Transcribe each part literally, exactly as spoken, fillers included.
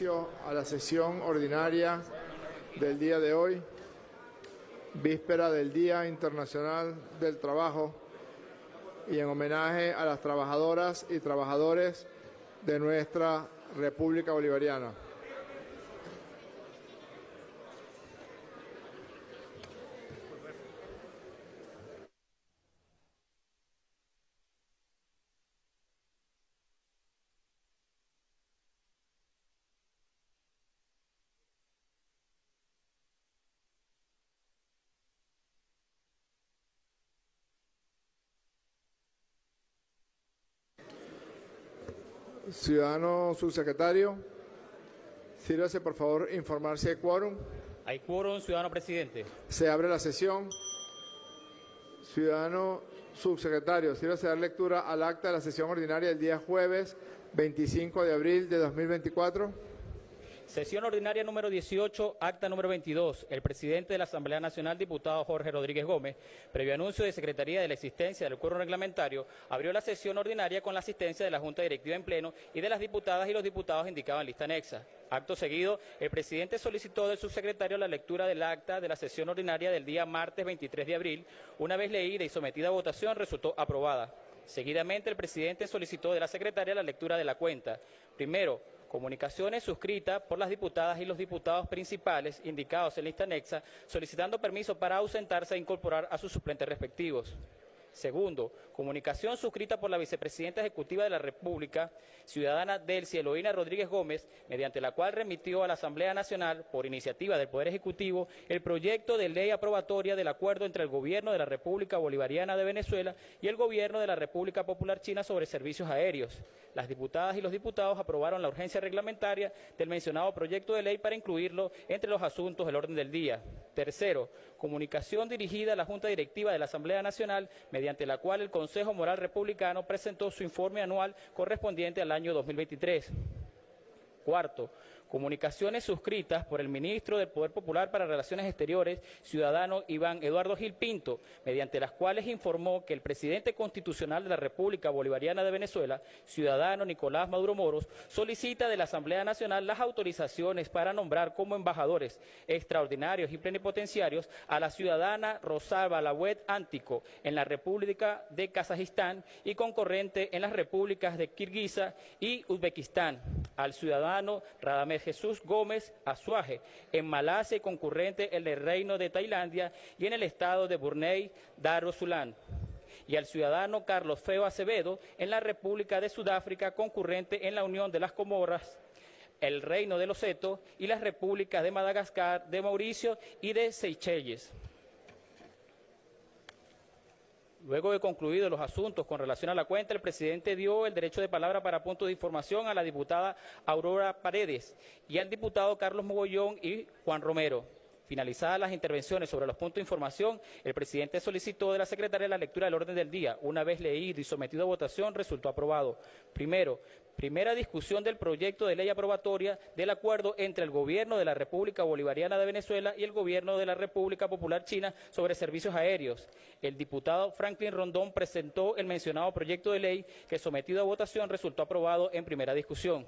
inicio a la sesión ordinaria del día de hoy, víspera del Día Internacional del Trabajo y en homenaje a las trabajadoras y trabajadores de nuestra República Bolivariana. Ciudadano subsecretario, sírvase por favor informarse de quórum. Hay quórum, ciudadano presidente. Se abre la sesión. Ciudadano subsecretario, sírvase dar lectura al acta de la sesión ordinaria del día jueves veinticinco de abril de dos mil veinticuatro. Sesión ordinaria número dieciocho, acta número veintidós. El presidente de la Asamblea Nacional, diputado Jorge Rodríguez Gómez, previo anuncio de Secretaría de la existencia del quórum reglamentario, abrió la sesión ordinaria con la asistencia de la Junta Directiva en pleno y de las diputadas y los diputados indicados en lista anexa. Acto seguido, el presidente solicitó del subsecretario la lectura del acta de la sesión ordinaria del día martes veintitrés de abril. Una vez leída y sometida a votación, resultó aprobada. Seguidamente, el presidente solicitó de la secretaria la lectura de la cuenta. Primero, comunicaciones suscritas por las diputadas y los diputados principales indicados en lista anexa, solicitando permiso para ausentarse e incorporar a sus suplentes respectivos. Segundo, comunicación suscrita por la vicepresidenta ejecutiva de la República, ciudadana Delcy Eloína Rodríguez Gómez, mediante la cual remitió a la Asamblea Nacional, por iniciativa del Poder Ejecutivo, el proyecto de ley aprobatoria del acuerdo entre el Gobierno de la República Bolivariana de Venezuela y el Gobierno de la República Popular China sobre servicios aéreos. Las diputadas y los diputados aprobaron la urgencia reglamentaria del mencionado proyecto de ley para incluirlo entre los asuntos del orden del día. Tercero, comunicación dirigida a la Junta Directiva de la Asamblea Nacional, mediante la cual el Consejo Moral Republicano presentó su informe anual correspondiente al año dos mil veintitrés. Cuarto, comunicaciones suscritas por el ministro del Poder Popular para Relaciones Exteriores, ciudadano Iván Eduardo Gil Pinto, mediante las cuales informó que el presidente constitucional de la República Bolivariana de Venezuela, ciudadano Nicolás Maduro Moros, solicita de la Asamblea Nacional las autorizaciones para nombrar como embajadores extraordinarios y plenipotenciarios a la ciudadana Rosalba Lahued Antico en la República de Kazajistán y concorrente en las repúblicas de Kirguisa y Uzbekistán, al ciudadano Radamés Jesús Gómez Azuaje en Malasia y concurrente en el Reino de Tailandia y en el estado de Brunei Darussalam, y al ciudadano Carlos Feo Acevedo en la República de Sudáfrica, concurrente en la Unión de las Comoras, el Reino de los Setos y las repúblicas de Madagascar, de Mauricio y de Seychelles. Luego de concluidos los asuntos con relación a la cuenta, el presidente dio el derecho de palabra para punto de información a la diputada Aurora Paredes y al diputado Carlos Mogollón y Juan Romero. Finalizadas las intervenciones sobre los puntos de información, el presidente solicitó de la secretaria la lectura del orden del día. Una vez leído y sometido a votación, resultó aprobado. Primero, primera discusión del proyecto de ley aprobatoria del acuerdo entre el Gobierno de la República Bolivariana de Venezuela y el Gobierno de la República Popular China sobre servicios aéreos. El diputado Franklin Rondón presentó el mencionado proyecto de ley que, sometido a votación, resultó aprobado en primera discusión.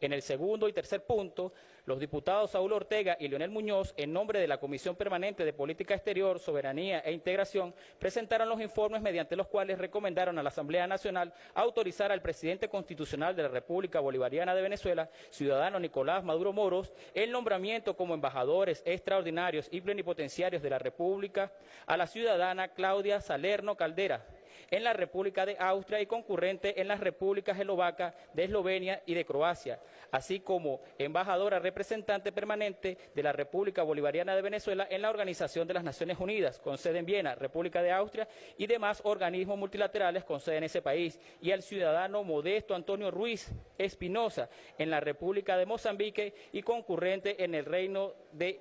En el segundo y tercer punto, los diputados Saúl Ortega y Leonel Muñoz, en nombre de la Comisión Permanente de Política Exterior, Soberanía e Integración, presentaron los informes mediante los cuales recomendaron a la Asamblea Nacional autorizar al presidente constitucional de la República Bolivariana de Venezuela, ciudadano Nicolás Maduro Moros, el nombramiento como embajadores extraordinarios y plenipotenciarios de la República a la ciudadana Claudia Salerno Caldera en la República de Austria y concurrente en las repúblicas eslovacas, de Eslovenia y de Croacia, así como embajadora representante permanente de la República Bolivariana de Venezuela en la Organización de las Naciones Unidas, con sede en Viena, República de Austria, y demás organismos multilaterales con sede en ese país, y al ciudadano Modesto Antonio Ruiz Espinosa en la República de Mozambique y concurrente en el Reino de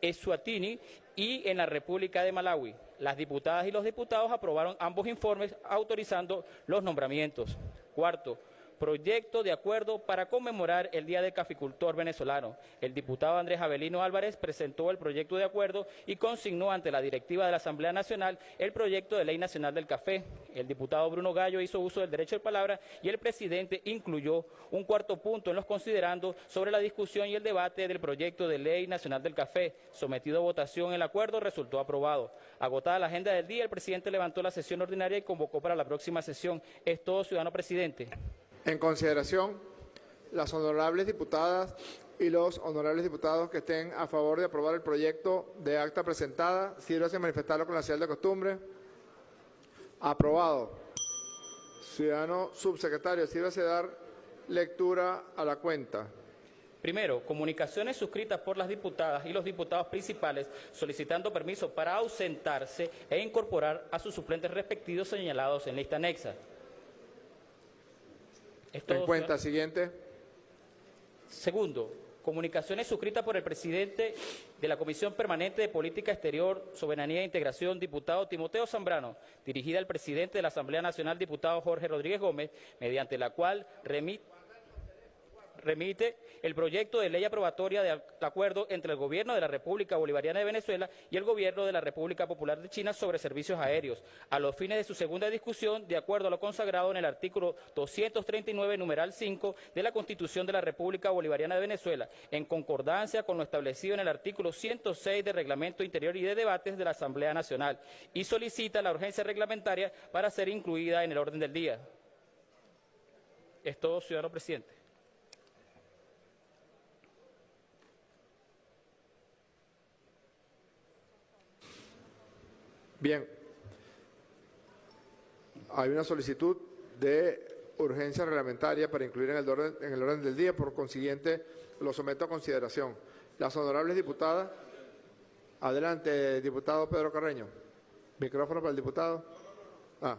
Eswatini y en la República de Malawi. Las diputadas y los diputados aprobaron ambos informes autorizando los nombramientos. Cuarto, proyecto de acuerdo para conmemorar el Día del Caficultor venezolano. El diputado Andrés Avelino Álvarez presentó el proyecto de acuerdo y consignó ante la directiva de la Asamblea Nacional el proyecto de Ley Nacional del Café. El diputado Bruno Gallo hizo uso del derecho de palabra y el presidente incluyó un cuarto punto en los considerandos sobre la discusión y el debate del proyecto de Ley Nacional del Café. Sometido a votación, el acuerdo resultó aprobado. Agotada la agenda del día, el presidente levantó la sesión ordinaria y convocó para la próxima sesión. Es todo, ciudadano presidente. En consideración, las honorables diputadas y los honorables diputados que estén a favor de aprobar el proyecto de acta presentada, sírvanse a manifestarlo con la señal de costumbre. Aprobado. Ciudadano subsecretario, sírvase dar lectura a la cuenta. Primero, comunicaciones suscritas por las diputadas y los diputados principales solicitando permiso para ausentarse e incorporar a sus suplentes respectivos señalados en lista anexa. Esto, en cuenta, señor. Siguiente. Segundo, comunicaciones suscritas por el presidente de la Comisión Permanente de Política Exterior, Soberanía e Integración, diputado Timoteo Zambrano, dirigida al presidente de la Asamblea Nacional, diputado Jorge Rodríguez Gómez, mediante la cual remite... remite el proyecto de ley aprobatoria del acuerdo entre el Gobierno de la República Bolivariana de Venezuela y el Gobierno de la República Popular de China sobre servicios aéreos, a los fines de su segunda discusión, de acuerdo a lo consagrado en el artículo doscientos treinta y nueve, numeral cinco, de la Constitución de la República Bolivariana de Venezuela, en concordancia con lo establecido en el artículo ciento seis del Reglamento Interior y de Debates de la Asamblea Nacional, y solicita la urgencia reglamentaria para ser incluida en el orden del día. Es todo, ciudadano presidente. Bien, hay una solicitud de urgencia reglamentaria para incluir en el orden, en el orden del día, por consiguiente lo someto a consideración. Las honorables diputadas, adelante, diputado Pedro Carreño. Micrófono para el diputado. Ah.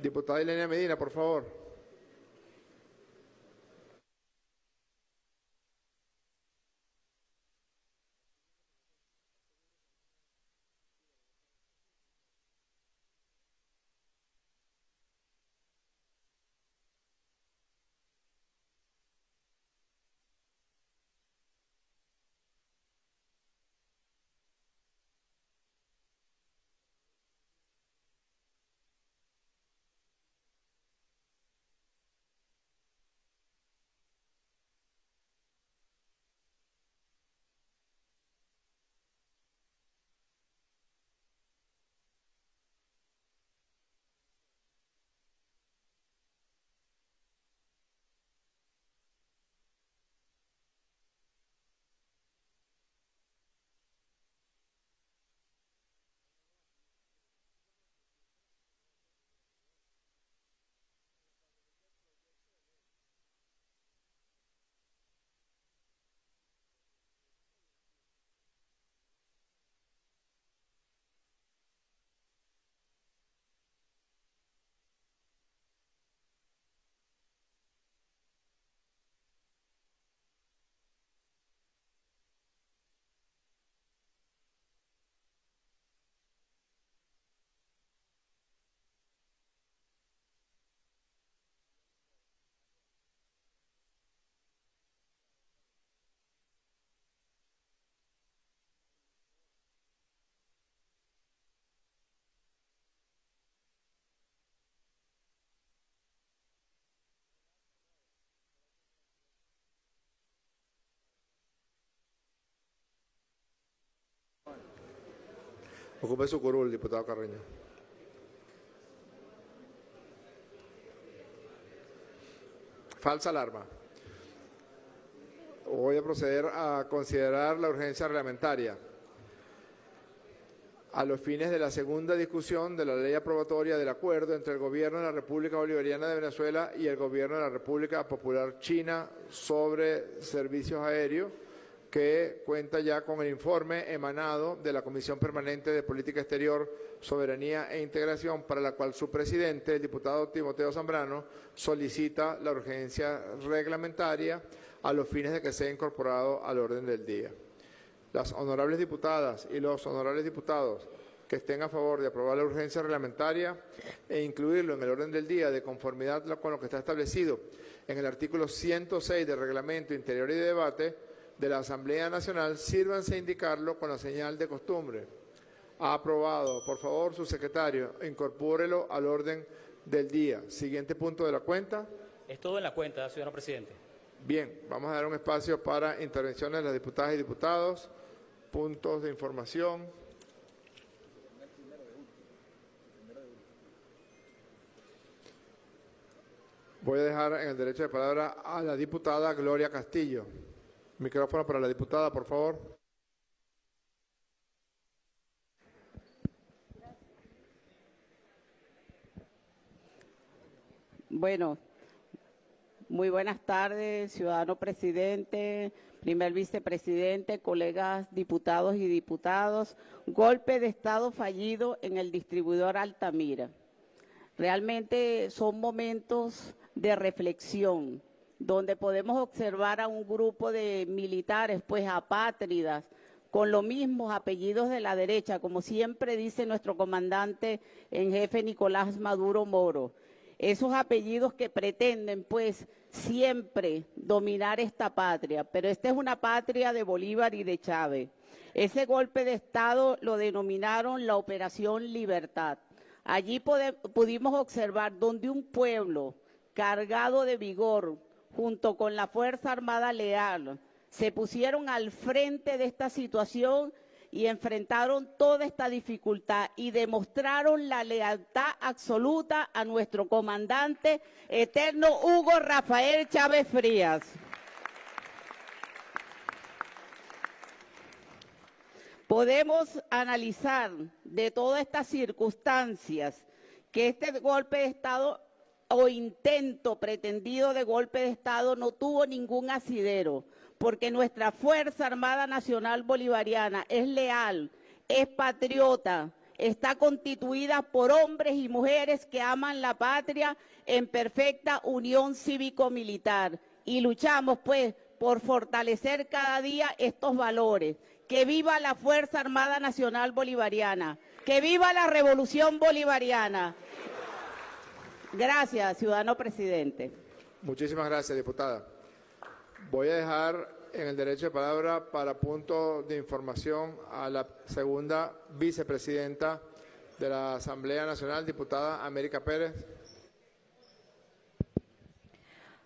Diputada Elena Medina, por favor. Ocupe su curul, diputado Carreño. Falsa alarma. Voy a proceder a considerar la urgencia reglamentaria. A los fines de la segunda discusión de la ley aprobatoria del acuerdo entre el Gobierno de la República Bolivariana de Venezuela y el Gobierno de la República Popular China sobre servicios aéreos, que cuenta ya con el informe emanado de la Comisión Permanente de Política Exterior, Soberanía e Integración, para la cual su presidente, el diputado Timoteo Zambrano, solicita la urgencia reglamentaria a los fines de que sea incorporado al orden del día. Las honorables diputadas y los honorables diputados que estén a favor de aprobar la urgencia reglamentaria e incluirlo en el orden del día de conformidad con lo que está establecido en el artículo ciento seis del Reglamento Interior y de Debate de la Asamblea Nacional, sírvanse a indicarlo con la señal de costumbre. Ha aprobado. Por favor, su secretario, incorpórelo al orden del día. Siguiente punto de la cuenta. Es todo en la cuenta, señor presidente. Bien, vamos a dar un espacio para intervenciones de las diputadas y diputados. Puntos de información. Voy a dejar en el derecho de palabra a la diputada Gloria Castillo. Micrófono para la diputada, por favor. Bueno, muy buenas tardes, ciudadano presidente, primer vicepresidente, colegas diputados y diputadas. Golpe de Estado fallido en el distribuidor Altamira. Realmente son momentos de reflexión, donde podemos observar a un grupo de militares, pues apátridas, con los mismos apellidos de la derecha, como siempre dice nuestro comandante en jefe Nicolás Maduro Moros. Esos apellidos que pretenden, pues, siempre dominar esta patria, pero esta es una patria de Bolívar y de Chávez. Ese golpe de Estado lo denominaron la Operación Libertad. Allí pudimos observar donde un pueblo cargado de vigor, junto con la Fuerza Armada Leal, se pusieron al frente de esta situación y enfrentaron toda esta dificultad y demostraron la lealtad absoluta a nuestro comandante eterno Hugo Rafael Chávez Frías. Podemos analizar de todas estas circunstancias que este golpe de Estado o intento pretendido de golpe de Estado no tuvo ningún asidero, porque nuestra Fuerza Armada Nacional Bolivariana es leal, es patriota, está constituida por hombres y mujeres que aman la patria en perfecta unión cívico-militar, y luchamos pues por fortalecer cada día estos valores. Que viva la Fuerza Armada Nacional Bolivariana, que viva la Revolución Bolivariana. Gracias, ciudadano presidente. Muchísimas gracias, diputada. Voy a dejar en el derecho de palabra para punto de información a la segunda vicepresidenta de la Asamblea Nacional, diputada América Pérez.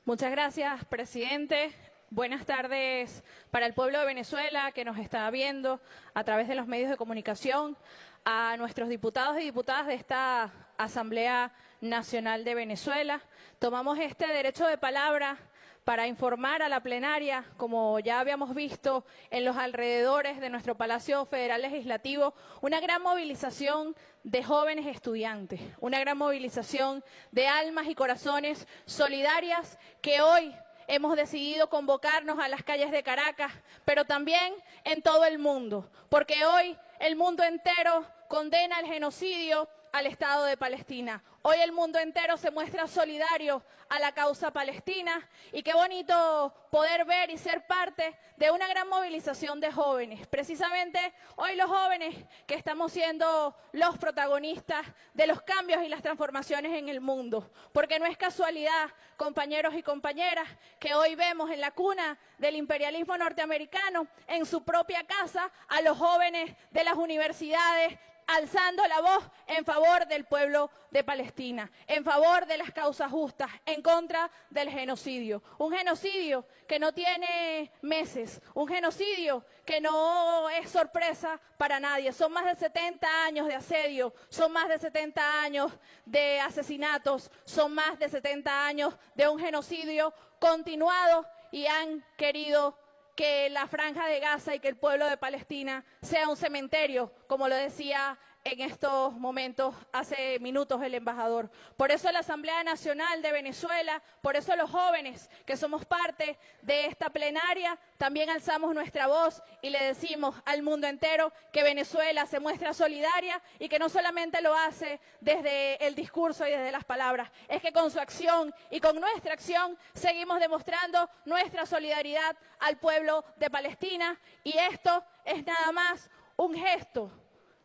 Muchas gracias, presidente. Buenas tardes para el pueblo de Venezuela que nos está viendo a través de los medios de comunicación, a nuestros diputados y diputadas de esta Asamblea Nacional de Venezuela. Tomamos este derecho de palabra para informar a la plenaria, como ya habíamos visto en los alrededores de nuestro Palacio Federal Legislativo, una gran movilización de jóvenes estudiantes, una gran movilización de almas y corazones solidarias que hoy hemos decidido convocarnos a las calles de Caracas, pero también en todo el mundo, porque hoy el mundo entero condena el genocidio al Estado de Palestina. Hoy el mundo entero se muestra solidario a la causa palestina y qué bonito poder ver y ser parte de una gran movilización de jóvenes. Precisamente hoy los jóvenes que estamos siendo los protagonistas de los cambios y las transformaciones en el mundo. Porque no es casualidad, compañeros y compañeras, que hoy vemos en la cuna del imperialismo norteamericano, en su propia casa, a los jóvenes de las universidades, alzando la voz en favor del pueblo de Palestina, en favor de las causas justas, en contra del genocidio. Un genocidio que no tiene meses, un genocidio que no es sorpresa para nadie. Son más de setenta años de asedio, son más de setenta años de asesinatos, son más de setenta años de un genocidio continuado y han querido que la Franja de Gaza y que el pueblo de Palestina sea un cementerio, como lo decía en estos momentos, hace minutos, el embajador. Por eso la Asamblea Nacional de Venezuela, por eso los jóvenes que somos parte de esta plenaria, también alzamos nuestra voz y le decimos al mundo entero que Venezuela se muestra solidaria y que no solamente lo hace desde el discurso y desde las palabras, es que con su acción y con nuestra acción seguimos demostrando nuestra solidaridad al pueblo de Palestina, y esto es nada más un gesto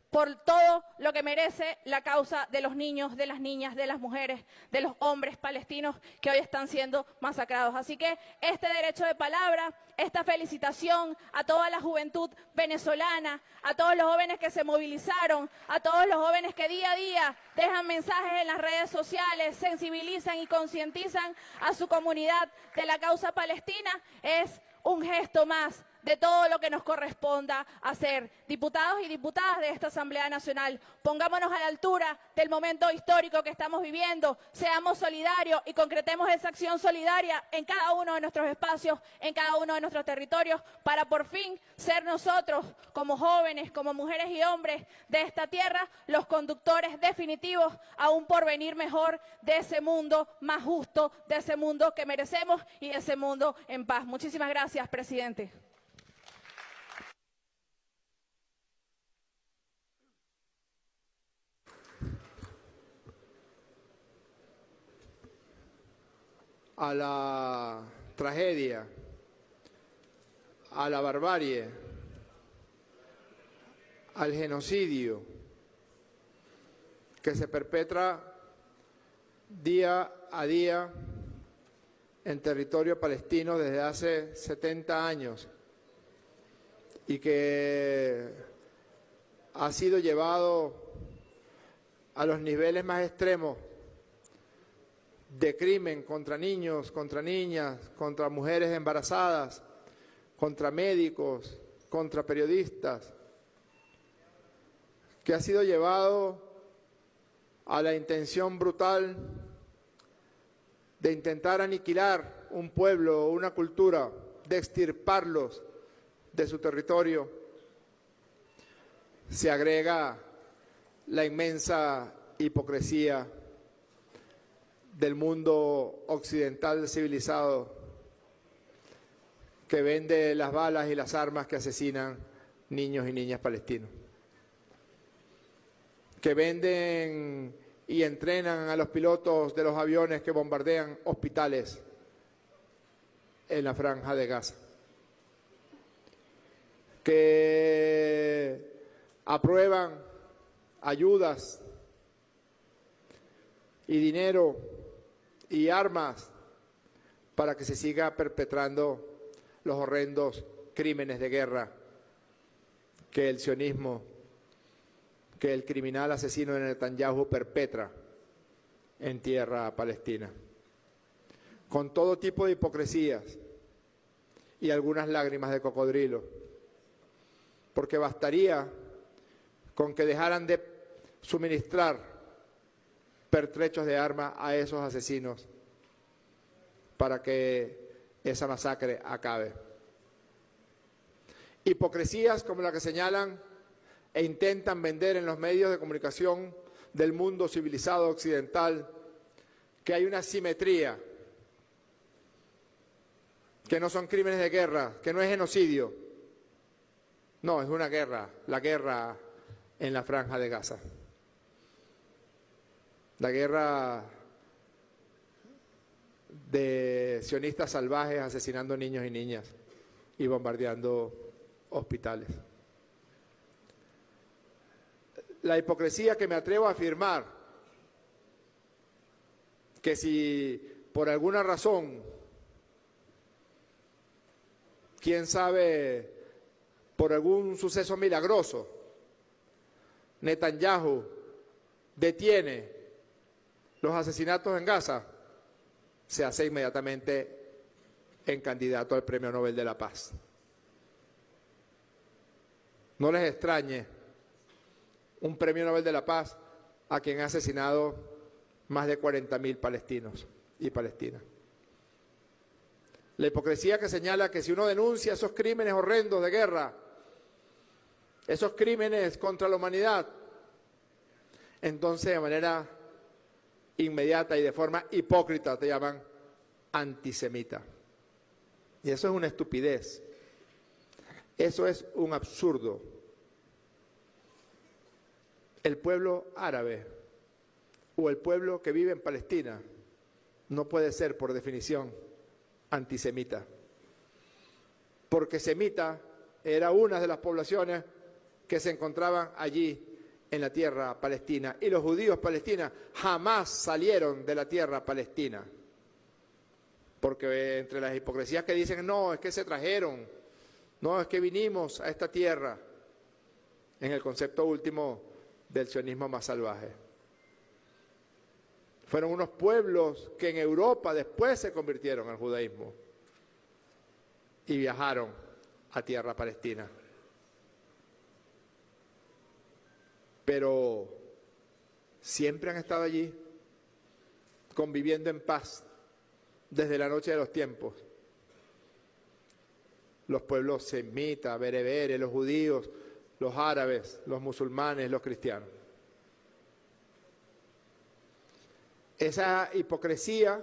por todo lo que merece la causa de los niños, de las niñas, de las mujeres, de los hombres palestinos que hoy están siendo masacrados. Así que este derecho de palabra, esta felicitación a toda la juventud venezolana, a todos los jóvenes que se movilizaron, a todos los jóvenes que día a día dejan mensajes en las redes sociales, sensibilizan y concientizan a su comunidad de la causa palestina, es un gesto más de todo lo que nos corresponda hacer. Diputados y diputadas de esta Asamblea Nacional, pongámonos a la altura del momento histórico que estamos viviendo, seamos solidarios y concretemos esa acción solidaria en cada uno de nuestros espacios, en cada uno de nuestros territorios, para por fin ser nosotros, como jóvenes, como mujeres y hombres de esta tierra, los conductores definitivos a un porvenir mejor, de ese mundo más justo, de ese mundo que merecemos y de ese mundo en paz. Muchísimas gracias, presidente. A la tragedia, a la barbarie, al genocidio que se perpetra día a día en territorio palestino desde hace setenta años y que ha sido llevado a los niveles más extremos de crimen contra niños, contra niñas, contra mujeres embarazadas, contra médicos, contra periodistas, que ha sido llevado a la intención brutal de intentar aniquilar un pueblo o una cultura, de extirparlos de su territorio. Se agrega la inmensa hipocresía del mundo occidental civilizado, que vende las balas y las armas que asesinan niños y niñas palestinos, que venden y entrenan a los pilotos de los aviones que bombardean hospitales en la Franja de Gaza, que aprueban ayudas y dinero y armas para que se siga perpetrando los horrendos crímenes de guerra que el sionismo, que el criminal asesino de Netanyahu perpetra en tierra palestina, con todo tipo de hipocresías y algunas lágrimas de cocodrilo, porque bastaría con que dejaran de suministrar pertrechos de armas a esos asesinos para que esa masacre acabe. Hipocresías como la que señalan e intentan vender en los medios de comunicación del mundo civilizado occidental, que hay una simetría, que no son crímenes de guerra, que no es genocidio. No, es una guerra, la guerra en la Franja de Gaza. La guerra de sionistas salvajes asesinando niños y niñas y bombardeando hospitales. La hipocresía que me atrevo a afirmar que si por alguna razón, quién sabe, por algún suceso milagroso, Netanyahu detiene los asesinatos en Gaza, se hace inmediatamente en candidato al Premio Nobel de la Paz. No les extrañe un Premio Nobel de la Paz a quien ha asesinado más de cuarenta mil palestinos y palestinas. La hipocresía que señala que si uno denuncia esos crímenes horrendos de guerra, esos crímenes contra la humanidad, entonces de manera inmediata y de forma hipócrita te llaman antisemita. Y eso es una estupidez. Eso es un absurdo. El pueblo árabe o el pueblo que vive en Palestina no puede ser, por definición, antisemita. Porque semita era una de las poblaciones que se encontraban allí en la tierra palestina. Y los judíos palestinos jamás salieron de la tierra palestina. Porque entre las hipocresías que dicen, no, es que se trajeron, no, es que vinimos a esta tierra, en el concepto último del sionismo más salvaje. Fueron unos pueblos que en Europa después se convirtieron al judaísmo y viajaron a tierra palestina. Pero siempre han estado allí, conviviendo en paz, desde la noche de los tiempos. Los pueblos semitas, bereberes, los judíos, los árabes, los musulmanes, los cristianos. Esa hipocresía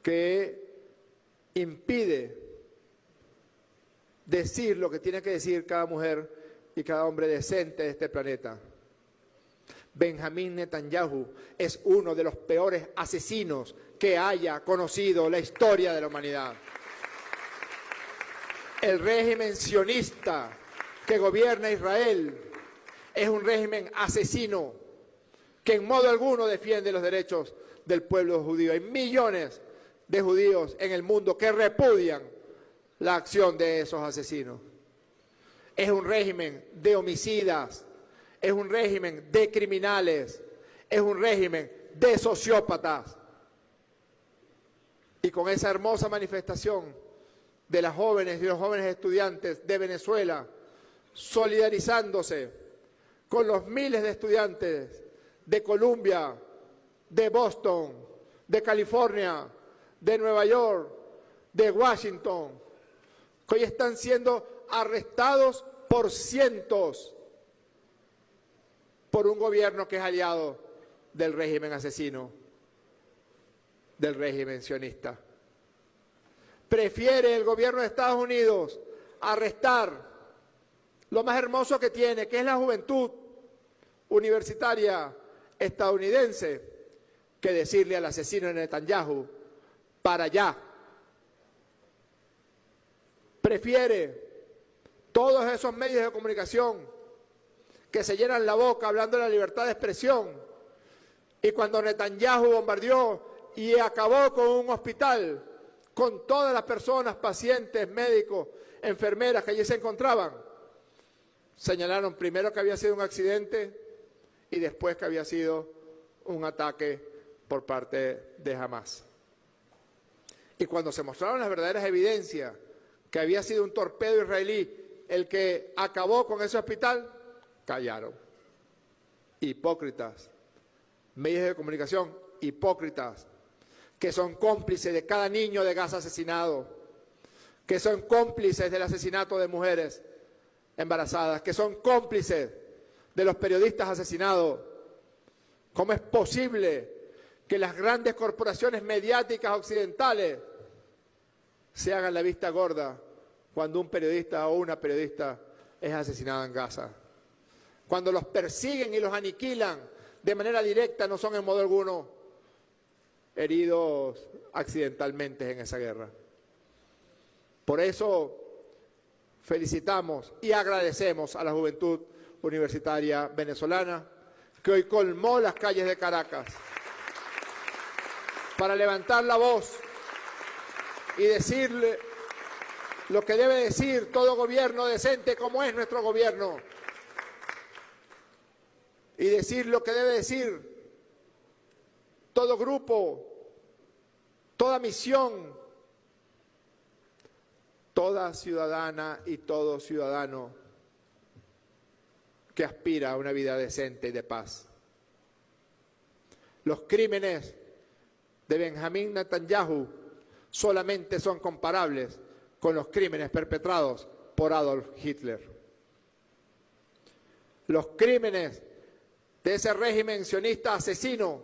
que impide decir lo que tiene que decir cada mujer y cada hombre decente de este planeta. Benjamín Netanyahu es uno de los peores asesinos que haya conocido la historia de la humanidad. El régimen sionista que gobierna Israel es un régimen asesino que en modo alguno defiende los derechos del pueblo judío. Hay millones de judíos en el mundo que repudian la acción de esos asesinos. Es un régimen de homicidas, es un régimen de criminales, es un régimen de sociópatas. Y con esa hermosa manifestación de las jóvenes y los jóvenes estudiantes de Venezuela, solidarizándose con los miles de estudiantes de Colombia, de Boston, de California, de Nueva York, de Washington, que hoy están siendo arrestados por cientos por un gobierno que es aliado del régimen asesino, del régimen sionista. Prefiere el gobierno de Estados Unidos arrestar lo más hermoso que tiene, que es la juventud universitaria estadounidense, que decirle al asesino de Netanyahu, para allá. Prefiere todos esos medios de comunicación que se llenan la boca hablando de la libertad de expresión. Y cuando Netanyahu bombardeó y acabó con un hospital, con todas las personas, pacientes, médicos, enfermeras que allí se encontraban, señalaron primero que había sido un accidente y después que había sido un ataque por parte de Hamas. Y cuando se mostraron las verdaderas evidencias, que había sido un torpedo israelí el que acabó con ese hospital, callaron. Hipócritas. Medios de comunicación hipócritas, que son cómplices de cada niño de Gaza asesinado, que son cómplices del asesinato de mujeres embarazadas, que son cómplices de los periodistas asesinados. ¿Cómo es posible que las grandes corporaciones mediáticas occidentales se hagan la vista gorda cuando un periodista o una periodista es asesinada en Gaza? Cuando los persiguen y los aniquilan de manera directa, no son en modo alguno heridos accidentalmente en esa guerra. Por eso felicitamos y agradecemos a la juventud universitaria venezolana que hoy colmó las calles de Caracas para levantar la voz y decirle lo que debe decir todo gobierno decente como es nuestro gobierno. Y decir lo que debe decir todo grupo, toda misión, toda ciudadana y todo ciudadano que aspira a una vida decente y de paz. Los crímenes de Benjamín Netanyahu solamente son comparables con los crímenes perpetrados por Adolf Hitler. Los crímenes de ese régimen sionista asesino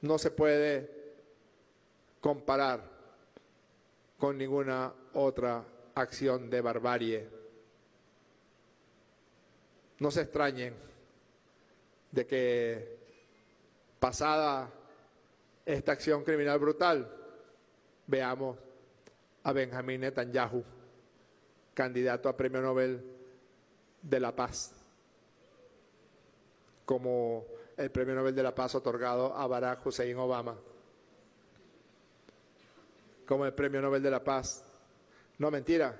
no se puede comparar con ninguna otra acción de barbarie. No se extrañen de que, pasada esta acción criminal brutal, veamos a Benjamín Netanyahu, candidato a Premio Nobel de la Paz, como el Premio Nobel de la Paz otorgado a Barack Hussein Obama, como el Premio Nobel de la Paz, no mentira,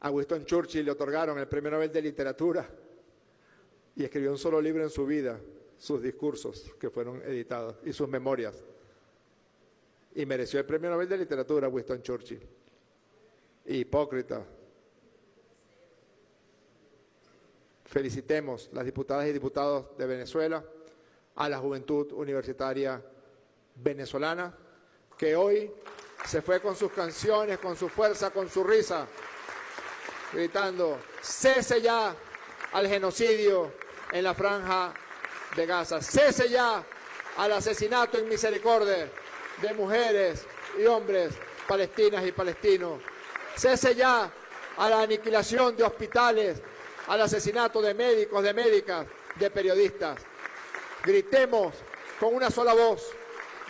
a Winston Churchill le otorgaron el Premio Nobel de Literatura y escribió un solo libro en su vida, sus discursos que fueron editados y sus memorias, y mereció el Premio Nobel de Literatura Winston Churchill. Hipócrita. Felicitemos las diputadas y diputados de Venezuela, a la juventud universitaria venezolana, que hoy se fue con sus canciones, con su fuerza, con su risa, gritando: cese ya al genocidio en la Franja de Gaza, cese ya al asesinato en misericordia de mujeres y hombres palestinas y palestinos, cese ya a la aniquilación de hospitales, al asesinato de médicos, de médicas, de periodistas. Gritemos con una sola voz: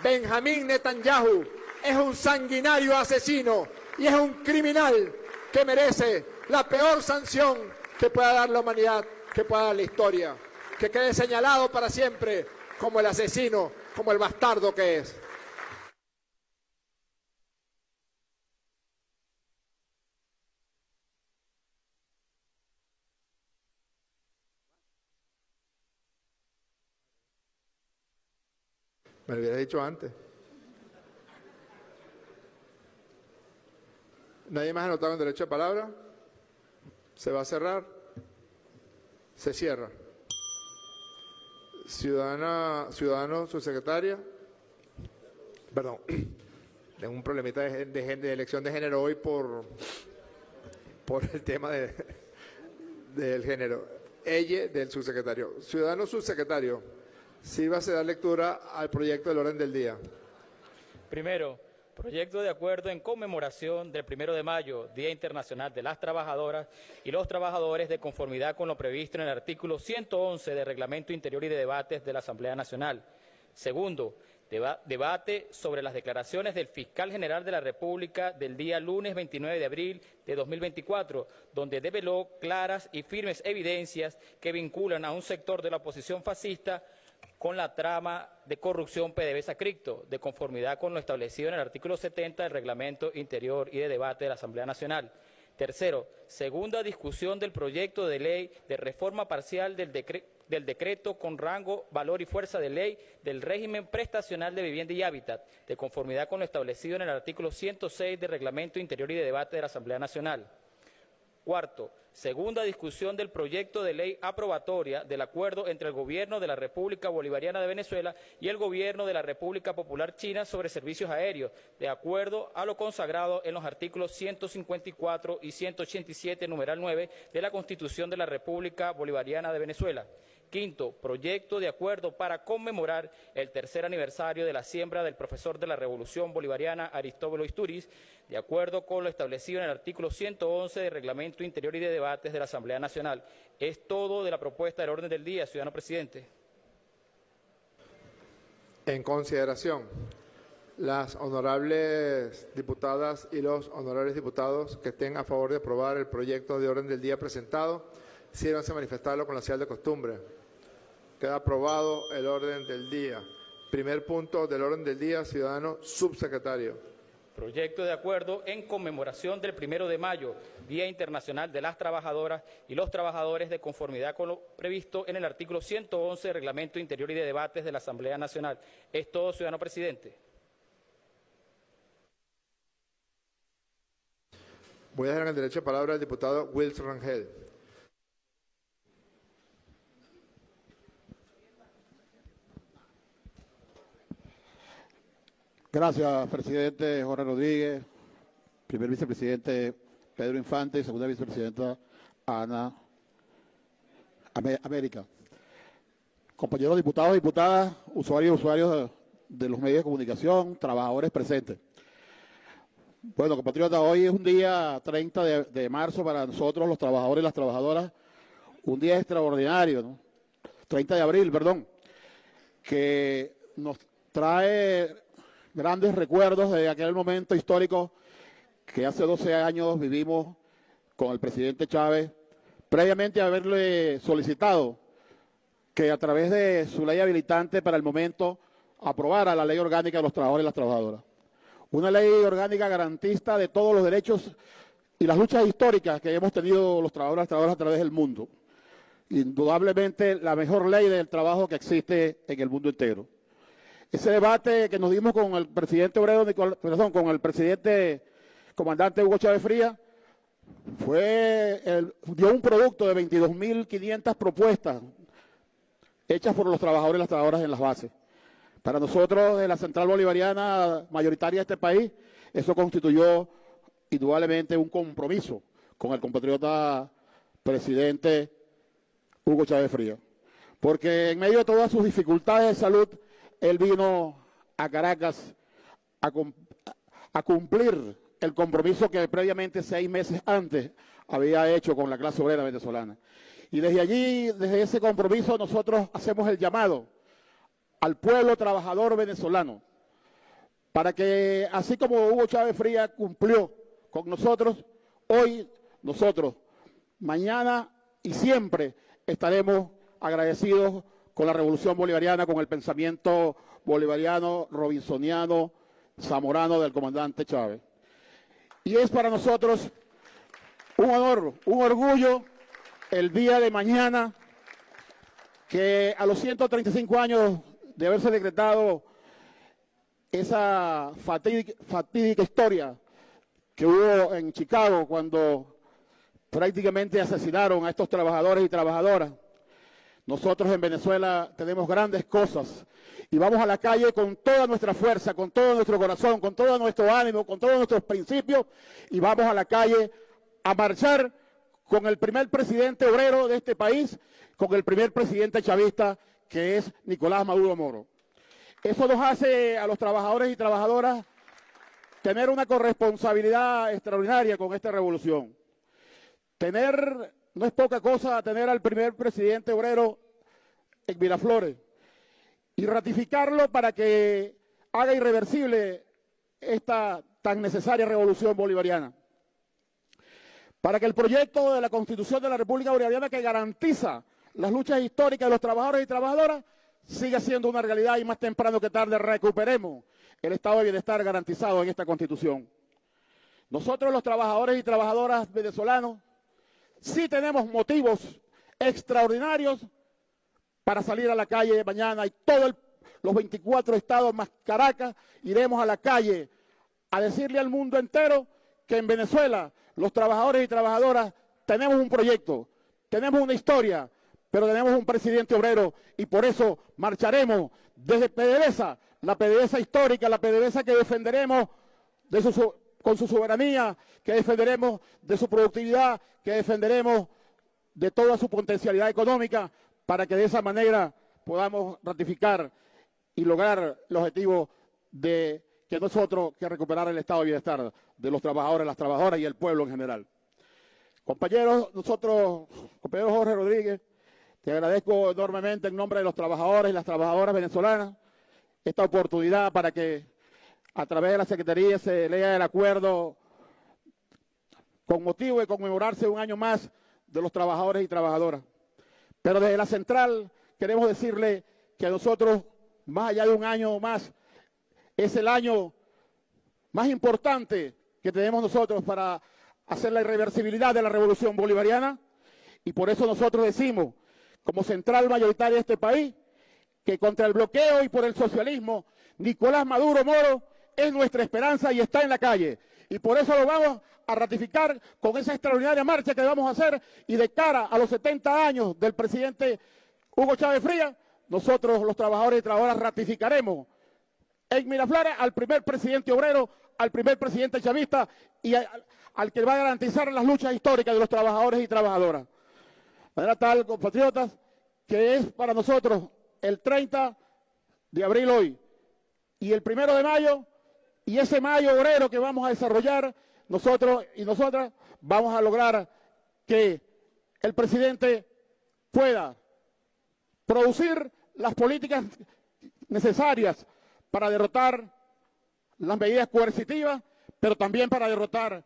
Benjamín Netanyahu es un sanguinario asesino y es un criminal que merece la peor sanción que pueda dar la humanidad, que pueda dar la historia, que quede señalado para siempre como el asesino, como el bastardo que es. Me lo hubieras dicho antes. Nadie más ha anotado en derecho de palabra. Se va a cerrar. Se cierra. Ciudadana, ciudadano, su secretaria. Perdón. Tengo un problemita de, de, de elección de género hoy por, por el tema de, del género. Ella, del subsecretario. Ciudadano, subsecretario. Sírvase dar lectura al proyecto del orden del día. Primero, proyecto de acuerdo en conmemoración del primero de mayo, Día Internacional de las Trabajadoras y los Trabajadores, de conformidad con lo previsto en el artículo ciento once del Reglamento Interior y de Debates de la Asamblea Nacional. Segundo, deba- debate sobre las declaraciones del Fiscal General de la República del día lunes veintinueve de abril de dos mil veinticuatro, donde develó claras y firmes evidencias que vinculan a un sector de la oposición fascista con la trama de corrupción PDVSA Cripto, de conformidad con lo establecido en el artículo setenta del Reglamento Interior y de Debate de la Asamblea Nacional. Tercero, segunda discusión del proyecto de ley de reforma parcial del, decre- del decreto con rango, valor y fuerza de ley del régimen prestacional de vivienda y hábitat, de conformidad con lo establecido en el artículo ciento seis del Reglamento Interior y de Debate de la Asamblea Nacional. Cuarto, segunda discusión del proyecto de ley aprobatoria del acuerdo entre el Gobierno de la República Bolivariana de Venezuela y el Gobierno de la República Popular China sobre servicios aéreos, de acuerdo a lo consagrado en los artículos ciento cincuenta y cuatro y ciento ochenta y siete, numeral nueve, de la Constitución de la República Bolivariana de Venezuela. Quinto, proyecto de acuerdo para conmemorar el tercer aniversario de la siembra del profesor de la Revolución Bolivariana Aristóbulo Isturiz, de acuerdo con lo establecido en el artículo ciento once del Reglamento Interior y de Debates de la Asamblea Nacional. Es todo de la propuesta del orden del día, ciudadano presidente. En consideración, las honorables diputadas y los honorables diputados que estén a favor de aprobar el proyecto de orden del día presentado, sírvanse a manifestarlo con la señal de costumbre. Queda aprobado el orden del día. Primer punto del orden del día, ciudadano subsecretario. Proyecto de acuerdo en conmemoración del primero de mayo, Día Internacional de las Trabajadoras y los Trabajadores, de conformidad con lo previsto en el artículo ciento once del Reglamento Interior y de Debates de la Asamblea Nacional. Es todo, ciudadano presidente. Voy a dejar en el derecho de palabra al diputado Wills Rangel. Gracias, presidente Jorge Rodríguez, primer vicepresidente Pedro Infante y segunda vicepresidenta Ana América. Compañeros diputados, diputadas, usuarios y usuarios de los medios de comunicación, trabajadores presentes. Bueno, compatriotas, hoy es un día treinta de marzo para nosotros, los trabajadores y las trabajadoras, un día extraordinario, ¿no? treinta de abril, perdón, que nos trae grandes recuerdos de aquel momento histórico que hace doce años vivimos con el presidente Chávez, previamente a haberle solicitado que a través de su ley habilitante para el momento aprobara la ley orgánica de los trabajadores y las trabajadoras. Una ley orgánica garantista de todos los derechos y las luchas históricas que hemos tenido los trabajadores y trabajadoras a través del mundo. Indudablemente la mejor ley del trabajo que existe en el mundo entero. Ese debate que nos dimos con el presidente obrero, perdón, con el presidente comandante Hugo Chávez Frías, fue el, dio un producto de veintidós mil quinientas propuestas hechas por los trabajadores y las trabajadoras en las bases. Para nosotros, de la central bolivariana mayoritaria de este país, eso constituyó indudablemente un compromiso con el compatriota presidente Hugo Chávez Frías. Porque en medio de todas sus dificultades de salud, él vino a Caracas a, a cumplir el compromiso que previamente seis meses antes había hecho con la clase obrera venezolana. Y desde allí, desde ese compromiso, nosotros hacemos el llamado al pueblo trabajador venezolano, para que, así como Hugo Chávez Frías cumplió con nosotros, hoy nosotros, mañana y siempre estaremos agradecidos con la revolución bolivariana, con el pensamiento bolivariano, robinsoniano, zamorano del comandante Chávez. Y es para nosotros un honor, un orgullo, el día de mañana, que a los ciento treinta y cinco años... de haberse decretado esa fatídica, fatídica historia que hubo en Chicago cuando prácticamente asesinaron a estos trabajadores y trabajadoras. Nosotros en Venezuela tenemos grandes cosas y vamos a la calle con toda nuestra fuerza, con todo nuestro corazón, con todo nuestro ánimo, con todos nuestros principios, y vamos a la calle a marchar con el primer presidente obrero de este país, con el primer presidente chavista, que es Nicolás Maduro Moros. Eso nos hace a los trabajadores y trabajadoras tener una corresponsabilidad extraordinaria con esta revolución. Tener, no es poca cosa, tener al primer presidente obrero en Miraflores y ratificarlo para que haga irreversible esta tan necesaria revolución bolivariana. Para que el proyecto de la Constitución de la República Bolivariana, que garantiza las luchas históricas de los trabajadores y trabajadoras, sigue siendo una realidad, y más temprano que tarde recuperemos el estado de bienestar garantizado en esta Constitución. Nosotros los trabajadores y trabajadoras venezolanos sí tenemos motivos extraordinarios para salir a la calle mañana, y todos los veinticuatro estados más Caracas iremos a la calle a decirle al mundo entero que en Venezuela los trabajadores y trabajadoras tenemos un proyecto, tenemos una historia, pero tenemos un presidente obrero, y por eso marcharemos desde PDVSA, la PDVSA histórica, la PDVSA que defenderemos de su, con su soberanía, que defenderemos de su productividad, que defenderemos de toda su potencialidad económica, para que de esa manera podamos ratificar y lograr el objetivo de que no es otro que recuperar el estado de bienestar de los trabajadores, las trabajadoras y el pueblo en general. Compañeros, nosotros, compañero Jorge Rodríguez, te agradezco enormemente en nombre de los trabajadores y las trabajadoras venezolanas esta oportunidad para que a través de la Secretaría se lea el acuerdo con motivo de conmemorarse un año más de los trabajadores y trabajadoras. Pero desde la central queremos decirle que a nosotros, más allá de un año más, es el año más importante que tenemos nosotros para hacer la irreversibilidad de la revolución bolivariana, y por eso nosotros decimos, como central mayoritaria de este país, que contra el bloqueo y por el socialismo, Nicolás Maduro Moros es nuestra esperanza y está en la calle. Y por eso lo vamos a ratificar con esa extraordinaria marcha que vamos a hacer, y de cara a los setenta años del presidente Hugo Chávez Frías, nosotros los trabajadores y trabajadoras ratificaremos en Miraflores al primer presidente obrero, al primer presidente chavista y a, al que va a garantizar las luchas históricas de los trabajadores y trabajadoras. De manera tal, compatriotas, que es para nosotros el treinta de abril hoy y el primero de mayo, y ese mayo obrero que vamos a desarrollar nosotros y nosotras, vamos a lograr que el presidente pueda producir las políticas necesarias para derrotar las medidas coercitivas, pero también para derrotar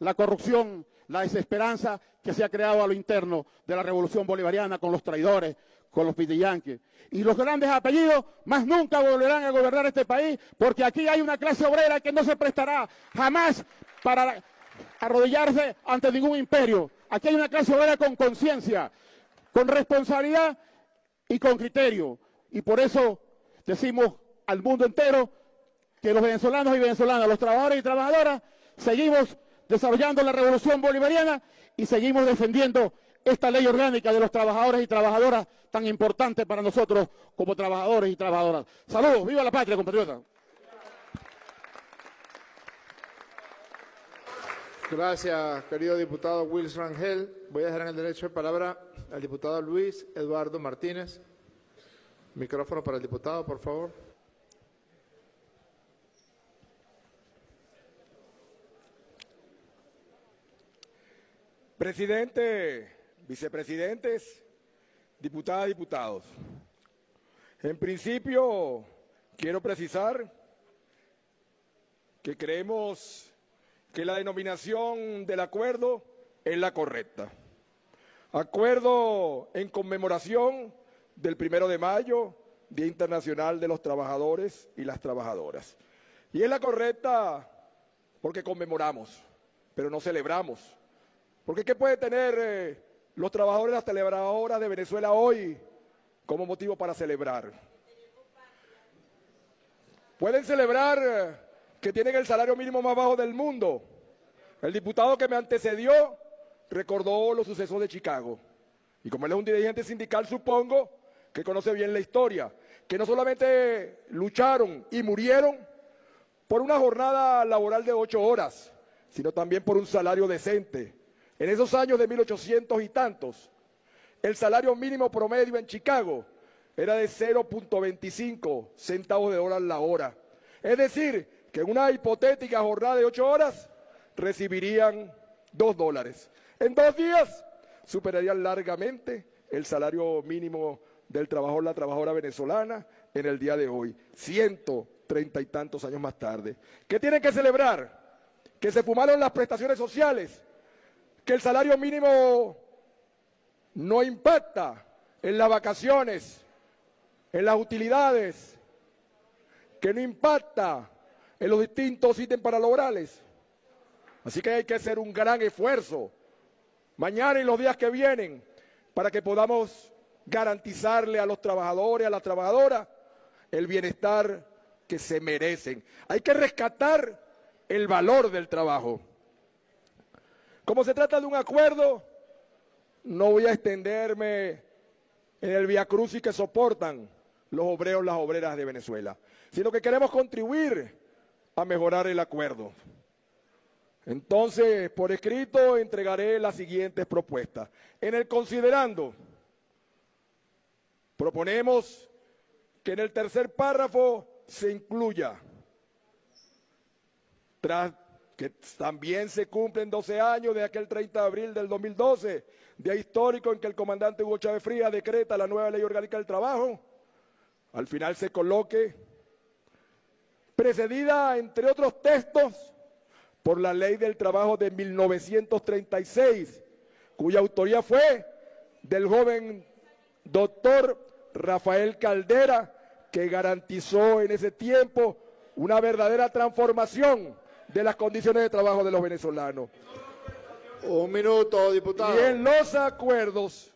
la corrupción, la desesperanza que se ha creado a lo interno de la revolución bolivariana con los traidores, con los pitiyanques. Y los grandes apellidos más nunca volverán a gobernar este país, porque aquí hay una clase obrera que no se prestará jamás para arrodillarse ante ningún imperio. Aquí hay una clase obrera con conciencia, con responsabilidad y con criterio. Y por eso decimos al mundo entero que los venezolanos y venezolanas, los trabajadores y trabajadoras, seguimos desarrollando la revolución bolivariana y seguimos defendiendo esta ley orgánica de los trabajadores y trabajadoras tan importante para nosotros como trabajadores y trabajadoras. Saludos, viva la patria, compatriotas. Gracias, querido diputado Wills Rangel. Voy a dejar en el derecho de palabra al diputado Luis Eduardo Martínez. Micrófono para el diputado, por favor. Presidente, vicepresidentes, diputadas, diputados. En principio, quiero precisar que creemos que la denominación del acuerdo es la correcta. Acuerdo en conmemoración del primero de mayo, Día Internacional de los Trabajadores y las Trabajadoras. Y es la correcta porque conmemoramos, pero no celebramos. Porque ¿qué puede tener eh, los trabajadores y las celebradoras de Venezuela hoy como motivo para celebrar? Pueden celebrar Eh, que tienen el salario mínimo más bajo del mundo. El diputado que me antecedió recordó los sucesos de Chicago. Y como él es un dirigente sindical, supongo que conoce bien la historia, que no solamente lucharon y murieron por una jornada laboral de ocho horas, sino también por un salario decente. En esos años de mil ochocientos y tantos, el salario mínimo promedio en Chicago era de cero punto veinticinco centavos de dólar la hora. Es decir, que en una hipotética jornada de ocho horas recibirían dos dólares. En dos días superarían largamente el salario mínimo del trabajador, la trabajadora venezolana en el día de hoy, ciento treinta y tantos años más tarde. ¿Qué tienen que celebrar? Que se fumaron las prestaciones sociales, que el salario mínimo no impacta en las vacaciones, en las utilidades, que no impacta en los distintos ítems laborales. Así que hay que hacer un gran esfuerzo mañana y los días que vienen para que podamos garantizarle a los trabajadores, a las trabajadoras, el bienestar que se merecen. Hay que rescatar el valor del trabajo. Como se trata de un acuerdo, no voy a extenderme en el viacrucis que soportan los obreros, las obreras de Venezuela, sino que queremos contribuir a mejorar el acuerdo. Entonces, por escrito entregaré las siguientes propuestas. En el considerando, proponemos que en el tercer párrafo se incluya, tras que también se cumplen doce años de aquel treinta de abril del dos mil doce, día histórico en que el comandante Hugo Chávez Frías decreta la nueva ley orgánica del trabajo, al final se coloque, precedida, entre otros textos, por la Ley del Trabajo de mil novecientos treinta y seis, cuya autoría fue del joven doctor Rafael Caldera, que garantizó en ese tiempo una verdadera transformación de las condiciones de trabajo de los venezolanos. Un minuto, diputado. Y en los acuerdos,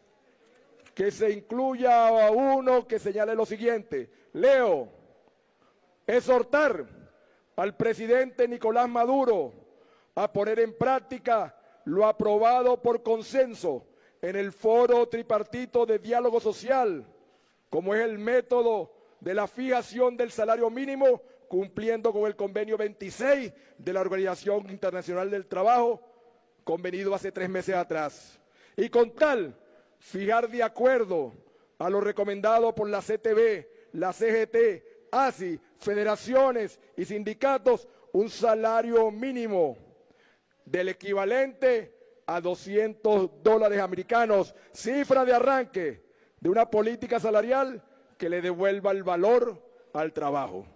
que se incluya a uno que señale lo siguiente. Leo. Exhortar al presidente Nicolás Maduro a poner en práctica lo aprobado por consenso en el foro tripartito de diálogo social, como es el método de la fijación del salario mínimo cumpliendo con el convenio veintiséis de la Organización Internacional del Trabajo, convenido hace tres meses atrás, y con tal fijar de acuerdo a lo recomendado por la C T B, la C G T, A S I, federaciones y sindicatos, un salario mínimo del equivalente a doscientos dólares americanos, cifra de arranque de una política salarial que le devuelva el valor al trabajo.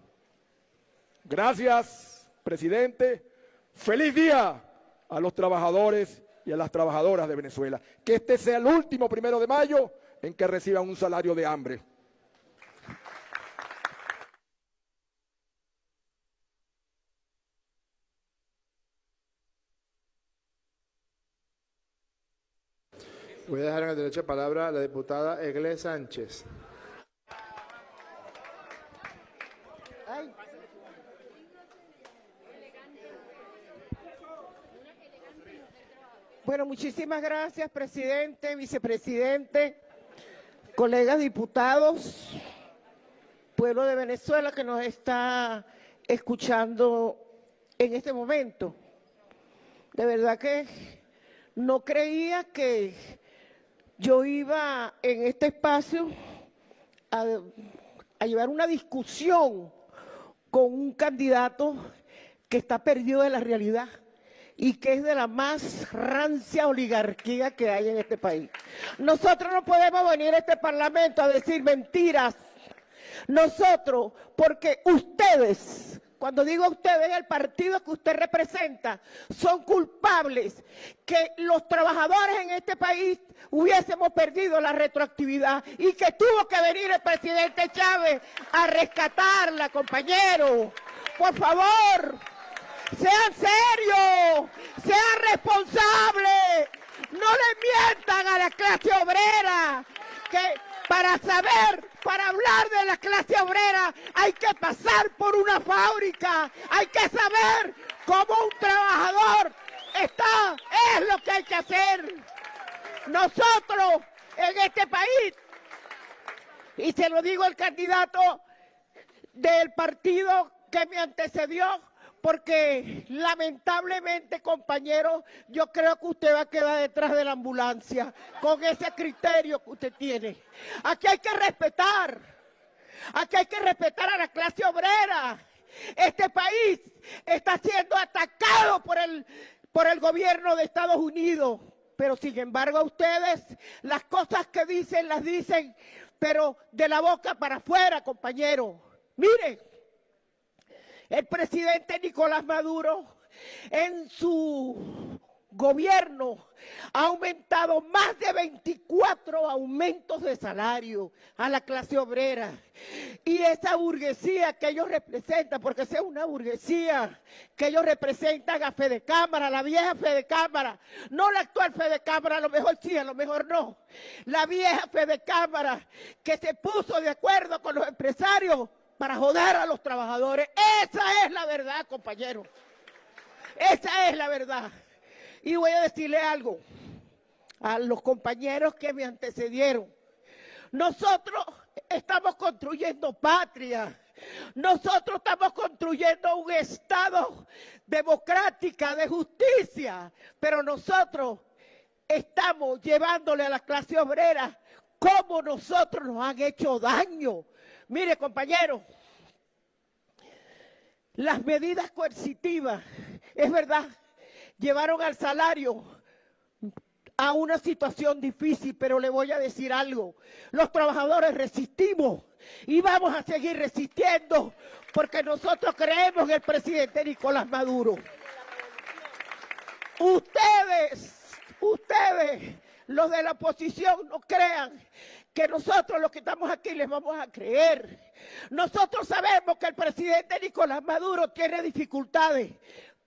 Gracias, presidente. Feliz día a los trabajadores y a las trabajadoras de Venezuela. Que este sea el último primero de mayo en que reciban un salario de hambre. Voy a dejar en el derecho de palabra a la diputada Egle Sánchez. Ay. Bueno, muchísimas gracias, presidente, vicepresidente, colegas diputados, pueblo de Venezuela que nos está escuchando en este momento. De verdad que no creía que yo iba en este espacio a, a llevar una discusión con un candidato que está perdido de la realidad y que es de la más rancia oligarquía que hay en este país. Nosotros no podemos venir a este parlamento a decir mentiras. Nosotros, porque ustedes, cuando digo ustedes, el partido que usted representa, son culpables que los trabajadores en este país hubiésemos perdido la retroactividad y que tuvo que venir el presidente Chávez a rescatarla, compañero. Por favor, sean serios, sean responsables, no le mientan a la clase obrera, que para saber, para hablar de la clase obrera, hay que pasar por una fábrica, hay que saber cómo un trabajador está, es lo que hay que hacer. Nosotros en este país, y se lo digo al candidato del partido que me antecedió, porque lamentablemente, compañero, yo creo que usted va a quedar detrás de la ambulancia con ese criterio que usted tiene. Aquí hay que respetar, aquí hay que respetar a la clase obrera. Este país está siendo atacado por el, por el gobierno de Estados Unidos, pero sin embargo a ustedes las cosas que dicen las dicen, pero de la boca para afuera, compañero. Miren. El presidente Nicolás Maduro en su gobierno ha aumentado más de veinticuatro aumentos de salario a la clase obrera. Y esa burguesía que ellos representan, porque esa es una burguesía que ellos representan, a Fedecámara, la vieja Fedecámara, no la actual Fedecámara, a lo mejor sí, a lo mejor no. La vieja Fedecámara que se puso de acuerdo con los empresarios para joder a los trabajadores. Esa es la verdad, compañero. Esa es la verdad. Y voy a decirle algo a los compañeros que me antecedieron. Nosotros estamos construyendo patria. Nosotros estamos construyendo un Estado democrático, de justicia. Pero nosotros estamos llevándole a la clase obrera cómo nosotros nos han hecho daño. Mire, compañero, las medidas coercitivas, es verdad, llevaron al salario a una situación difícil, pero le voy a decir algo. Los trabajadores resistimos y vamos a seguir resistiendo porque nosotros creemos en el presidente Nicolás Maduro. Ustedes, ustedes, los de la oposición, no crean que nosotros los que estamos aquí les vamos a creer. Nosotros sabemos que el presidente Nicolás Maduro tiene dificultades,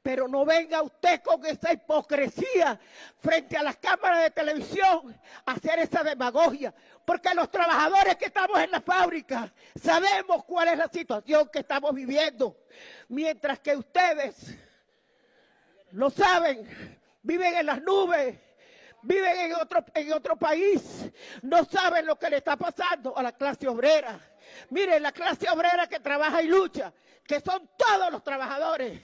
pero no venga usted con esa hipocresía frente a las cámaras de televisión a hacer esa demagogia, porque los trabajadores que estamos en la fábrica sabemos cuál es la situación que estamos viviendo, mientras que ustedes lo saben, viven en las nubes, viven en otro, en otro país, no saben lo que le está pasando a la clase obrera. Mire, la clase obrera que trabaja y lucha, que son todos los trabajadores,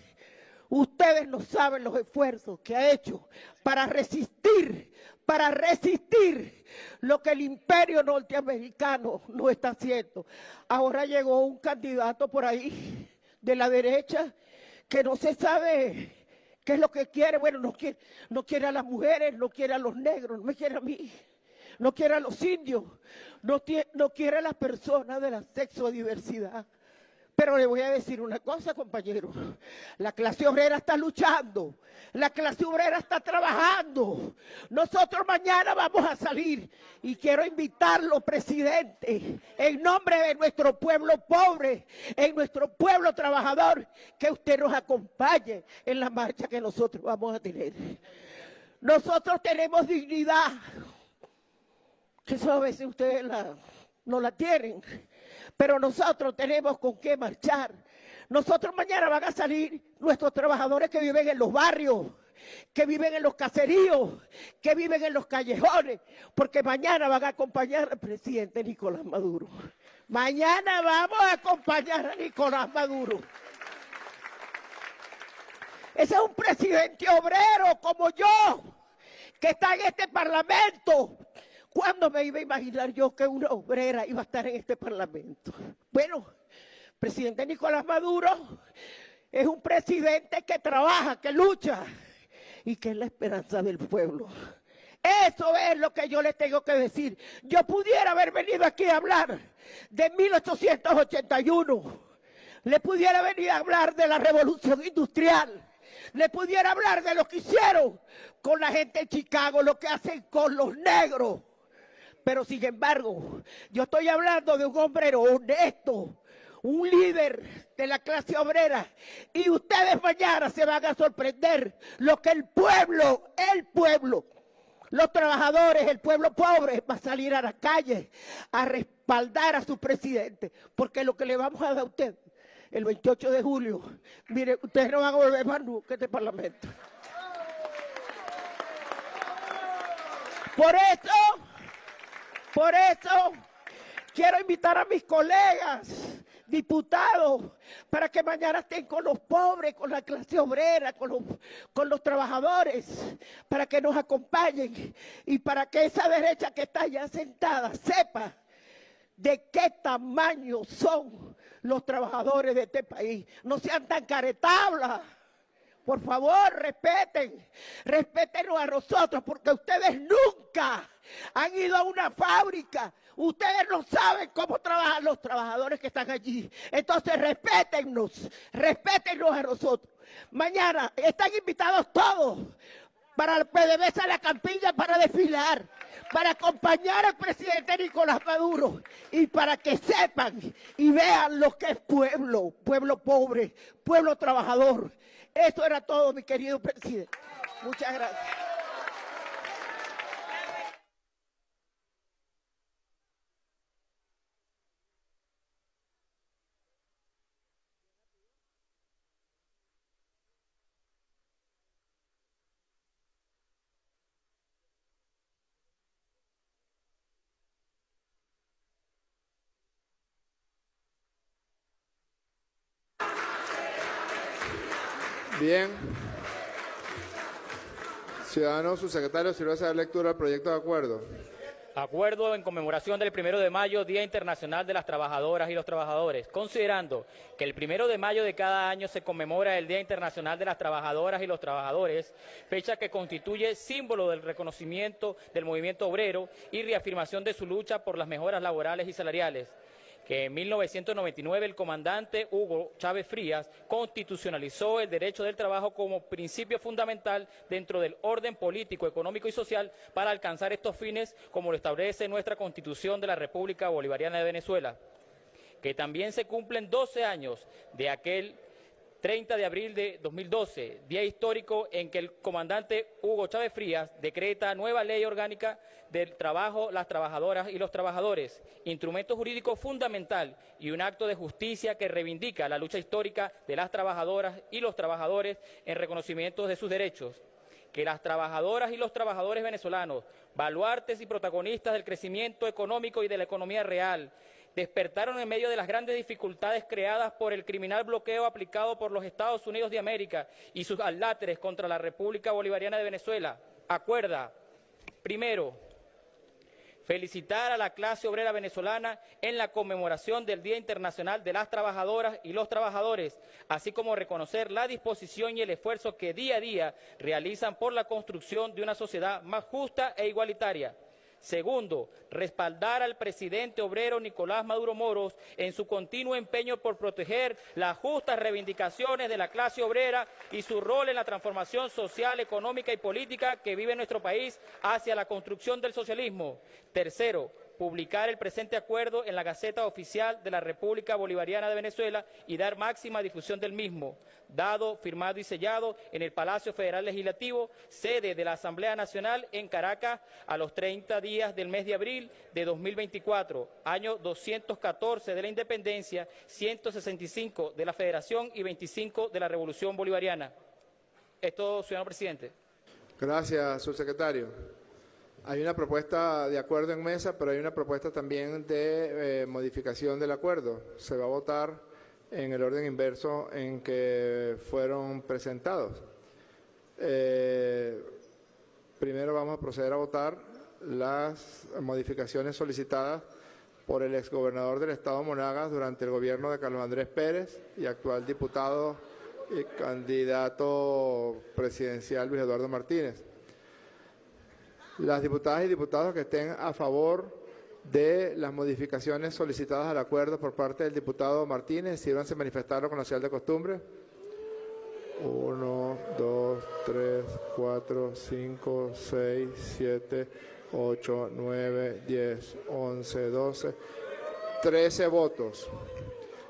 ustedes no saben los esfuerzos que ha hecho para resistir, para resistir lo que el imperio norteamericano no está haciendo. Ahora llegó un candidato por ahí de la derecha que no se sabe qué es lo que quiere. Bueno, no quiere, no quiere a las mujeres, no quiere a los negros, no me quiere a mí, no quiere a los indios, no, no quiere a las personas de la sexodiversidad. Pero le voy a decir una cosa, compañero. La clase obrera está luchando, la clase obrera está trabajando. Nosotros mañana vamos a salir y quiero invitarlo, presidente, en nombre de nuestro pueblo pobre, en nuestro pueblo trabajador, que usted nos acompañe en la marcha que nosotros vamos a tener. Nosotros tenemos dignidad, que eso a veces ustedes la, no la tienen. Pero nosotros tenemos con qué marchar. Nosotros mañana van a salir nuestros trabajadores que viven en los barrios, que viven en los caseríos, que viven en los callejones, porque mañana van a acompañar al presidente Nicolás Maduro. Mañana vamos a acompañar a Nicolás Maduro. Ese es un presidente obrero como yo, que está en este parlamento. ¿Cuándo me iba a imaginar yo que una obrera iba a estar en este parlamento? Bueno, el presidente Nicolás Maduro es un presidente que trabaja, que lucha y que es la esperanza del pueblo. Eso es lo que yo les tengo que decir. Yo pudiera haber venido aquí a hablar de mil ochocientos ochenta y uno, le pudiera venir a hablar de la revolución industrial, le pudiera hablar de lo que hicieron con la gente en Chicago, lo que hacen con los negros. Pero sin embargo, yo estoy hablando de un hombre honesto, un líder de la clase obrera. Y ustedes mañana se van a sorprender lo que el pueblo, el pueblo, los trabajadores, el pueblo pobre va a salir a las calles a respaldar a su presidente. Porque lo que le vamos a dar a usted el veintiocho de julio, mire, ustedes no van a volver más nunca a este parlamento. Por eso... Por eso quiero invitar a mis colegas, diputados, para que mañana estén con los pobres, con la clase obrera, con los, con los trabajadores, para que nos acompañen y para que esa derecha que está allá sentada sepa de qué tamaño son los trabajadores de este país. No sean tan caretablas. Por favor, respeten, respétenos a nosotros, porque ustedes nunca han ido a una fábrica. Ustedes no saben cómo trabajan los trabajadores que están allí. Entonces, respétennos, respétennos a nosotros. Mañana están invitados todos para el P D V S A La Campilla, para desfilar, para acompañar al presidente Nicolás Maduro y para que sepan y vean lo que es pueblo, pueblo pobre, pueblo trabajador. Esto era todo, mi querido presidente. Muchas gracias. Bien. Ciudadanos, su secretario, si va a hacer lectura al proyecto de acuerdo. Acuerdo en conmemoración del primero de mayo, Día Internacional de las Trabajadoras y los Trabajadores. Considerando que el primero de mayo de cada año se conmemora el Día Internacional de las Trabajadoras y los Trabajadores, fecha que constituye símbolo del reconocimiento del movimiento obrero y reafirmación de su lucha por las mejoras laborales y salariales, que en mil novecientos noventa y nueve el comandante Hugo Chávez Frías constitucionalizó el derecho del trabajo como principio fundamental dentro del orden político, económico y social para alcanzar estos fines, como lo establece nuestra Constitución de la República Bolivariana de Venezuela. Que también se cumplen doce años de aquel treinta de abril de dos mil doce, día histórico en que el comandante Hugo Chávez Frías decreta nueva ley orgánica del trabajo, las trabajadoras y los trabajadores, instrumento jurídico fundamental y un acto de justicia que reivindica la lucha histórica de las trabajadoras y los trabajadores en reconocimiento de sus derechos. Que las trabajadoras y los trabajadores venezolanos, baluartes y protagonistas del crecimiento económico y de la economía real, despertaron en medio de las grandes dificultades creadas por el criminal bloqueo aplicado por los Estados Unidos de América y sus aláteres contra la República Bolivariana de Venezuela. Acuerda, primero, felicitar a la clase obrera venezolana en la conmemoración del Día Internacional de las Trabajadoras y los Trabajadores, así como reconocer la disposición y el esfuerzo que día a día realizan por la construcción de una sociedad más justa e igualitaria. Segundo, respaldar al presidente obrero Nicolás Maduro Moros en su continuo empeño por proteger las justas reivindicaciones de la clase obrera y su rol en la transformación social, económica y política que vive nuestro país hacia la construcción del socialismo. Tercero, publicar el presente acuerdo en la Gaceta Oficial de la República Bolivariana de Venezuela y dar máxima difusión del mismo, dado, firmado y sellado en el Palacio Federal Legislativo, sede de la Asamblea Nacional en Caracas, a los treinta días del mes de abril de dos mil veinticuatro, año doscientos catorce de la Independencia, ciento sesenta y cinco de la Federación y veinticinco de la Revolución Bolivariana. Es todo, señor presidente. Gracias, subsecretario. Hay una propuesta de acuerdo en mesa, pero hay una propuesta también de eh, modificación del acuerdo. Se va a votar en el orden inverso en que fueron presentados. Eh, primero vamos a proceder a votar las modificaciones solicitadas por el exgobernador del Estado Monagas durante el gobierno de Carlos Andrés Pérez y actual diputado y candidato presidencial Luis Eduardo Martínez. Las diputadas y diputados que estén a favor de las modificaciones solicitadas al acuerdo por parte del diputado Martínez, sírvanse a manifestarlo con la señal de costumbre. uno, dos, tres, cuatro, cinco, seis, siete, ocho, nueve, diez, once, doce, trece votos.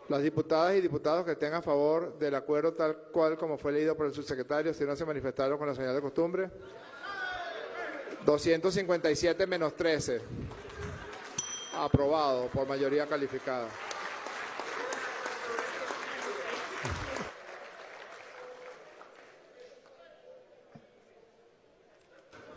Las diputadas y diputados que estén a favor del acuerdo tal cual como fue leído por el subsecretario, sírvanse a manifestarlo con la señal de costumbre. doscientos cincuenta y siete menos trece. Aprobado por mayoría calificada.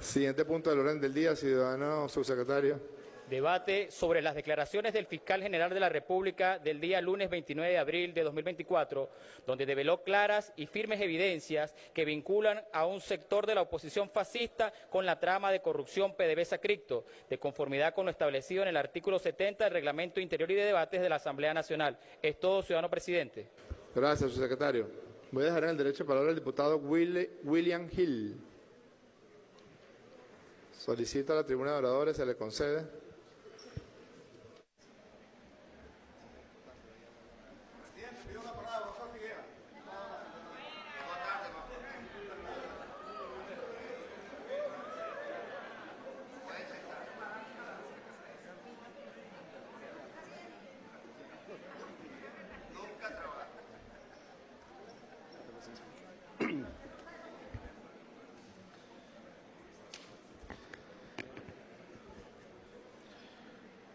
Siguiente punto del orden del día, ciudadano subsecretario. Debate sobre las declaraciones del fiscal general de la República del día lunes veintinueve de abril de dos mil veinticuatro, donde develó claras y firmes evidencias que vinculan a un sector de la oposición fascista con la trama de corrupción P D V-Sacripto, de conformidad con lo establecido en el artículo setenta del Reglamento Interior y de Debates de la Asamblea Nacional. Es todo, ciudadano presidente. Gracias, subsecretario. Voy a dejar en el derecho de palabra al diputado Will, William Hill. Solicita a la tribuna de oradores, se le concede.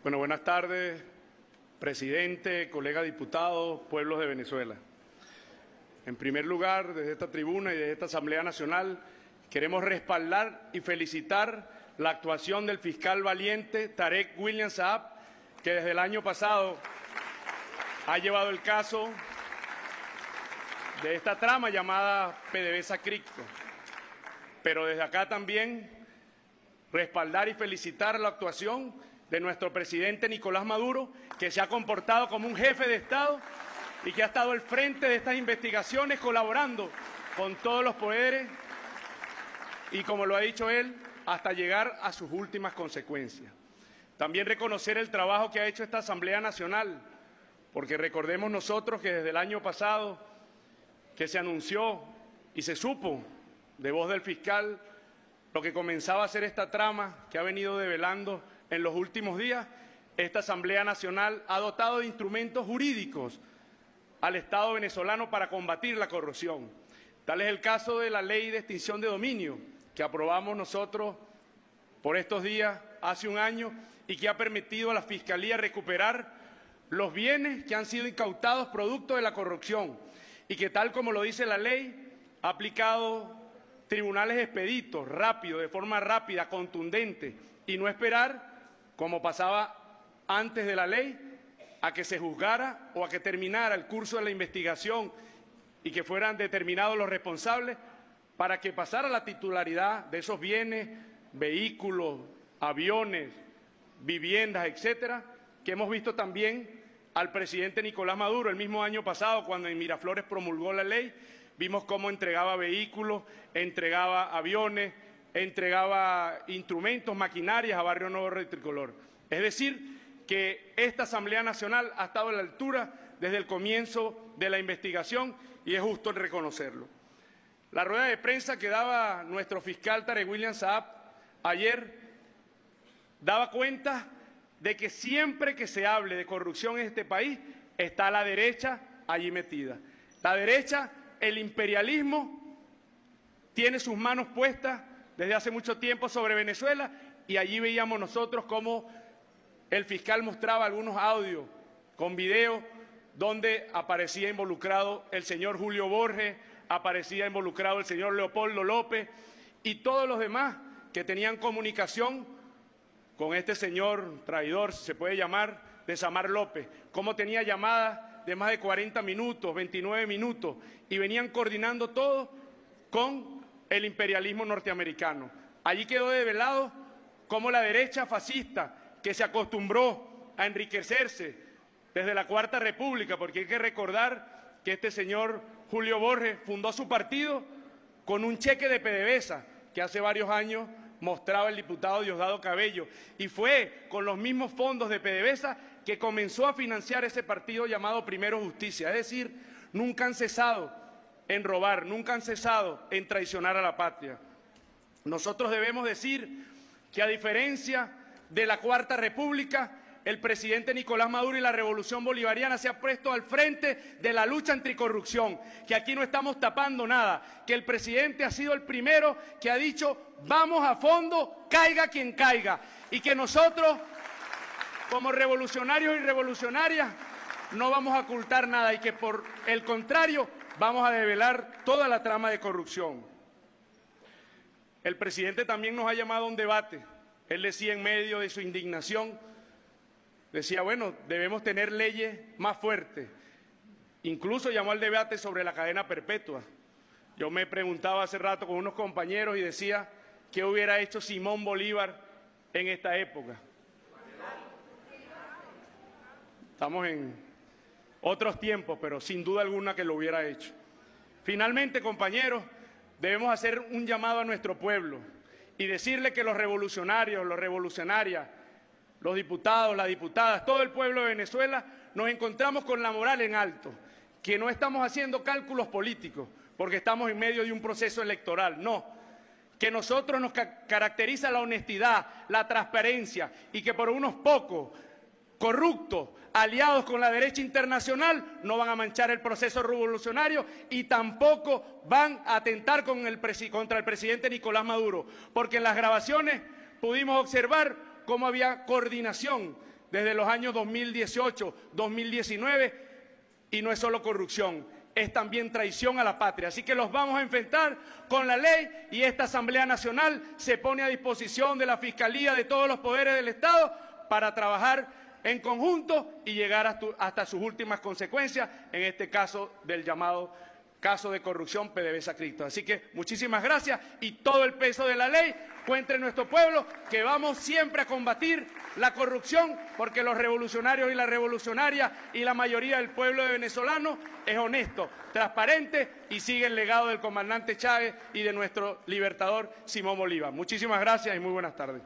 Bueno, buenas tardes, presidente, colegas diputados, pueblos de Venezuela. En primer lugar, desde esta tribuna y desde esta Asamblea Nacional, queremos respaldar y felicitar la actuación del fiscal valiente Tarek William Saab, que desde el año pasado ha llevado el caso de esta trama llamada P D V-Sacripto. Pero desde acá también respaldar y felicitar la actuación de nuestro presidente Nicolás Maduro, que se ha comportado como un jefe de Estado y que ha estado al frente de estas investigaciones colaborando con todos los poderes y, como lo ha dicho él, hasta llegar a sus últimas consecuencias. También reconocer el trabajo que ha hecho esta Asamblea Nacional, porque recordemos nosotros que desde el año pasado que se anunció y se supo de voz del fiscal lo que comenzaba a ser esta trama que ha venido develando en los últimos días, esta Asamblea Nacional ha dotado de instrumentos jurídicos al Estado venezolano para combatir la corrupción. Tal es el caso de la Ley de Extinción de Dominio, que aprobamos nosotros por estos días hace un año y que ha permitido a la Fiscalía recuperar los bienes que han sido incautados producto de la corrupción y que, tal como lo dice la ley, ha aplicado tribunales expeditos, rápido, de forma rápida, contundente, y no esperar, como pasaba antes de la ley, a que se juzgara o a que terminara el curso de la investigación y que fueran determinados los responsables para que pasara la titularidad de esos bienes, vehículos, aviones, viviendas, etcétera, que hemos visto también al presidente Nicolás Maduro el mismo año pasado, cuando en Miraflores promulgó la ley. Vimos cómo entregaba vehículos, entregaba aviones, entregaba instrumentos, maquinarias a Barrio Nuevo del Tricolor. Es decir, que esta Asamblea Nacional ha estado a la altura desde el comienzo de la investigación y es justo reconocerlo. La rueda de prensa que daba nuestro fiscal Tarek William Saab ayer daba cuenta de que siempre que se hable de corrupción en este país, está la derecha allí metida. La derecha, el imperialismo, tiene sus manos puestas desde hace mucho tiempo sobre Venezuela, y allí veíamos nosotros cómo el fiscal mostraba algunos audios con video donde aparecía involucrado el señor Julio Borges, aparecía involucrado el señor Leopoldo López y todos los demás que tenían comunicación con este señor traidor, se puede llamar, de Samar López, cómo tenía llamadas de más de cuarenta minutos, veintinueve minutos, y venían coordinando todo con el imperialismo norteamericano. Allí quedó develado cómo la derecha fascista, que se acostumbró a enriquecerse desde la Cuarta República, porque hay que recordar que este señor Julio Borges fundó su partido con un cheque de PDVSA, que hace varios años mostraba el diputado Diosdado Cabello, y fue con los mismos fondos de PDVSA que comenzó a financiar ese partido llamado Primero Justicia. Es decir, nunca han cesado en robar, nunca han cesado en traicionar a la patria. Nosotros debemos decir que, a diferencia de la Cuarta República, el presidente Nicolás Maduro y la Revolución Bolivariana se ha puesto al frente de la lucha anticorrupción, que aquí no estamos tapando nada, que el presidente ha sido el primero que ha dicho vamos a fondo, caiga quien caiga, y que nosotros como revolucionarios y revolucionarias no vamos a ocultar nada y que por el contrario vamos a develar toda la trama de corrupción. El presidente también nos ha llamado a un debate. Él decía en medio de su indignación, decía, bueno, debemos tener leyes más fuertes. Incluso llamó al debate sobre la cadena perpetua. Yo me preguntaba hace rato con unos compañeros y decía, ¿qué hubiera hecho Simón Bolívar en esta época? Estamos en otros tiempos, pero sin duda alguna que lo hubiera hecho. Finalmente, compañeros, debemos hacer un llamado a nuestro pueblo y decirle que los revolucionarios, los revolucionarias, los diputados, las diputadas, todo el pueblo de Venezuela, nos encontramos con la moral en alto, que no estamos haciendo cálculos políticos, porque estamos en medio de un proceso electoral, no. Que nosotros nos ca- caracteriza la honestidad, la transparencia, y que por unos pocos corruptos, aliados con la derecha internacional, no van a manchar el proceso revolucionario y tampoco van a atentar con el presi- contra el presidente Nicolás Maduro, porque en las grabaciones pudimos observar cómo había coordinación desde los años dos mil dieciocho, dos mil diecinueve, y no es solo corrupción, es también traición a la patria. Así que los vamos a enfrentar con la ley y esta Asamblea Nacional se pone a disposición de la Fiscalía, de todos los poderes del Estado, para trabajar en conjunto y llegar hasta sus últimas consecuencias, en este caso del llamado caso de corrupción PDVSA Cripto. Así que muchísimas gracias y todo el peso de la ley cuenta en nuestro pueblo, que vamos siempre a combatir la corrupción, porque los revolucionarios y las revolucionarias y la mayoría del pueblo de venezolano es honesto, transparente y sigue el legado del comandante Chávez y de nuestro libertador Simón Bolívar. Muchísimas gracias y muy buenas tardes.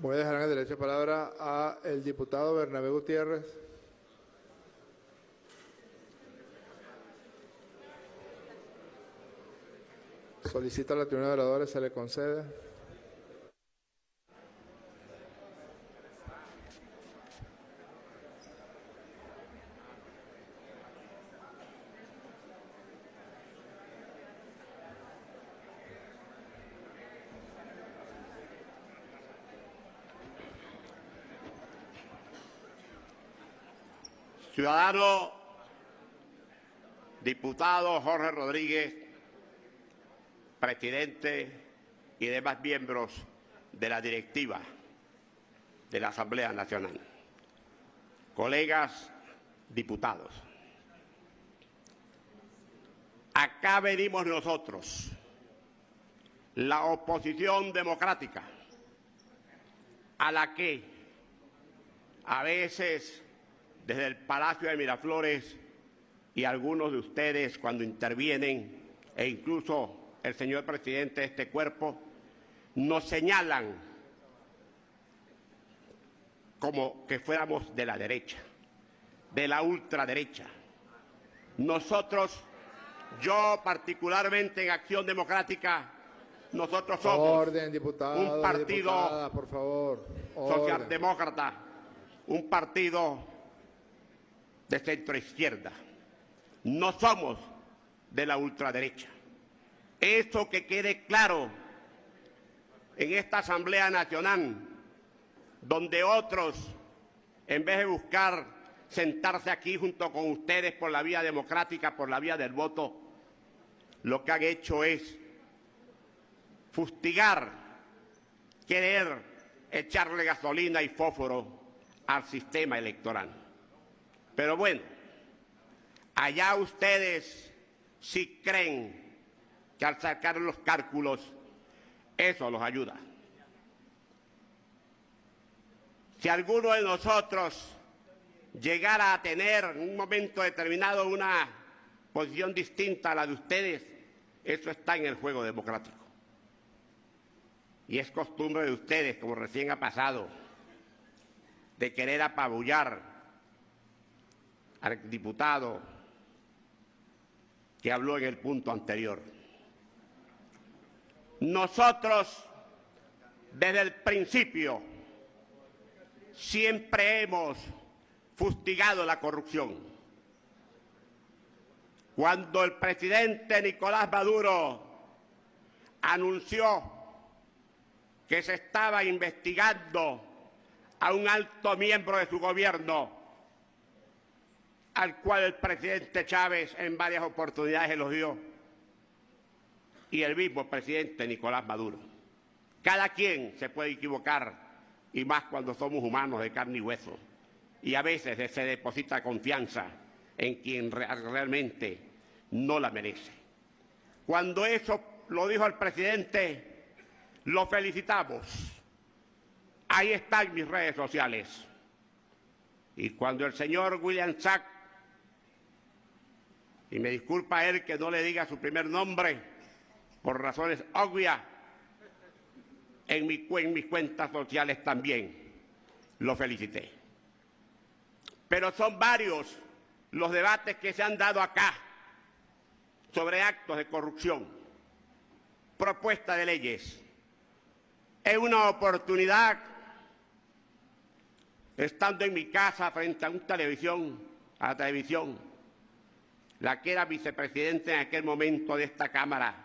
Voy a dejar en el derecho de palabra a el diputado Bernabé Gutiérrez. Solicita a la tribuna de oradores, se le concede. Ciudadano, diputado Jorge Rodríguez, presidente y demás miembros de la directiva de la Asamblea Nacional, colegas diputados, acá venimos nosotros, la oposición democrática, a la que a veces desde el Palacio de Miraflores y algunos de ustedes cuando intervienen, e incluso el señor presidente de este cuerpo, nos señalan como que fuéramos de la derecha, de la ultraderecha. Nosotros, yo particularmente en Acción Democrática, nosotros somos orden, diputado, un partido diputada, por favor, socialdemócrata, un partido de centro izquierda. No somos de la ultraderecha. Eso que quede claro en esta Asamblea Nacional, donde otros, en vez de buscar sentarse aquí junto con ustedes por la vía democrática, por la vía del voto, lo que han hecho es fustigar, querer echarle gasolina y fósforo al sistema electoral. Pero bueno, allá ustedes sí creen que al sacar los cálculos eso los ayuda. Si alguno de nosotros llegara a tener en un momento determinado una posición distinta a la de ustedes, eso está en el juego democrático. Y es costumbre de ustedes, como recién ha pasado, de querer apabullar al diputado que habló en el punto anterior. Nosotros, desde el principio, siempre hemos fustigado la corrupción. Cuando el presidente Nicolás Maduro anunció que se estaba investigando a un alto miembro de su gobierno, al cual el presidente Chávez en varias oportunidades elogió, y el mismo presidente Nicolás Maduro. Cada quien se puede equivocar, y más cuando somos humanos de carne y hueso, y a veces se deposita confianza en quien realmente no la merece. Cuando eso lo dijo el presidente, lo felicitamos. Ahí están mis redes sociales. Y cuando el señor William Saab, y me disculpa él que no le diga su primer nombre por razones obvias, en, mi, en mis cuentas sociales también lo felicité. Pero son varios los debates que se han dado acá sobre actos de corrupción, propuesta de leyes. Es una oportunidad, estando en mi casa frente a una televisión, a la televisión, la que era vicepresidenta en aquel momento de esta Cámara,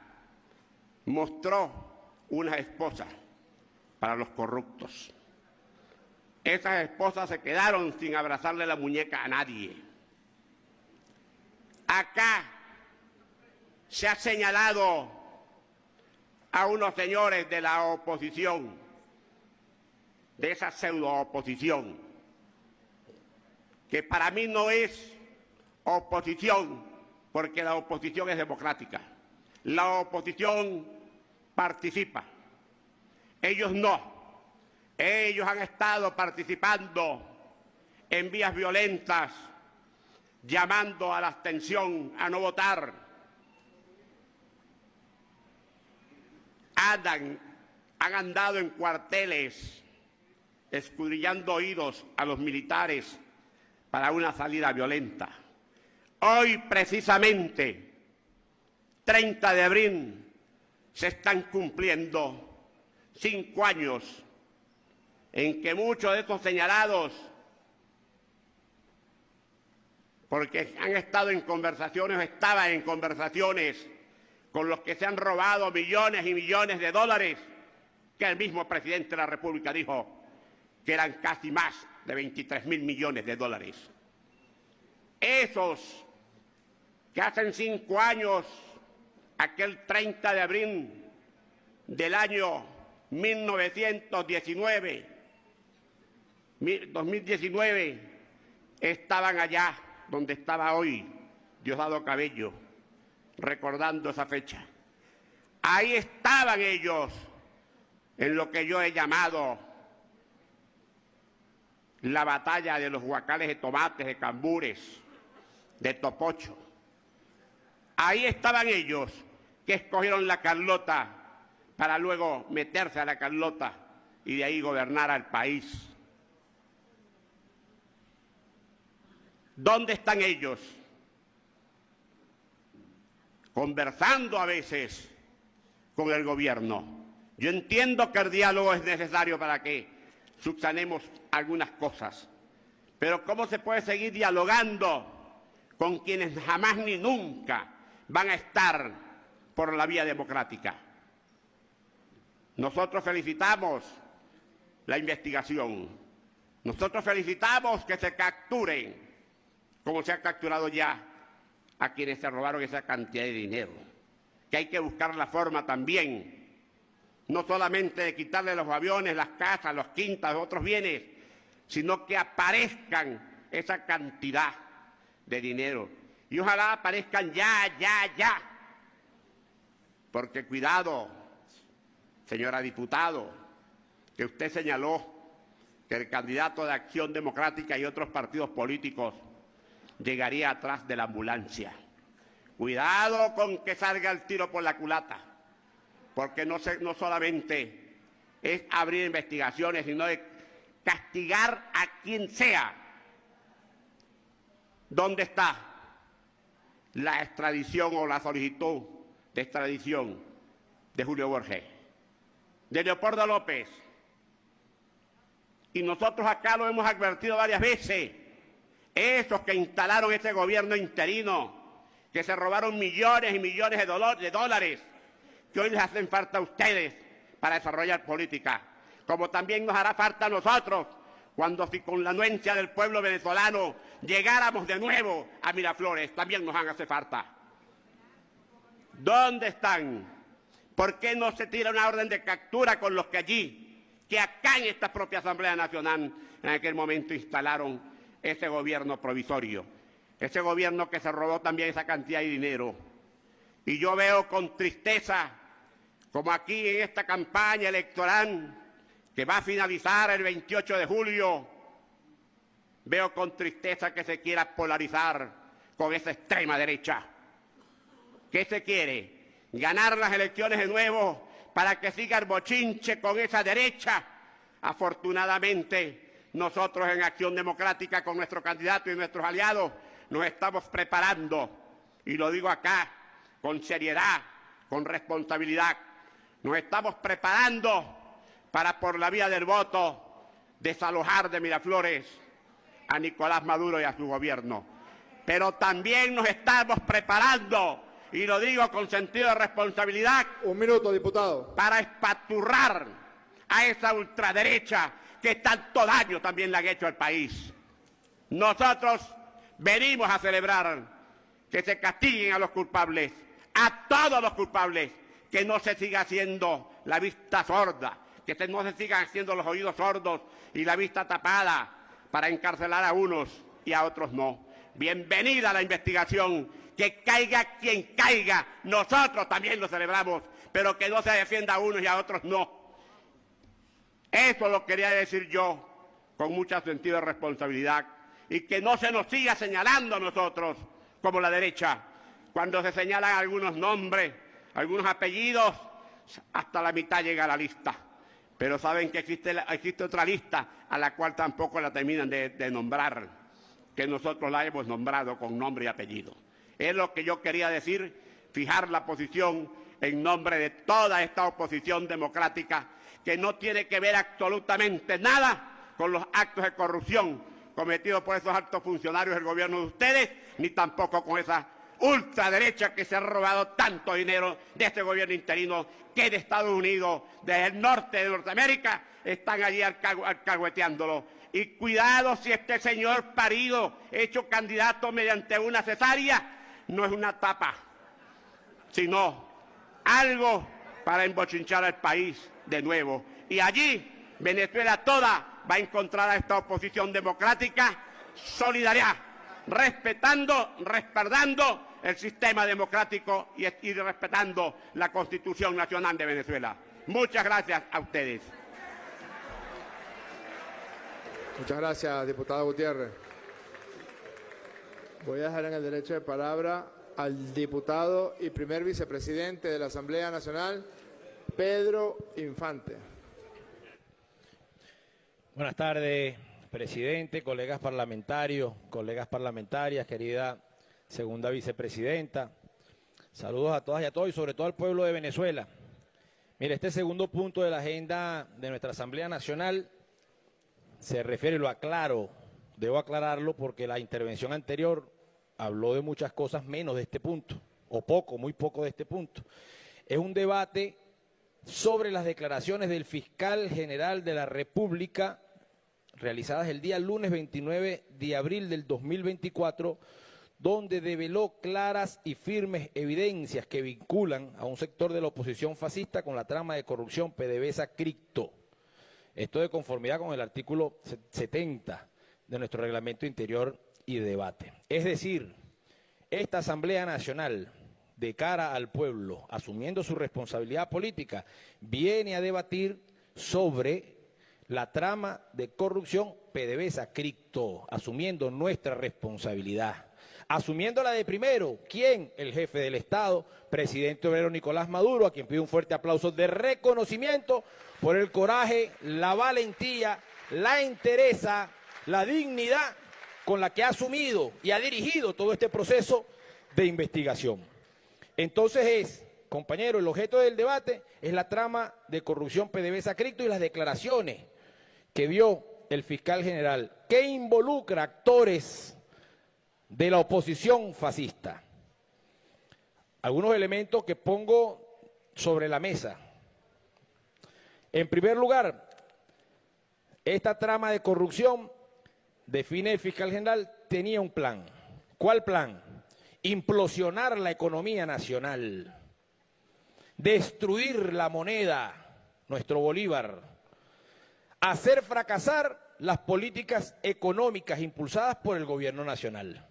mostró unas esposas para los corruptos. Esas esposas se quedaron sin abrazarle la muñeca a nadie. Acá se ha señalado a unos señores de la oposición, de esa pseudo oposición, que para mí no es oposición, porque la oposición es democrática. La oposición participa. Ellos no. Ellos han estado participando en vías violentas, llamando a la abstención, a no votar. Andan, han andado en cuarteles, escudriñando oídos a los militares para una salida violenta. Hoy, precisamente, treinta de abril, se están cumpliendo cinco años en que muchos de estos señalados, porque han estado en conversaciones, o estaban en conversaciones, con los que se han robado millones y millones de dólares, que el mismo presidente de la República dijo que eran casi más de veintitrés mil millones de dólares. Esos que hace cinco años, aquel treinta de abril del año mil novecientos diecinueve, dos mil diecinueve, estaban allá donde estaba hoy Diosdado Cabello, recordando esa fecha. Ahí estaban ellos, en lo que yo he llamado la batalla de los huacales de Tomates, de Cambures, de Topocho. Ahí estaban ellos que escogieron la Carlota para luego meterse a la Carlota y de ahí gobernar al país. ¿Dónde están ellos? Conversando a veces con el gobierno. Yo entiendo que el diálogo es necesario para que subsanemos algunas cosas, pero ¿cómo se puede seguir dialogando con quienes jamás ni nunca van a estar por la vía democrática? Nosotros felicitamos la investigación. Nosotros felicitamos que se capturen, como se ha capturado ya, a quienes se robaron esa cantidad de dinero. Que hay que buscar la forma también, no solamente de quitarle los aviones, las casas, los quintas, otros bienes, sino que aparezcan esa cantidad de dinero. Y ojalá aparezcan ya, ya, ya. Porque cuidado, señora diputado, que usted señaló que el candidato de Acción Democrática y otros partidos políticos llegaría atrás de la ambulancia. Cuidado con que salga el tiro por la culata, porque no, se, no solamente es abrir investigaciones, sino de castigar a quien sea. ¿Dónde está la extradición o la solicitud de extradición de Julio Borges, de Leopoldo López? Y nosotros acá lo hemos advertido varias veces. Esos que instalaron ese gobierno interino, que se robaron millones y millones de, dolor, de dólares, que hoy les hacen falta a ustedes para desarrollar política. Como también nos hará falta a nosotros, cuando si con la anuencia del pueblo venezolano llegáramos de nuevo a Miraflores, también nos van a hacer falta. ¿Dónde están? ¿Por qué no se tira una orden de captura con los que allí, que acá en esta propia Asamblea Nacional, en aquel momento instalaron ese gobierno provisorio? Ese gobierno que se robó también esa cantidad de dinero. Y yo veo con tristeza, como aquí en esta campaña electoral, que va a finalizar el veintiocho de julio, veo con tristeza que se quiera polarizar con esa extrema derecha. ¿Qué se quiere? ¿Ganar las elecciones de nuevo para que siga el bochinche con esa derecha? Afortunadamente, nosotros en Acción Democrática, con nuestro candidato y nuestros aliados, nos estamos preparando, y lo digo acá, con seriedad, con responsabilidad, nos estamos preparando para, por la vía del voto, desalojar de Miraflores a Nicolás Maduro y a su gobierno. Pero también nos estamos preparando, y lo digo con sentido de responsabilidad, un minuto, diputado, para espaturrar a esa ultraderecha que tanto daño también le ha hecho al país. Nosotros venimos a celebrar que se castiguen a los culpables, a todos los culpables, que no se siga haciendo la vista sorda, que no se sigan haciendo los oídos sordos y la vista tapada para encarcelar a unos y a otros no. Bienvenida a la investigación, que caiga quien caiga, nosotros también lo celebramos, pero que no se defienda a unos y a otros no. Eso lo quería decir yo con mucho sentido de responsabilidad, y que no se nos siga señalando a nosotros como la derecha, cuando se señalan algunos nombres, algunos apellidos, hasta la mitad llega la lista. Pero saben que existe, existe otra lista a la cual tampoco la terminan de, de nombrar, que nosotros la hemos nombrado con nombre y apellido. Es lo que yo quería decir, fijar la posición en nombre de toda esta oposición democrática, que no tiene que ver absolutamente nada con los actos de corrupción cometidos por esos altos funcionarios del gobierno de ustedes, ni tampoco con esa ultraderecha que se ha robado tanto dinero de este gobierno interino, que de Estados Unidos, desde el norte de Norteamérica, están allí alcahueteándolo. Y cuidado si este señor parido, hecho candidato mediante una cesárea, no es una tapa, sino algo para embochinchar al país de nuevo. Y allí Venezuela toda va a encontrar a esta oposición democrática solidaria, respetando, respaldando el sistema democrático y, y respetando la Constitución Nacional de Venezuela. Muchas gracias a ustedes. Muchas gracias, diputado Gutiérrez. Voy a dejar en el derecho de palabra al diputado y primer vicepresidente de la Asamblea Nacional, Pedro Infante. Buenas tardes, presidente, colegas parlamentarios, colegas parlamentarias, querida segunda vicepresidenta. Saludos a todas y a todos y sobre todo al pueblo de Venezuela. Mire, este segundo punto de la agenda de nuestra Asamblea Nacional se refiere, lo aclaro, debo aclararlo porque la intervención anterior habló de muchas cosas menos de este punto, o poco, muy poco de este punto. Es un debate sobre las declaraciones del fiscal general de la República realizadas el día lunes veintinueve de abril del dos mil veinticuatro, donde develó claras y firmes evidencias que vinculan a un sector de la oposición fascista con la trama de corrupción PDVSA-Cripto. Esto de conformidad con el artículo setenta de nuestro reglamento interior y debate. Es decir, esta Asamblea Nacional, de cara al pueblo, asumiendo su responsabilidad política, viene a debatir sobre la trama de corrupción PDVSA-Cripto, asumiendo nuestra responsabilidad. Asumiendo la de primero, ¿quién? El jefe del Estado, presidente obrero Nicolás Maduro, a quien pido un fuerte aplauso de reconocimiento por el coraje, la valentía, la entereza, la dignidad con la que ha asumido y ha dirigido todo este proceso de investigación. Entonces es, compañero, el objeto del debate es la trama de corrupción PDVSA-Cripto y las declaraciones que dio el fiscal general, que involucra actores de la oposición fascista. Algunos elementos que pongo sobre la mesa. En primer lugar, esta trama de corrupción, define el fiscal general, tenía un plan. ¿Cuál plan? Implosionar la economía nacional, destruir la moneda, nuestro bolívar, hacer fracasar las políticas económicas impulsadas por el gobierno nacional.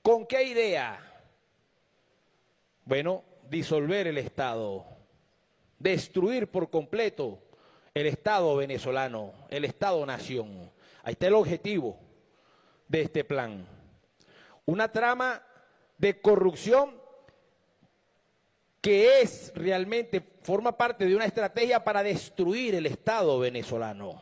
¿Con qué idea? Bueno, disolver el Estado, destruir por completo el Estado venezolano, el Estado-nación. Ahí está el objetivo de este plan. Una trama de corrupción que es realmente, forma parte de una estrategia para destruir el Estado venezolano,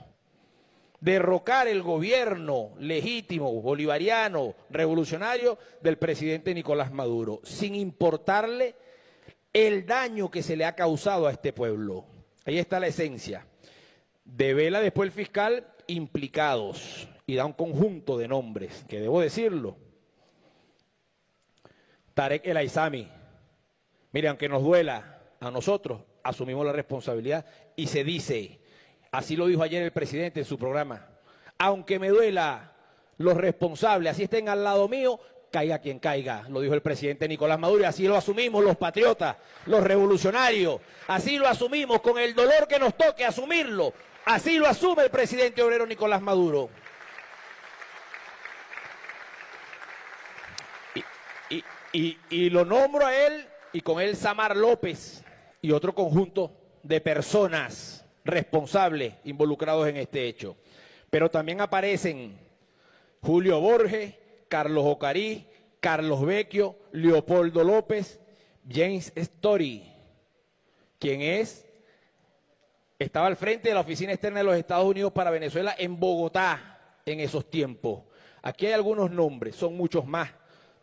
derrocar el gobierno legítimo, bolivariano, revolucionario del presidente Nicolás Maduro, sin importarle el daño que se le ha causado a este pueblo. Ahí está la esencia. Devela después el fiscal implicados y da un conjunto de nombres, que debo decirlo. Tarek El Aizami, mire, aunque nos duela a nosotros, asumimos la responsabilidad y se dice, así lo dijo ayer el presidente en su programa, aunque me duela, los responsables, así estén al lado mío, caiga quien caiga, lo dijo el presidente Nicolás Maduro, y así lo asumimos los patriotas, los revolucionarios, así lo asumimos con el dolor que nos toque asumirlo, así lo asume el presidente obrero Nicolás Maduro. Y, y, y, y lo nombro a él y con él Samar López y otro conjunto de personas responsables involucrados en este hecho. Pero también aparecen Julio Borges, Carlos Ocarí, Carlos Vecchio, Leopoldo López, James Story, quien es, estaba al frente de la Oficina Externa de los Estados Unidos para Venezuela en Bogotá en esos tiempos. Aquí hay algunos nombres, son muchos más,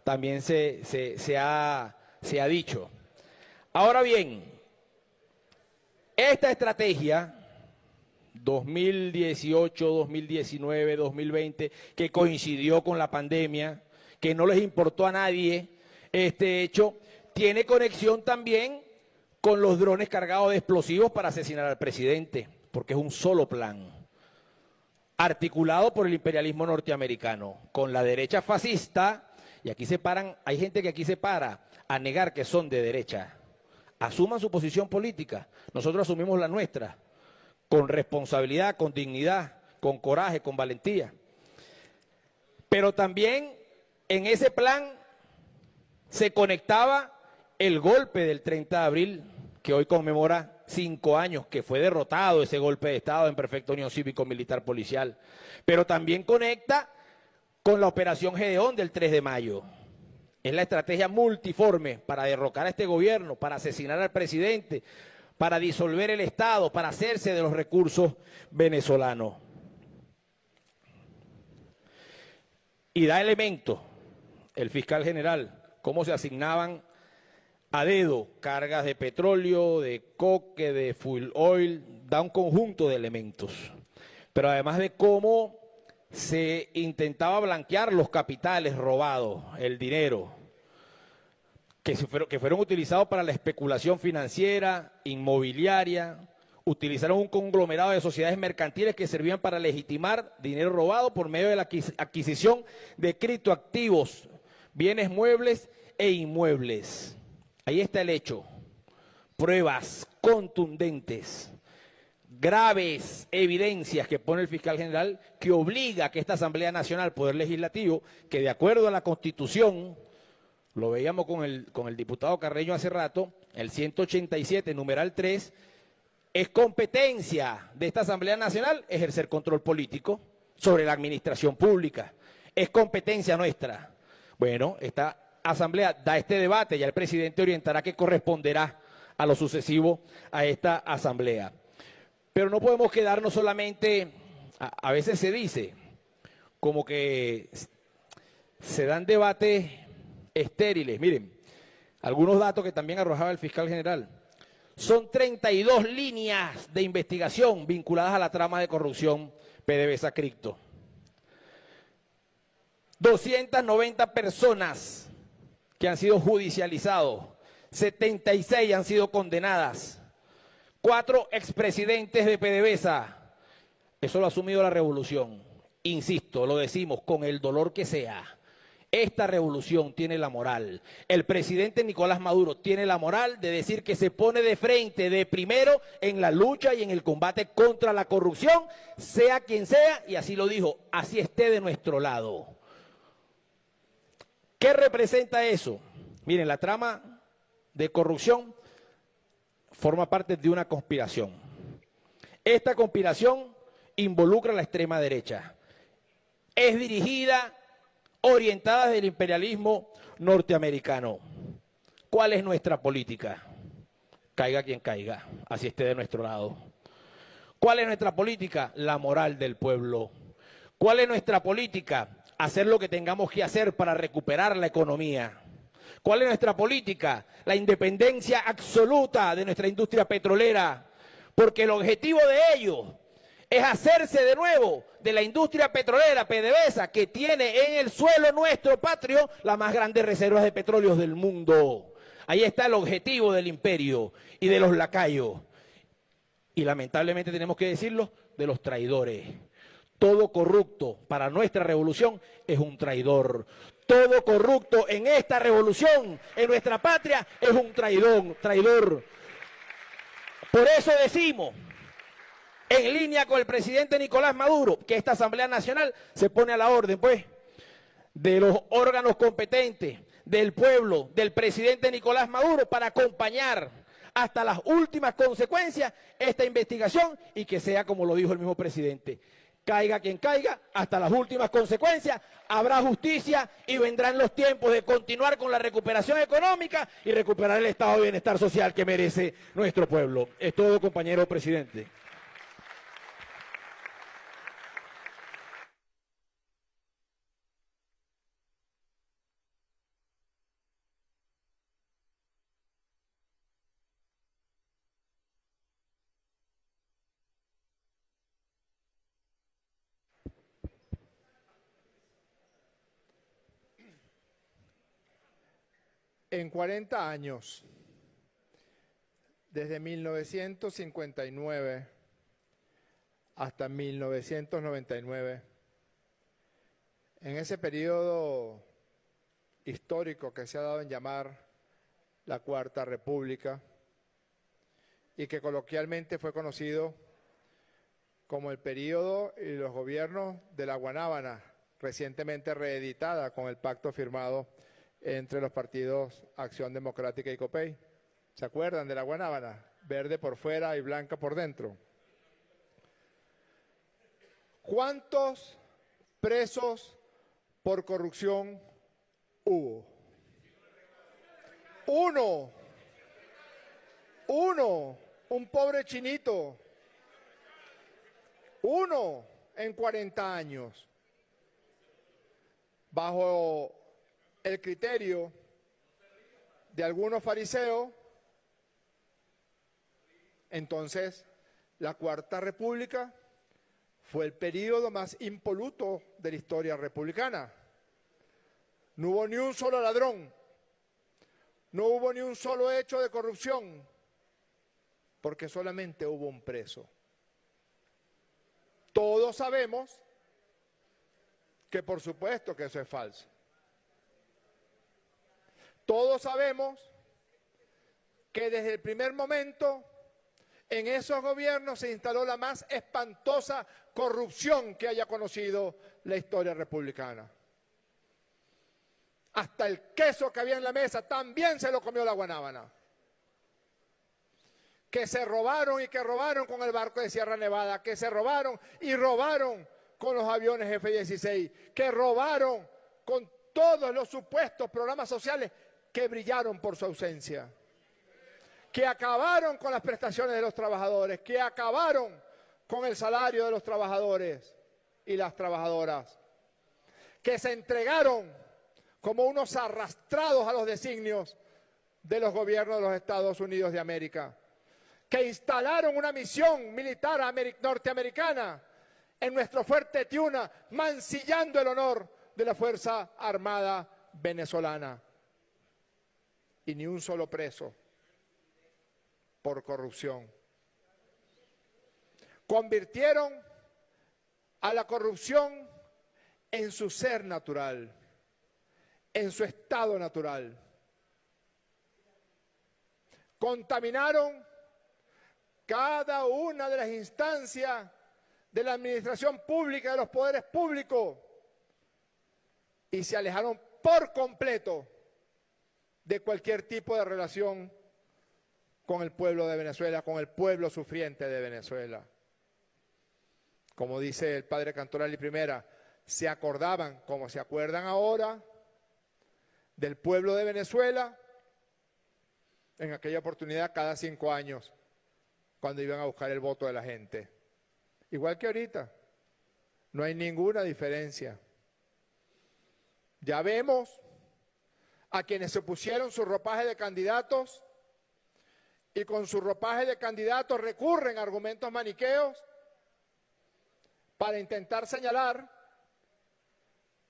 también se, se, se, ha, se ha dicho. Ahora bien, esta estrategia dos mil dieciocho, dos mil diecinueve, dos mil veinte, que coincidió con la pandemia, que no les importó a nadie este hecho, tiene conexión también con los drones cargados de explosivos para asesinar al presidente, porque es un solo plan, articulado por el imperialismo norteamericano, con la derecha fascista, y aquí se paran, hay gente que aquí se para a negar que son de derecha, asuman su posición política, nosotros asumimos la nuestra, con responsabilidad, con dignidad, con coraje, con valentía. Pero también en ese plan se conectaba el golpe del treinta de abril, que hoy conmemora cinco años, que fue derrotado ese golpe de Estado en perfecta unión cívico-militar-policial. Pero también conecta con la operación Gedeón del tres de mayo. Es la estrategia multiforme para derrocar a este gobierno, para asesinar al presidente, para disolver el Estado, para hacerse de los recursos venezolanos. Y da elementos, el fiscal general, cómo se asignaban a dedo cargas de petróleo, de coque, de fuel oil, da un conjunto de elementos. Pero además de cómo se intentaba blanquear los capitales robados, el dinero, que, se fueron, que fueron utilizados para la especulación financiera, inmobiliaria, utilizaron un conglomerado de sociedades mercantiles que servían para legitimar dinero robado por medio de la adquisición de criptoactivos, bienes muebles e inmuebles. Ahí está el hecho, pruebas contundentes, graves evidencias que pone el fiscal general que obliga a que esta Asamblea Nacional, Poder Legislativo, que de acuerdo a la Constitución, lo veíamos con el, con el diputado Carreño hace rato, el ciento ochenta y siete, numeral tres, es competencia de esta Asamblea Nacional ejercer control político sobre la administración pública, es competencia nuestra. Bueno, esta Asamblea da este debate, ya el presidente orientará qué corresponderá a lo sucesivo a esta asamblea. Pero no podemos quedarnos solamente, a, a veces se dice, como que se dan debates estériles. Miren, algunos datos que también arrojaba el fiscal general. Son treinta y dos líneas de investigación vinculadas a la trama de corrupción PDVSA Cripto. doscientas noventa personas que han sido judicializados, setenta y seis han sido condenadas, cuatro expresidentes de PDVSA, eso lo ha asumido la revolución, insisto, lo decimos con el dolor que sea, esta revolución tiene la moral, el presidente Nicolás Maduro tiene la moral de decir que se pone de frente, de primero en la lucha y en el combate contra la corrupción, sea quien sea, y así lo dijo, así esté de nuestro lado. ¿Qué representa eso? Miren, la trama de corrupción forma parte de una conspiración. Esta conspiración involucra a la extrema derecha. Es dirigida, orientada del imperialismo norteamericano. ¿Cuál es nuestra política? Caiga quien caiga, así esté de nuestro lado. ¿Cuál es nuestra política? La moral del pueblo. ¿Cuál es nuestra política? Hacer lo que tengamos que hacer para recuperar la economía. ¿Cuál es nuestra política? La independencia absoluta de nuestra industria petrolera, porque el objetivo de ellos es hacerse de nuevo de la industria petrolera PDVSA, que tiene en el suelo nuestro patrio las más grandes reservas de petróleo del mundo. Ahí está el objetivo del imperio y de los lacayos. Y lamentablemente tenemos que decirlo, de los traidores. Todo corrupto para nuestra revolución es un traidor. Todo corrupto en esta revolución, en nuestra patria, es un traidor. traidor. Por eso decimos, en línea con el presidente Nicolás Maduro, que esta Asamblea Nacional se pone a la orden, pues, de los órganos competentes, del pueblo, del presidente Nicolás Maduro, para acompañar hasta las últimas consecuencias esta investigación y que sea como lo dijo el mismo presidente. Caiga quien caiga, hasta las últimas consecuencias, habrá justicia y vendrán los tiempos de continuar con la recuperación económica y recuperar el estado de bienestar social que merece nuestro pueblo. Es todo, compañero presidente. En cuarenta años, desde mil novecientos cincuenta y nueve hasta mil novecientos noventa y nueve, en ese periodo histórico que se ha dado en llamar la Cuarta República, y que coloquialmente fue conocido como el periodo y los gobiernos de la Guanábana, recientemente reeditada con el pacto firmado entre los partidos Acción Democrática y COPEI. ¿Se acuerdan de la Guanábana? Verde por fuera y blanca por dentro. ¿Cuántos presos por corrupción hubo? Uno. Uno. Un pobre chinito. Uno en cuarenta años. Bajo el criterio de algunos fariseos, entonces la Cuarta República fue el periodo más impoluto de la historia republicana. No hubo ni un solo ladrón, no hubo ni un solo hecho de corrupción, porque solamente hubo un preso. Todos sabemos que por supuesto que eso es falso. Todos sabemos que desde el primer momento en esos gobiernos se instaló la más espantosa corrupción que haya conocido la historia republicana. Hasta el queso que había en la mesa también se lo comió la guanábana. Que se robaron y que robaron con el barco de Sierra Nevada, que se robaron y robaron con los aviones F dieciséis, que robaron con todos los supuestos programas sociales que brillaron por su ausencia, que acabaron con las prestaciones de los trabajadores, que acabaron con el salario de los trabajadores y las trabajadoras, que se entregaron como unos arrastrados a los designios de los gobiernos de los Estados Unidos de América, que instalaron una misión militar norteamericana en nuestro fuerte Tiuna, mancillando el honor de la Fuerza Armada venezolana. Y ni un solo preso por corrupción. Convirtieron a la corrupción en su ser natural, en su estado natural. Contaminaron cada una de las instancias de la administración pública, de los poderes públicos, y se alejaron por completo de cualquier tipo de relación con el pueblo de Venezuela, con el pueblo sufriente de Venezuela. Como dice el padre Cantorali Primera, se acordaban, como se acuerdan ahora, del pueblo de Venezuela en aquella oportunidad cada cinco años, cuando iban a buscar el voto de la gente. Igual que ahorita, no hay ninguna diferencia. Ya vemos a quienes se pusieron su ropaje de candidatos y con su ropaje de candidatos recurren a argumentos maniqueos para intentar señalar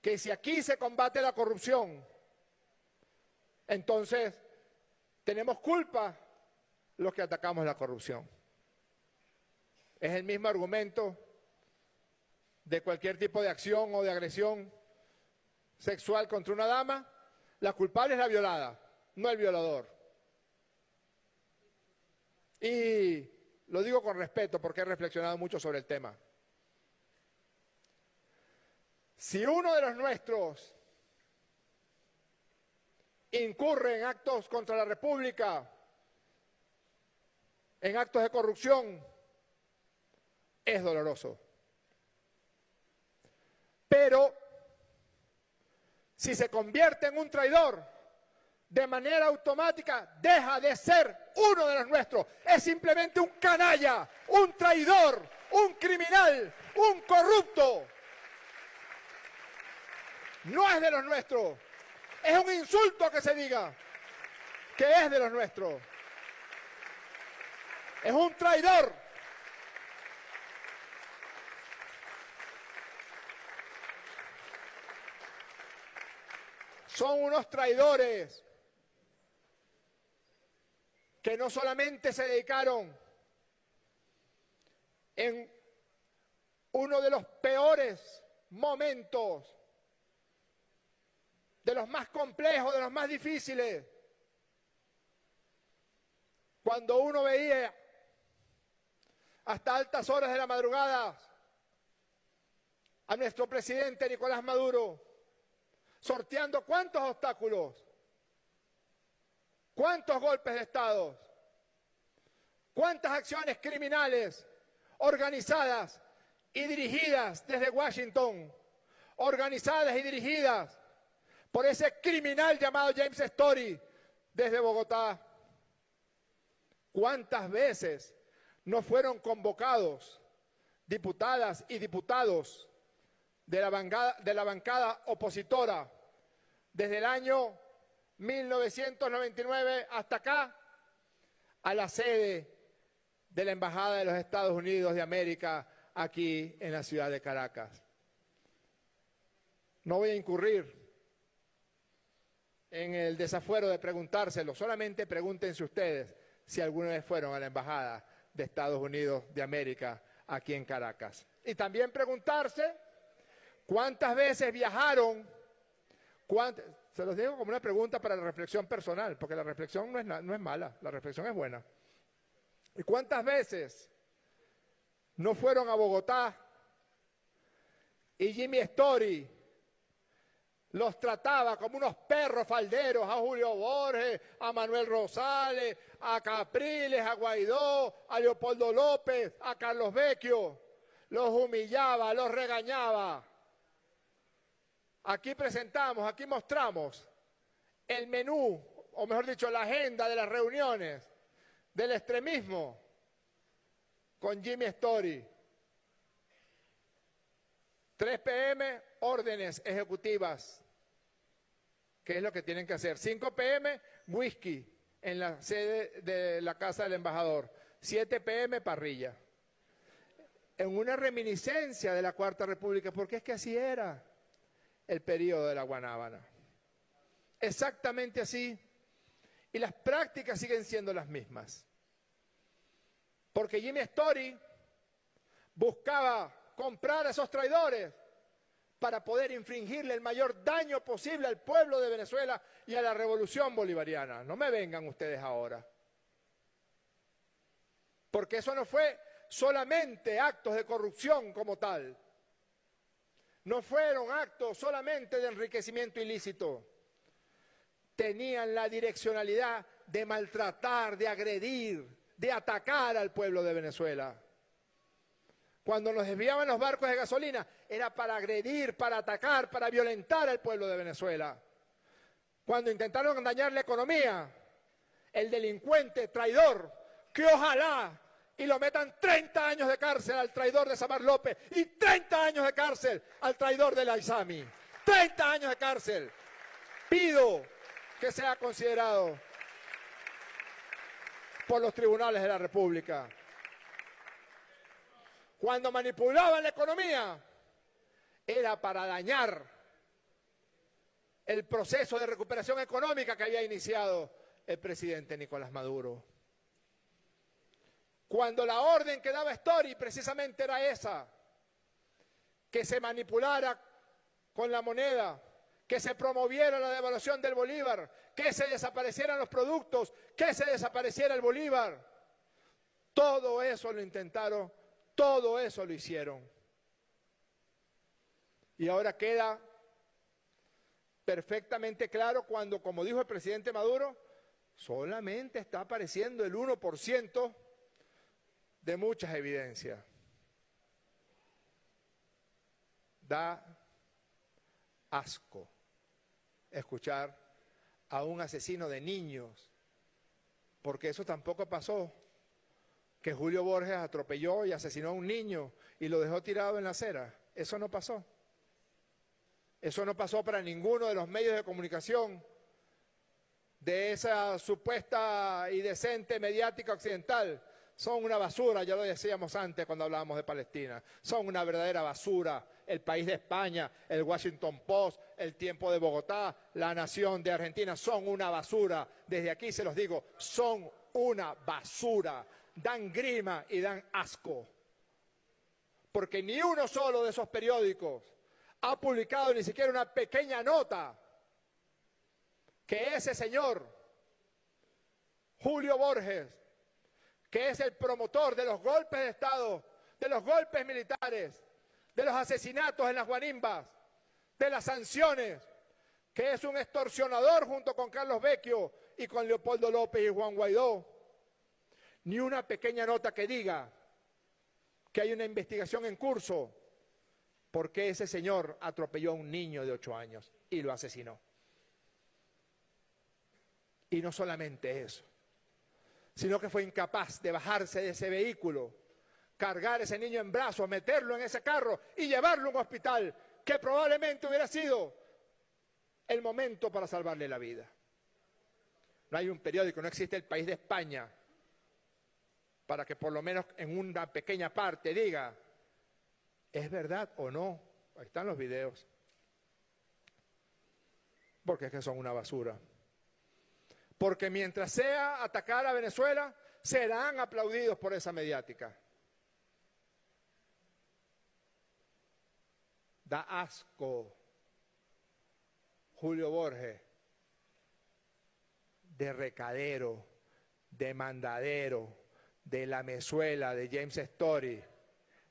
que si aquí se combate la corrupción, entonces tenemos culpa los que atacamos la corrupción. Es el mismo argumento de cualquier tipo de acción o de agresión sexual contra una dama. La culpable es la violada, no el violador. Y lo digo con respeto porque he reflexionado mucho sobre el tema. Si uno de los nuestros incurre en actos contra la República, en actos de corrupción, es doloroso. Pero si se convierte en un traidor, de manera automática deja de ser uno de los nuestros. Es simplemente un canalla, un traidor, un criminal, un corrupto. No es de los nuestros. Es un insulto que se diga que es de los nuestros. Es un traidor. Son unos traidores que no solamente se dedicaron en uno de los peores momentos, de los más complejos, de los más difíciles, cuando uno veía hasta altas horas de la madrugada a nuestro presidente Nicolás Maduro, sorteando cuántos obstáculos, cuántos golpes de Estado, cuántas acciones criminales organizadas y dirigidas desde Washington, organizadas y dirigidas por ese criminal llamado James Story desde Bogotá. ¿Cuántas veces no fueron convocados diputadas y diputados de la bancada, de la bancada opositora desde el año mil novecientos noventa y nueve hasta acá a la sede de la Embajada de los Estados Unidos de América aquí en la ciudad de Caracas? No voy a incurrir en el desafuero de preguntárselo, solamente pregúntense ustedes si alguna vez fueron a la Embajada de Estados Unidos de América aquí en Caracas. Y también preguntarse cuántas veces viajaron, cuántas, se los digo como una pregunta para la reflexión personal, porque la reflexión no es, no es mala, la reflexión es buena. ¿Y cuántas veces no fueron a Bogotá y Jimmy Story los trataba como unos perros falderos a Julio Borges, a Manuel Rosales, a Capriles, a Guaidó, a Leopoldo López, a Carlos Vecchio? Los humillaba, los regañaba. Aquí presentamos, aquí mostramos el menú, o mejor dicho, la agenda de las reuniones del extremismo con Jimmy Story. tres p m, órdenes ejecutivas, que es lo que tienen que hacer. cinco p m, whisky en la sede de la casa del embajador. siete p m, parrilla. En una reminiscencia de la Cuarta República, porque es que así era el periodo de la Guanábana. Exactamente así. Y las prácticas siguen siendo las mismas. Porque Jimmy Story buscaba comprar a esos traidores para poder infringirle el mayor daño posible al pueblo de Venezuela y a la revolución bolivariana. No me vengan ustedes ahora. Porque eso no fue solamente actos de corrupción como tal. No fueron actos solamente de enriquecimiento ilícito. Tenían la direccionalidad de maltratar, de agredir, de atacar al pueblo de Venezuela. Cuando nos desviaban los barcos de gasolina, era para agredir, para atacar, para violentar al pueblo de Venezuela. Cuando intentaron dañar la economía, el delincuente, traidor, que ojalá y lo metan treinta años de cárcel al traidor de Samar López y treinta años de cárcel al traidor de la Isami. treinta años de cárcel. Pido que sea considerado por los tribunales de la República. Cuando manipulaban la economía, era para dañar el proceso de recuperación económica que había iniciado el presidente Nicolás Maduro. Cuando la orden que daba Story precisamente era esa, que se manipulara con la moneda, que se promoviera la devaluación del bolívar, que se desaparecieran los productos, que se desapareciera el bolívar. Todo eso lo intentaron. Todo eso lo hicieron. Y ahora queda perfectamente claro cuando, como dijo el presidente Maduro, solamente está apareciendo el uno por ciento de muchas evidencias. Da asco escuchar a un asesino de niños, porque eso tampoco pasó. Que Julio Borges atropelló y asesinó a un niño y lo dejó tirado en la acera. Eso no pasó. Eso no pasó para ninguno de los medios de comunicación de esa supuesta y decente mediática occidental. Son una basura, ya lo decíamos antes cuando hablábamos de Palestina. Son una verdadera basura. El País de España, el Washington Post, el Tiempo de Bogotá, La Nación de Argentina, son una basura. Desde aquí se los digo, son una basura. Dan grima y dan asco, porque ni uno solo de esos periódicos ha publicado ni siquiera una pequeña nota que ese señor, Julio Borges, que es el promotor de los golpes de Estado, de los golpes militares, de los asesinatos en las guarimbas, de las sanciones, que es un extorsionador junto con Carlos Vecchio y con Leopoldo López y Juan Guaidó. Ni una pequeña nota que diga que hay una investigación en curso porque ese señor atropelló a un niño de ocho años y lo asesinó. Y no solamente eso, sino que fue incapaz de bajarse de ese vehículo, cargar a ese niño en brazos, meterlo en ese carro y llevarlo a un hospital, que probablemente hubiera sido el momento para salvarle la vida. No hay un periódico, no existe el país de España, para que por lo menos en una pequeña parte diga, ¿es verdad o no? Ahí están los videos. Porque es que son una basura. Porque mientras sea atacar a Venezuela, serán aplaudidos por esa mediática. Da asco. Julio Borges, de recadero, de mandadero, de lamezuela, de James Story,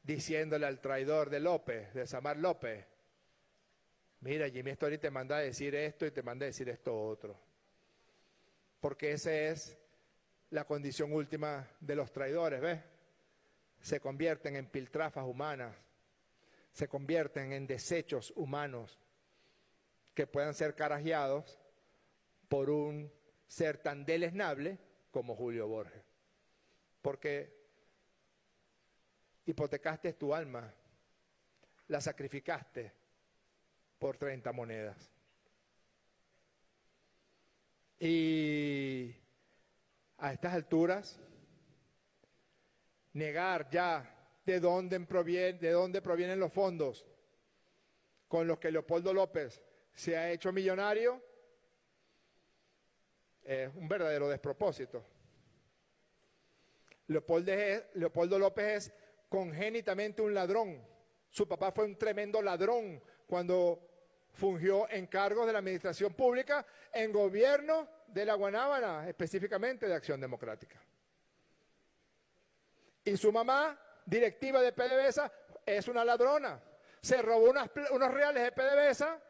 diciéndole al traidor de López, de Samar López, mira, Jimmy Story te manda a decir esto y te manda a decir esto otro. Porque esa es la condición última de los traidores, ¿ves? Se convierten en piltrafas humanas, se convierten en desechos humanos que puedan ser carajeados por un ser tan deleznable como Julio Borges. Porque hipotecaste tu alma, la sacrificaste por treinta monedas. Y a estas alturas, negar ya de dónde proviene, de dónde provienen los fondos con los que Leopoldo López se ha hecho millonario, es un verdadero despropósito. Leopoldo, es, Leopoldo López es congénitamente un ladrón. Su papá fue un tremendo ladrón cuando fungió en cargos de la administración pública en gobierno de la Guanábana, específicamente de Acción Democrática. Y su mamá, directiva de PDVSA, es una ladrona. Se robó unas, unos reales de PDVSA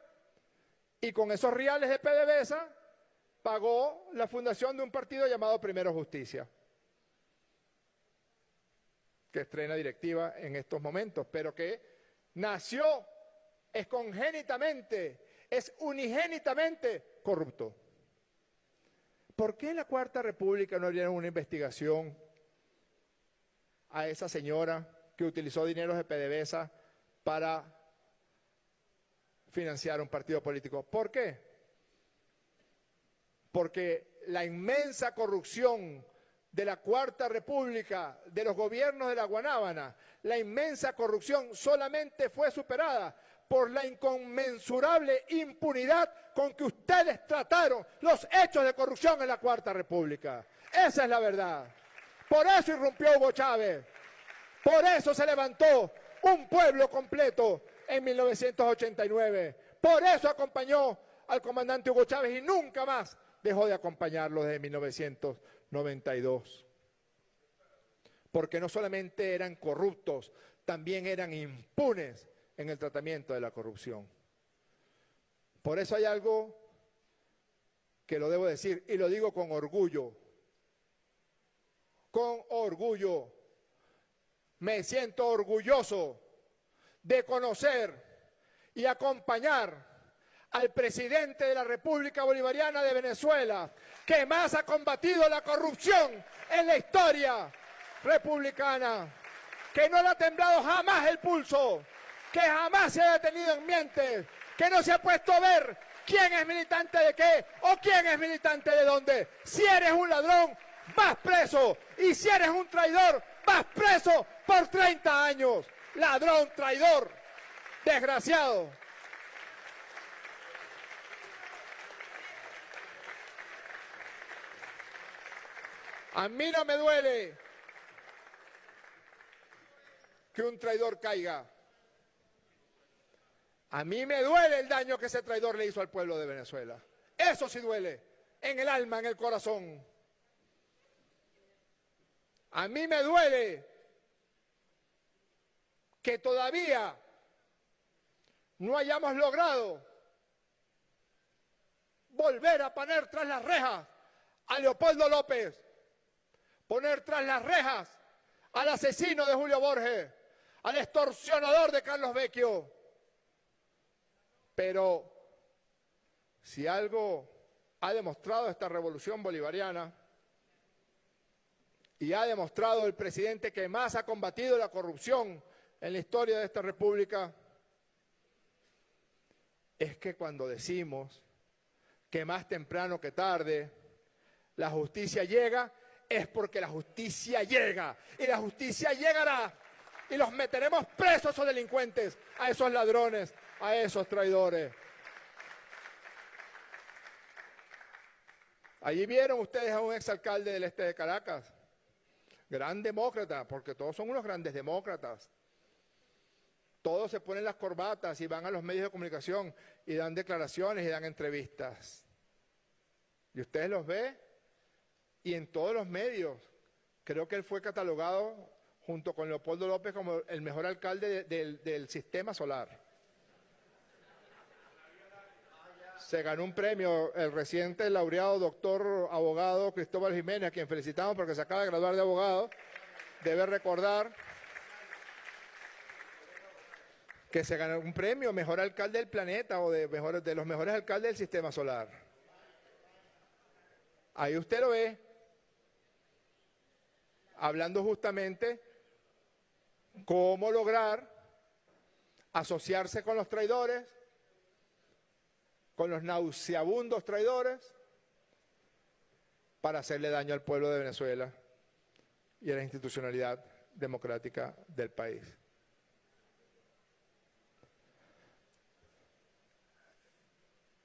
y con esos reales de PDVSA pagó la fundación de un partido llamado Primero Justicia, que estrena directiva en estos momentos, pero que nació... es congénitamente, es unigénitamente corrupto. ¿Por qué en la Cuarta República no abrieron una investigación a esa señora que utilizó dineros de PDVSA para financiar un partido político? ¿Por qué? Porque la inmensa corrupción de la Cuarta República, de los gobiernos de la Guanábana, la inmensa corrupción solamente fue superada por la inconmensurable impunidad con que ustedes trataron los hechos de corrupción en la Cuarta República. Esa es la verdad. Por eso irrumpió Hugo Chávez. Por eso se levantó un pueblo completo en mil novecientos ochenta y nueve. Por eso acompañó al comandante Hugo Chávez y nunca más dejó de acompañarlo desde mil novecientos noventa y dos. Porque no solamente eran corruptos, también eran impunes en el tratamiento de la corrupción. Por eso hay algo que lo debo decir, y lo digo con orgullo, con orgullo. Me siento orgulloso de conocer y acompañar al presidente de la República Bolivariana de Venezuela, que más ha combatido la corrupción en la historia republicana, que no le ha temblado jamás el pulso, que jamás se haya tenido en mente, que no se ha puesto a ver quién es militante de qué o quién es militante de dónde. Si eres un ladrón, vas preso, y si eres un traidor, vas preso por treinta años. Ladrón, traidor, desgraciado. A mí no me duele que un traidor caiga. A mí me duele el daño que ese traidor le hizo al pueblo de Venezuela. Eso sí duele, en el alma, en el corazón. A mí me duele que todavía no hayamos logrado volver a poner tras las rejas a Leopoldo López, poner tras las rejas al asesino de Julio Borges, al extorsionador de Carlos Vecchio. Pero si algo ha demostrado esta revolución bolivariana y ha demostrado el presidente que más ha combatido la corrupción en la historia de esta república, es que cuando decimos que más temprano que tarde la justicia llega, es porque la justicia llega, y la justicia llegará, y los meteremos presos a esos delincuentes, a esos ladrones, a esos traidores. Allí vieron ustedes a un exalcalde del este de Caracas, gran demócrata, porque todos son unos grandes demócratas. Todos se ponen las corbatas y van a los medios de comunicación y dan declaraciones y dan entrevistas. Y ustedes los ven y en todos los medios. Creo que él fue catalogado junto con Leopoldo López como el mejor alcalde de, de, del, del sistema solar. Se ganó un premio el reciente laureado doctor abogado Cristóbal Jiménez, a quien felicitamos porque se acaba de graduar de abogado. Debe recordar que se ganó un premio mejor alcalde del planeta o de, mejor, de los mejores alcaldes del sistema solar. Ahí usted lo ve, hablando justamente cómo lograr asociarse con los traidores, con los nauseabundos traidores, para hacerle daño al pueblo de Venezuela y a la institucionalidad democrática del país.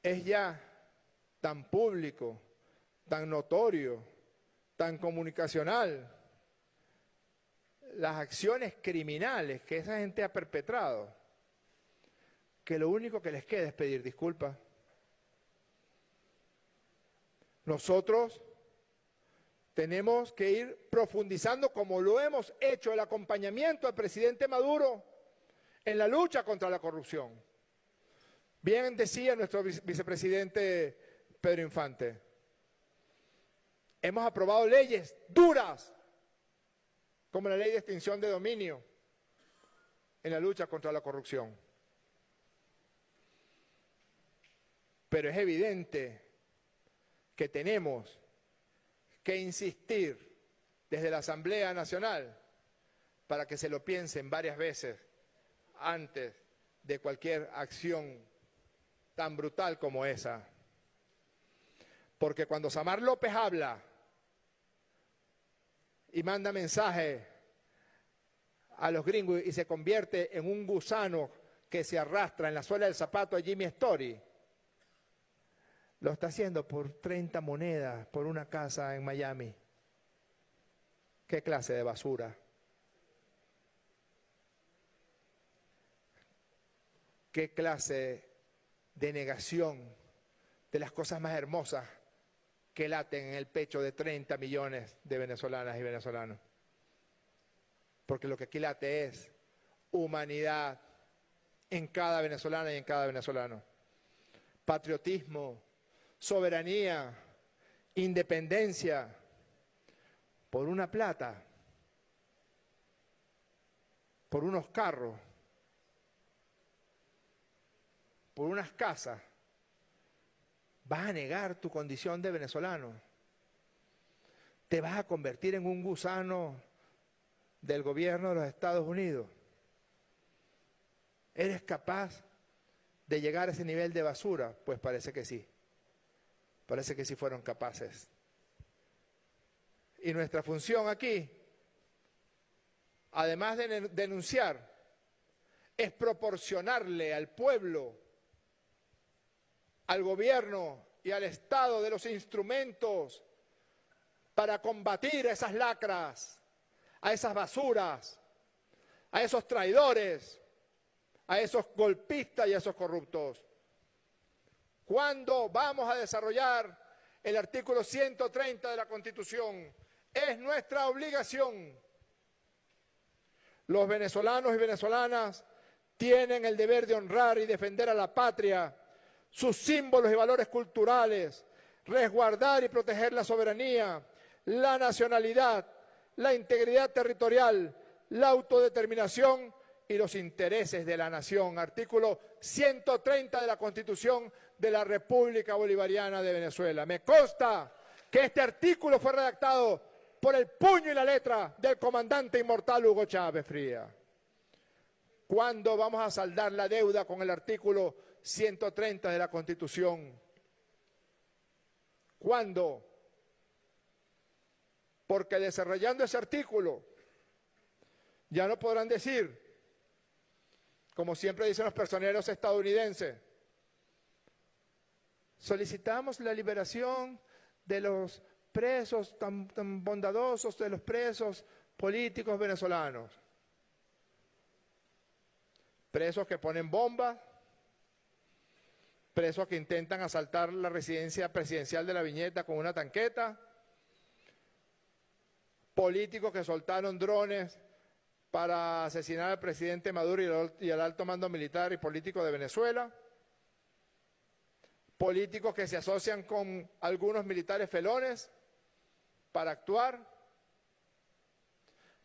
Es ya tan público, tan notorio, tan comunicacional, las acciones criminales que esa gente ha perpetrado, que lo único que les queda es pedir disculpas. Nosotros tenemos que ir profundizando, como lo hemos hecho, el acompañamiento al presidente Maduro en la lucha contra la corrupción. Bien decía nuestro vice vicepresidente Pedro Infante, hemos aprobado leyes duras, como la ley de extinción de dominio, en la lucha contra la corrupción. Pero es evidente que tenemos que insistir desde la Asamblea Nacional para que se lo piensen varias veces antes de cualquier acción tan brutal como esa. Porque cuando Samar López habla y manda mensaje a los gringos y se convierte en un gusano que se arrastra en la suela del zapato de James Story, lo está haciendo por treinta monedas, por una casa en Miami. ¿Qué clase de basura? ¿Qué clase de negación de las cosas más hermosas que laten en el pecho de treinta millones de venezolanas y venezolanos? Porque lo que aquí late es humanidad en cada venezolana y en cada venezolano. Patriotismo, soberanía, independencia, por una plata, por unos carros, por unas casas, vas a negar tu condición de venezolano. Te vas a convertir en un gusano del gobierno de los Estados Unidos. ¿Eres capaz de llegar a ese nivel de basura? Pues parece que sí. Parece que sí fueron capaces. Y nuestra función aquí, además de denunciar, es proporcionarle al pueblo, al gobierno y al Estado de los instrumentos para combatir a esas lacras, a esas basuras, a esos traidores, a esos golpistas y a esos corruptos. ¿Cuándo vamos a desarrollar el artículo ciento treinta de la Constitución Es nuestra obligación. Los venezolanos y venezolanas tienen el deber de honrar y defender a la patria, sus símbolos y valores culturales, resguardar y proteger la soberanía, la nacionalidad, la integridad territorial, la autodeterminación y los intereses de la nación. Artículo ciento treinta de la Constitución de la República Bolivariana de Venezuela. Me consta que este artículo fue redactado por el puño y la letra del comandante inmortal Hugo Chávez Frías. ¿Cuándo vamos a saldar la deuda con el artículo ciento treinta de la Constitución? ¿Cuándo? Porque desarrollando ese artículo, ya no podrán decir, como siempre dicen los personeros estadounidenses, solicitamos la liberación de los presos tan, tan bondadosos, de los presos políticos venezolanos. Presos que ponen bombas, presos que intentan asaltar la residencia presidencial de La Viñeta con una tanqueta, políticos que soltaron drones para asesinar al presidente Maduro y al, y al alto mando militar y político de Venezuela, políticos que se asocian con algunos militares felones para actuar,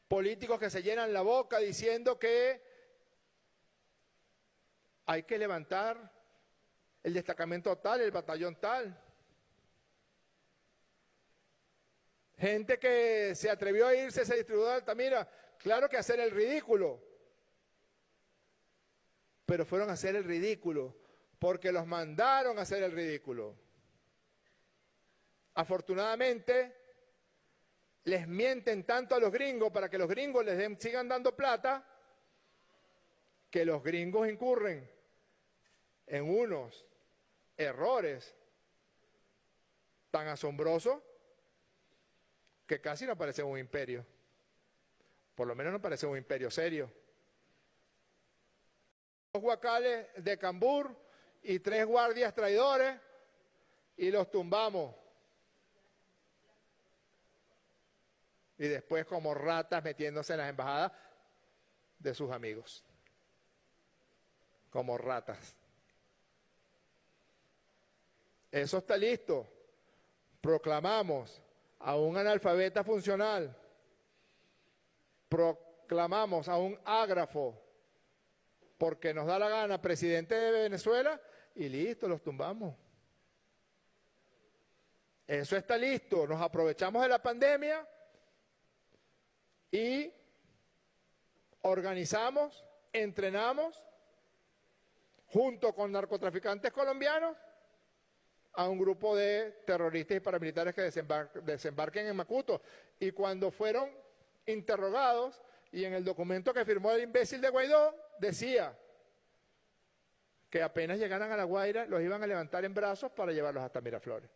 políticos que se llenan la boca diciendo que hay que levantar el destacamento tal, el batallón tal. Gente que se atrevió a irse a ese distribuidor de Altamira, claro que hacer el ridículo, pero fueron a hacer el ridículo porque los mandaron a hacer el ridículo. Afortunadamente, les mienten tanto a los gringos para que los gringos les den, sigan dando plata, que los gringos incurren en unos errores tan asombrosos que casi no parece un imperio. Por lo menos no parece un imperio serio. Dos guacales de cambur y tres guardias traidores y los tumbamos. Y después como ratas metiéndose en las embajadas de sus amigos. Como ratas. Eso está listo. Proclamamos a un analfabeta funcional. Proclamamos a un ágrafo, porque nos da la gana, presidente de Venezuela, y listo, los tumbamos. Eso está listo, nos aprovechamos de la pandemia y organizamos, entrenamos, junto con narcotraficantes colombianos, a un grupo de terroristas y paramilitares que desembar- desembarquen en Macuto. Y cuando fueron interrogados, y en el documento que firmó el imbécil de Guaidó, decía que apenas llegaran a La Guaira, los iban a levantar en brazos para llevarlos hasta Miraflores.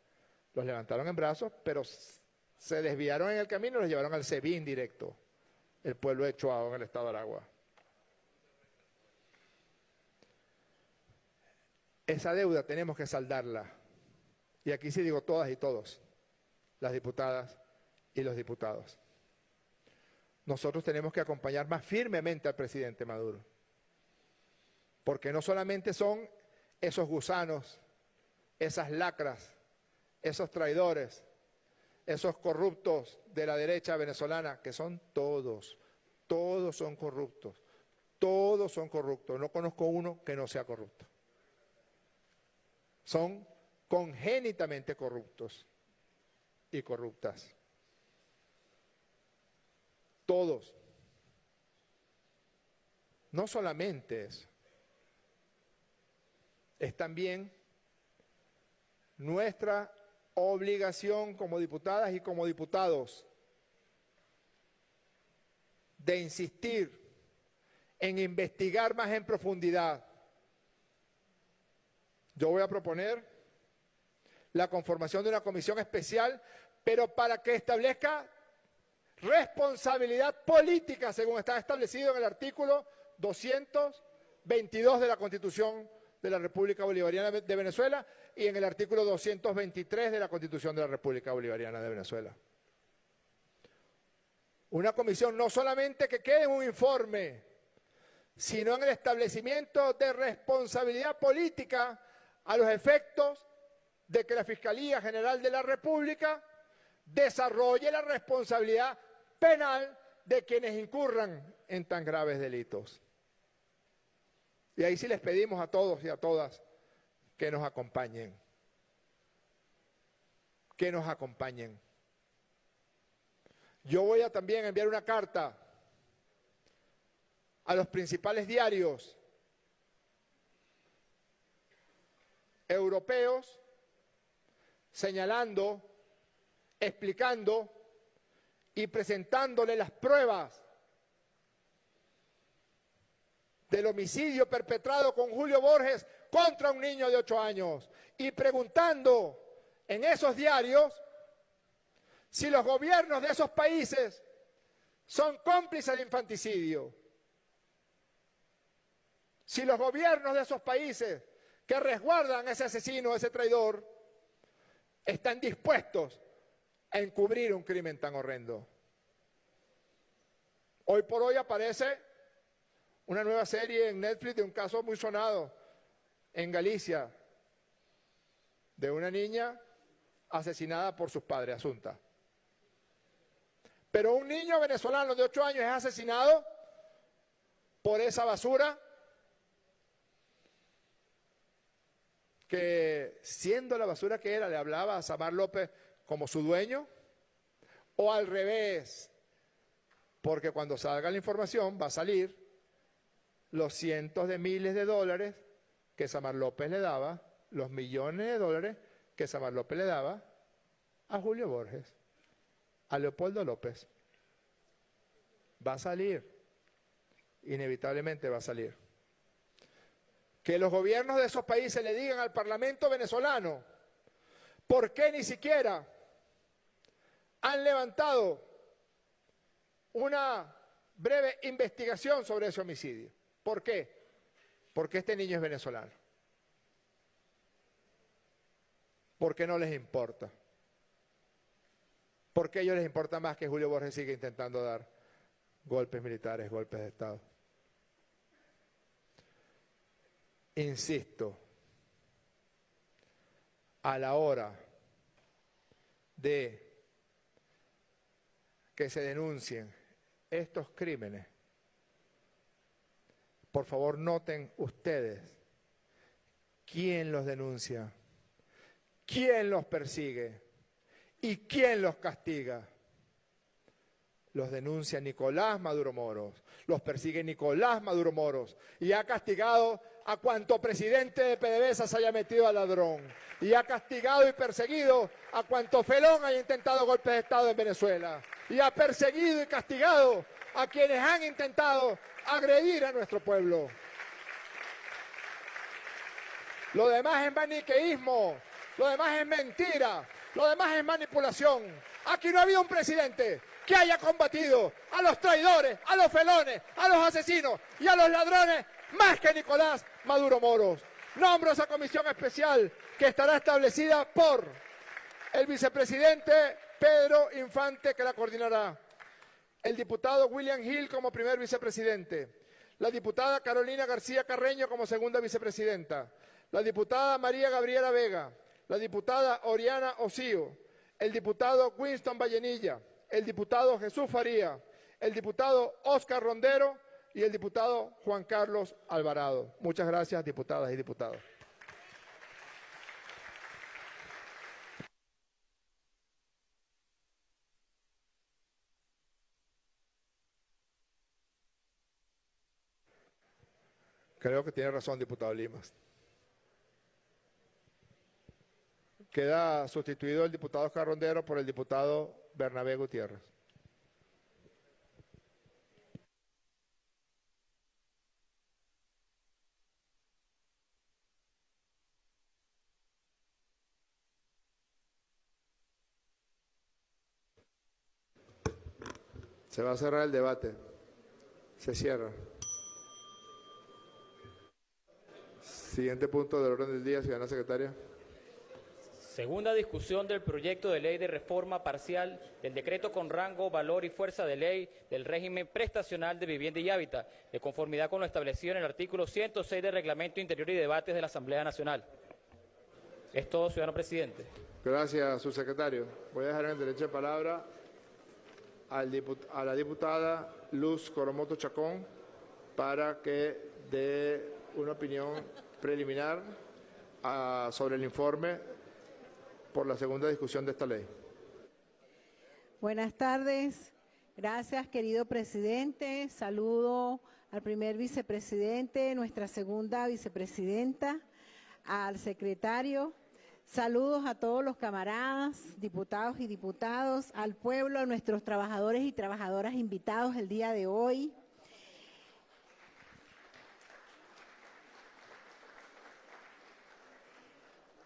Los levantaron en brazos, pero se desviaron en el camino y los llevaron al Sebin directo, el pueblo de Chuao, en el estado de Aragua. Esa deuda tenemos que saldarla. Y aquí sí digo todas y todos, las diputadas y los diputados. Nosotros tenemos que acompañar más firmemente al presidente Maduro, porque no solamente son esos gusanos, esas lacras, esos traidores, esos corruptos de la derecha venezolana, que son todos, todos son corruptos, todos son corruptos, no conozco uno que no sea corrupto. Son congénitamente corruptos y corruptas. Todos. No solamente eso. Es también nuestra obligación como diputadas y como diputados de insistir en investigar más en profundidad. Yo voy a proponer la conformación de una comisión especial, pero para que establezca responsabilidad política, según está establecido en el artículo doscientos veintidós de la Constitución de la República Bolivariana de Venezuela y en el artículo doscientos veintitrés de la Constitución de la República Bolivariana de Venezuela. Una comisión no solamente que quede en un informe, sino en el establecimiento de responsabilidad política a los efectos de que la Fiscalía General de la República desarrolle la responsabilidad penal de quienes incurran en tan graves delitos. Y ahí sí les pedimos a todos y a todas que nos acompañen. Que nos acompañen. Yo voy a también enviar una carta a los principales diarios europeos, señalando, explicando y presentándole las pruebas del homicidio perpetrado con Julio Borges contra un niño de ocho años y preguntando en esos diarios si los gobiernos de esos países son cómplices de infanticidio, si los gobiernos de esos países que resguardan a ese asesino, a ese traidor, están dispuestos a encubrir un crimen tan horrendo. Hoy por hoy aparece una nueva serie en Netflix de un caso muy sonado en Galicia, de una niña asesinada por sus padres, Asunta. Pero un niño venezolano de ocho años es asesinado por esa basura que, siendo la basura que era, le hablaba a Samar López como su dueño, o al revés, porque cuando salga la información va a salir los cientos de miles de dólares que Samar López le daba, los millones de dólares que Samar López le daba a Julio Borges, a Leopoldo López. Va a salir, inevitablemente va a salir. Que los gobiernos de esos países le digan al Parlamento venezolano por qué ni siquiera han levantado una breve investigación sobre ese homicidio. ¿Por qué? Porque este niño es venezolano. Porque no les importa. Porque a ellos les importa más que Julio Borges siga intentando dar golpes militares, golpes de Estado. Insisto, a la hora de que se denuncien estos crímenes, por favor noten ustedes quién los denuncia, quién los persigue y quién los castiga. Los denuncia Nicolás Maduro Moros, los persigue Nicolás Maduro Moros y ha castigado a cuanto presidente de PDVSA se haya metido al ladrón y ha castigado y perseguido a cuanto felón haya intentado golpes de Estado en Venezuela y ha perseguido y castigado a quienes han intentado agredir a nuestro pueblo. Lo demás es maniqueísmo, lo demás es mentira, lo demás es manipulación. Aquí no ha habido un presidente que haya combatido a los traidores, a los felones, a los asesinos y a los ladrones, más que Nicolás Maduro Moros. Nombro esa comisión especial que estará establecida por el vicepresidente Pedro Infante, que la coordinará, el diputado William Hill como primer vicepresidente, la diputada Carolina García Carreño como segunda vicepresidenta, la diputada María Gabriela Vega, la diputada Oriana Osío, el diputado Winston Vallenilla, el diputado Jesús Faría, el diputado Óscar Rondero y el diputado Juan Carlos Alvarado. Muchas gracias, diputadas y diputados. Creo que tiene razón, diputado Limas. Queda sustituido el diputado Óscar Rondero por el diputado Bernabé Gutiérrez. Se va a cerrar el debate. Se cierra. Siguiente punto del orden del día, ciudadana secretaria. Segunda discusión del proyecto de ley de reforma parcial del decreto con rango, valor y fuerza de ley del régimen prestacional de vivienda y hábitat, de conformidad con lo establecido en el artículo ciento seis del Reglamento Interior y Debates de la Asamblea Nacional. Es todo, ciudadano presidente. Gracias, subsecretario. Voy a dejar en el derecho de palabra al diput- a la diputada Luz Coromoto Chacón para que dé una opinión preliminar a, sobre el informe por la segunda discusión de esta ley. Buenas tardes, gracias querido presidente, saludo al primer vicepresidente, nuestra segunda vicepresidenta, al secretario, saludos a todos los camaradas, diputados y diputadas, al pueblo, a nuestros trabajadores y trabajadoras invitados el día de hoy.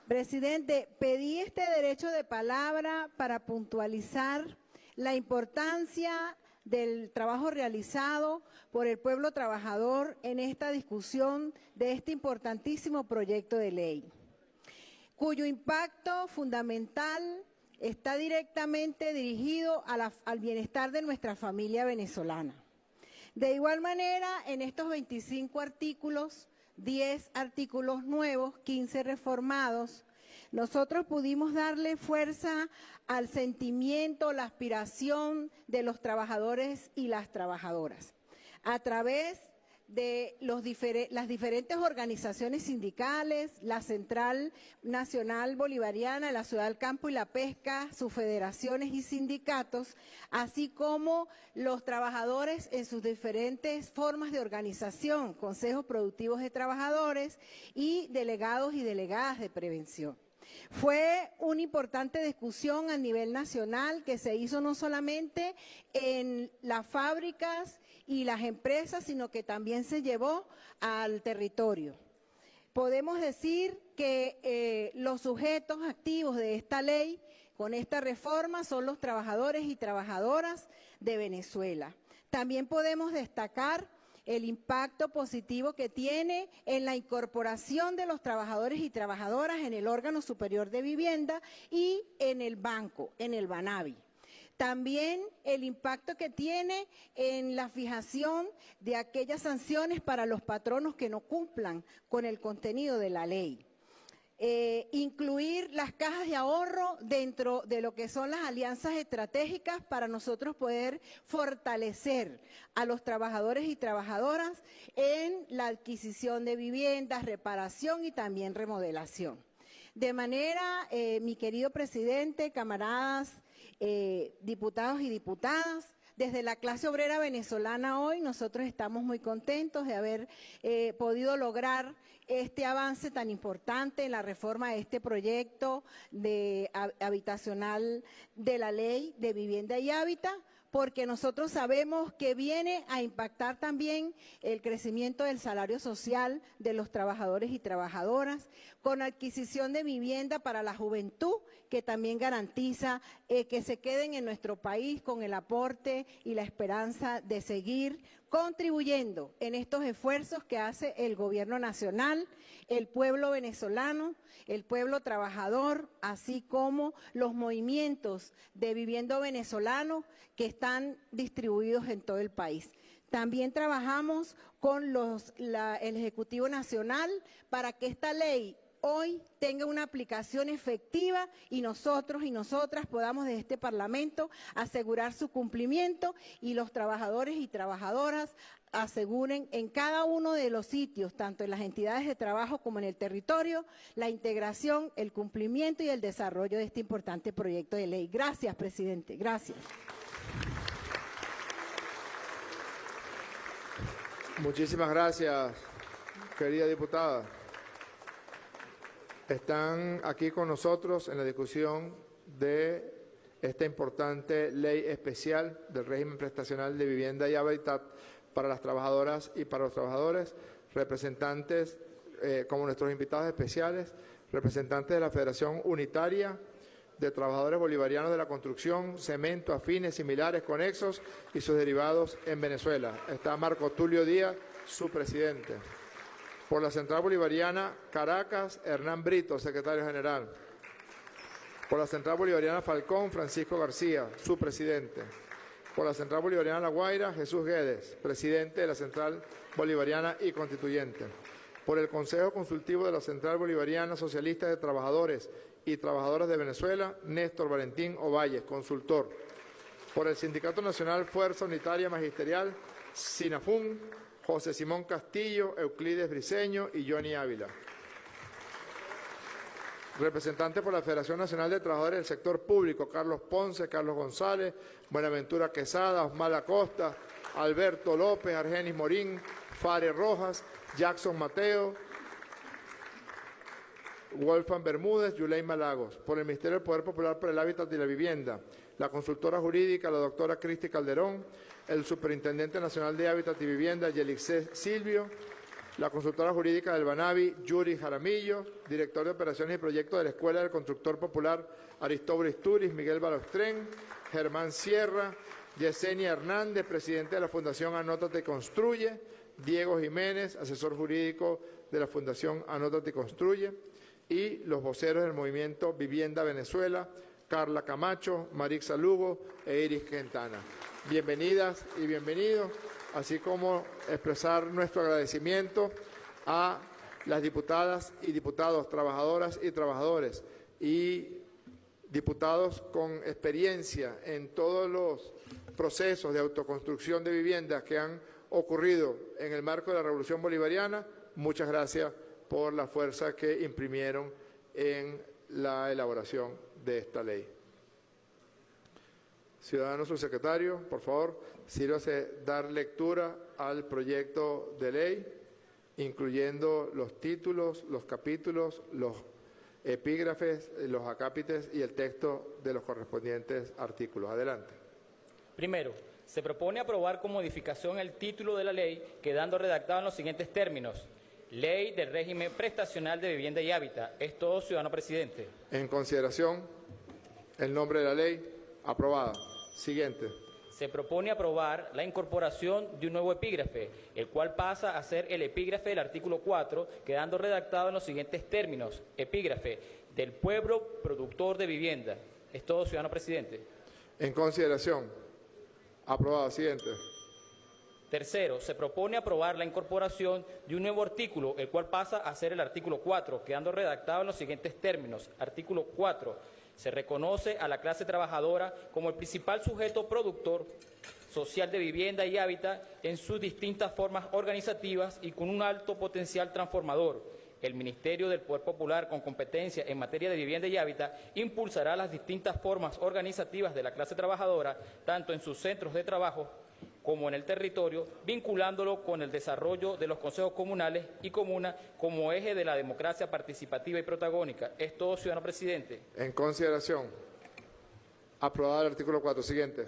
Presidente, pedí este derecho de palabra para puntualizar la importancia del trabajo realizado por el pueblo trabajador en esta discusión de este importantísimo proyecto de ley, cuyo impacto fundamental está directamente dirigido a la, al bienestar de nuestra familia venezolana. De igual manera, en estos veinticinco artículos, diez artículos nuevos, quince reformados, nosotros pudimos darle fuerza al sentimiento, la aspiración de los trabajadores y las trabajadoras a través de los difer- las diferentes organizaciones sindicales, la Central Nacional Bolivariana, la Ciudad del Campo y la Pesca, sus federaciones y sindicatos, así como los trabajadores en sus diferentes formas de organización, consejos productivos de trabajadores y delegados y delegadas de prevención. Fue una importante discusión a nivel nacional que se hizo no solamente en las fábricas y las empresas, sino que también se llevó al territorio. Podemos decir que eh, los sujetos activos de esta ley, con esta reforma, son los trabajadores y trabajadoras de Venezuela. También podemos destacar el impacto positivo que tiene en la incorporación de los trabajadores y trabajadoras en el órgano superior de vivienda y en el banco, en el Banavi. También el impacto que tiene en la fijación de aquellas sanciones para los patronos que no cumplan con el contenido de la ley. Eh, incluir las cajas de ahorro dentro de lo que son las alianzas estratégicas para nosotros poder fortalecer a los trabajadores y trabajadoras en la adquisición de viviendas, reparación y también remodelación. De manera, eh, mi querido presidente, camaradas, eh, diputados y diputadas, desde la clase obrera venezolana hoy nosotros estamos muy contentos de haber eh, podido lograr este avance tan importante en la reforma de este proyecto de, a, habitacional de la ley de vivienda y hábitat, porque nosotros sabemos que viene a impactar también el crecimiento del salario social de los trabajadores y trabajadoras, con adquisición de vivienda para la juventud, que también garantiza eh, que se queden en nuestro país con el aporte y la esperanza de seguir contribuyendo en estos esfuerzos que hace el gobierno nacional, el pueblo venezolano, el pueblo trabajador, así como los movimientos de vivienda venezolano que están distribuidos en todo el país. También trabajamos con los, la, el Ejecutivo Nacional para que esta ley hoy tenga una aplicación efectiva y nosotros y nosotras podamos desde este Parlamento asegurar su cumplimiento y los trabajadores y trabajadoras aseguren en cada uno de los sitios, tanto en las entidades de trabajo como en el territorio, la integración, el cumplimiento y el desarrollo de este importante proyecto de ley. Gracias, presidente. Gracias. Muchísimas gracias, querida diputada. Están aquí con nosotros en la discusión de esta importante ley especial del régimen prestacional de vivienda y hábitat para las trabajadoras y para los trabajadores, representantes eh, como nuestros invitados especiales, representantes de la Federación Unitaria de Trabajadores Bolivarianos de la Construcción, Cemento, Afines, Similares, Conexos y sus derivados en Venezuela. Está Marco Tulio Díaz, su presidente. Por la Central Bolivariana, Caracas, Hernán Brito, secretario general. Por la Central Bolivariana Falcón, Francisco García, su presidente. Por la Central Bolivariana La Guaira, Jesús Guedes, presidente de la Central Bolivariana y constituyente. Por el Consejo Consultivo de la Central Bolivariana Socialista de Trabajadores y Trabajadoras de Venezuela, Néstor Valentín Ovalle, consultor. Por el Sindicato Nacional Fuerza Unitaria Magisterial, SINAFUN, José Simón Castillo, Euclides Briceño y Johnny Ávila. Representante por la Federación Nacional de Trabajadores del Sector Público, Carlos Ponce, Carlos González, Buenaventura Quesada, Osmar Acosta, Alberto López, Argenis Morín, Fares Rojas, Jackson Mateo, Wolfgang Bermúdez, Yuleima Lagos. Por el Ministerio del Poder Popular para el Hábitat y la Vivienda, la consultora jurídica, la doctora Cristi Calderón, el Superintendente Nacional de Hábitat y Vivienda, Yelixé Silvio, la consultora jurídica del Banavi, Yuri Jaramillo, director de operaciones y proyectos de la Escuela del Constructor Popular, Aristóbulo Isturiz, Miguel Balostrén, Germán Sierra, Yesenia Hernández, presidente de la Fundación Anótate Construye, Diego Jiménez, asesor jurídico de la Fundación Anótate Construye, y los voceros del movimiento Vivienda Venezuela, Carla Camacho, Marixa Lugo e Iris Quintana. Bienvenidas y bienvenidos, así como expresar nuestro agradecimiento a las diputadas y diputados, trabajadoras y trabajadores, y diputados con experiencia en todos los procesos de autoconstrucción de viviendas que han ocurrido en el marco de la Revolución Bolivariana. Muchas gracias por la fuerza que imprimieron en la elaboración de esta ley. Ciudadano subsecretario, por favor, sírvase dar lectura al proyecto de ley, incluyendo los títulos, los capítulos, los epígrafes, los acápites y el texto de los correspondientes artículos. Adelante. Primero, se propone aprobar con modificación el título de la ley, quedando redactado en los siguientes términos. Ley del régimen prestacional de vivienda y hábitat. Es todo, ciudadano presidente. En consideración, el nombre de la ley, aprobada. Siguiente. Se propone aprobar la incorporación de un nuevo epígrafe, el cual pasa a ser el epígrafe del artículo cuatro, quedando redactado en los siguientes términos. Epígrafe del pueblo productor de vivienda. Es todo, ciudadano presidente. En consideración, aprobada. Siguiente. Tercero, se propone aprobar la incorporación de un nuevo artículo, el cual pasa a ser el artículo cuatro, quedando redactado en los siguientes términos. Artículo cuatro. Se reconoce a la clase trabajadora como el principal sujeto productor social de vivienda y hábitat en sus distintas formas organizativas y con un alto potencial transformador. El Ministerio del Poder Popular, con competencia en materia de vivienda y hábitat, impulsará las distintas formas organizativas de la clase trabajadora, tanto en sus centros de trabajo como en el territorio, vinculándolo con el desarrollo de los consejos comunales y comunas como eje de la democracia participativa y protagónica. Es todo, ciudadano presidente. En consideración, aprobado el artículo cuatro. Siguiente.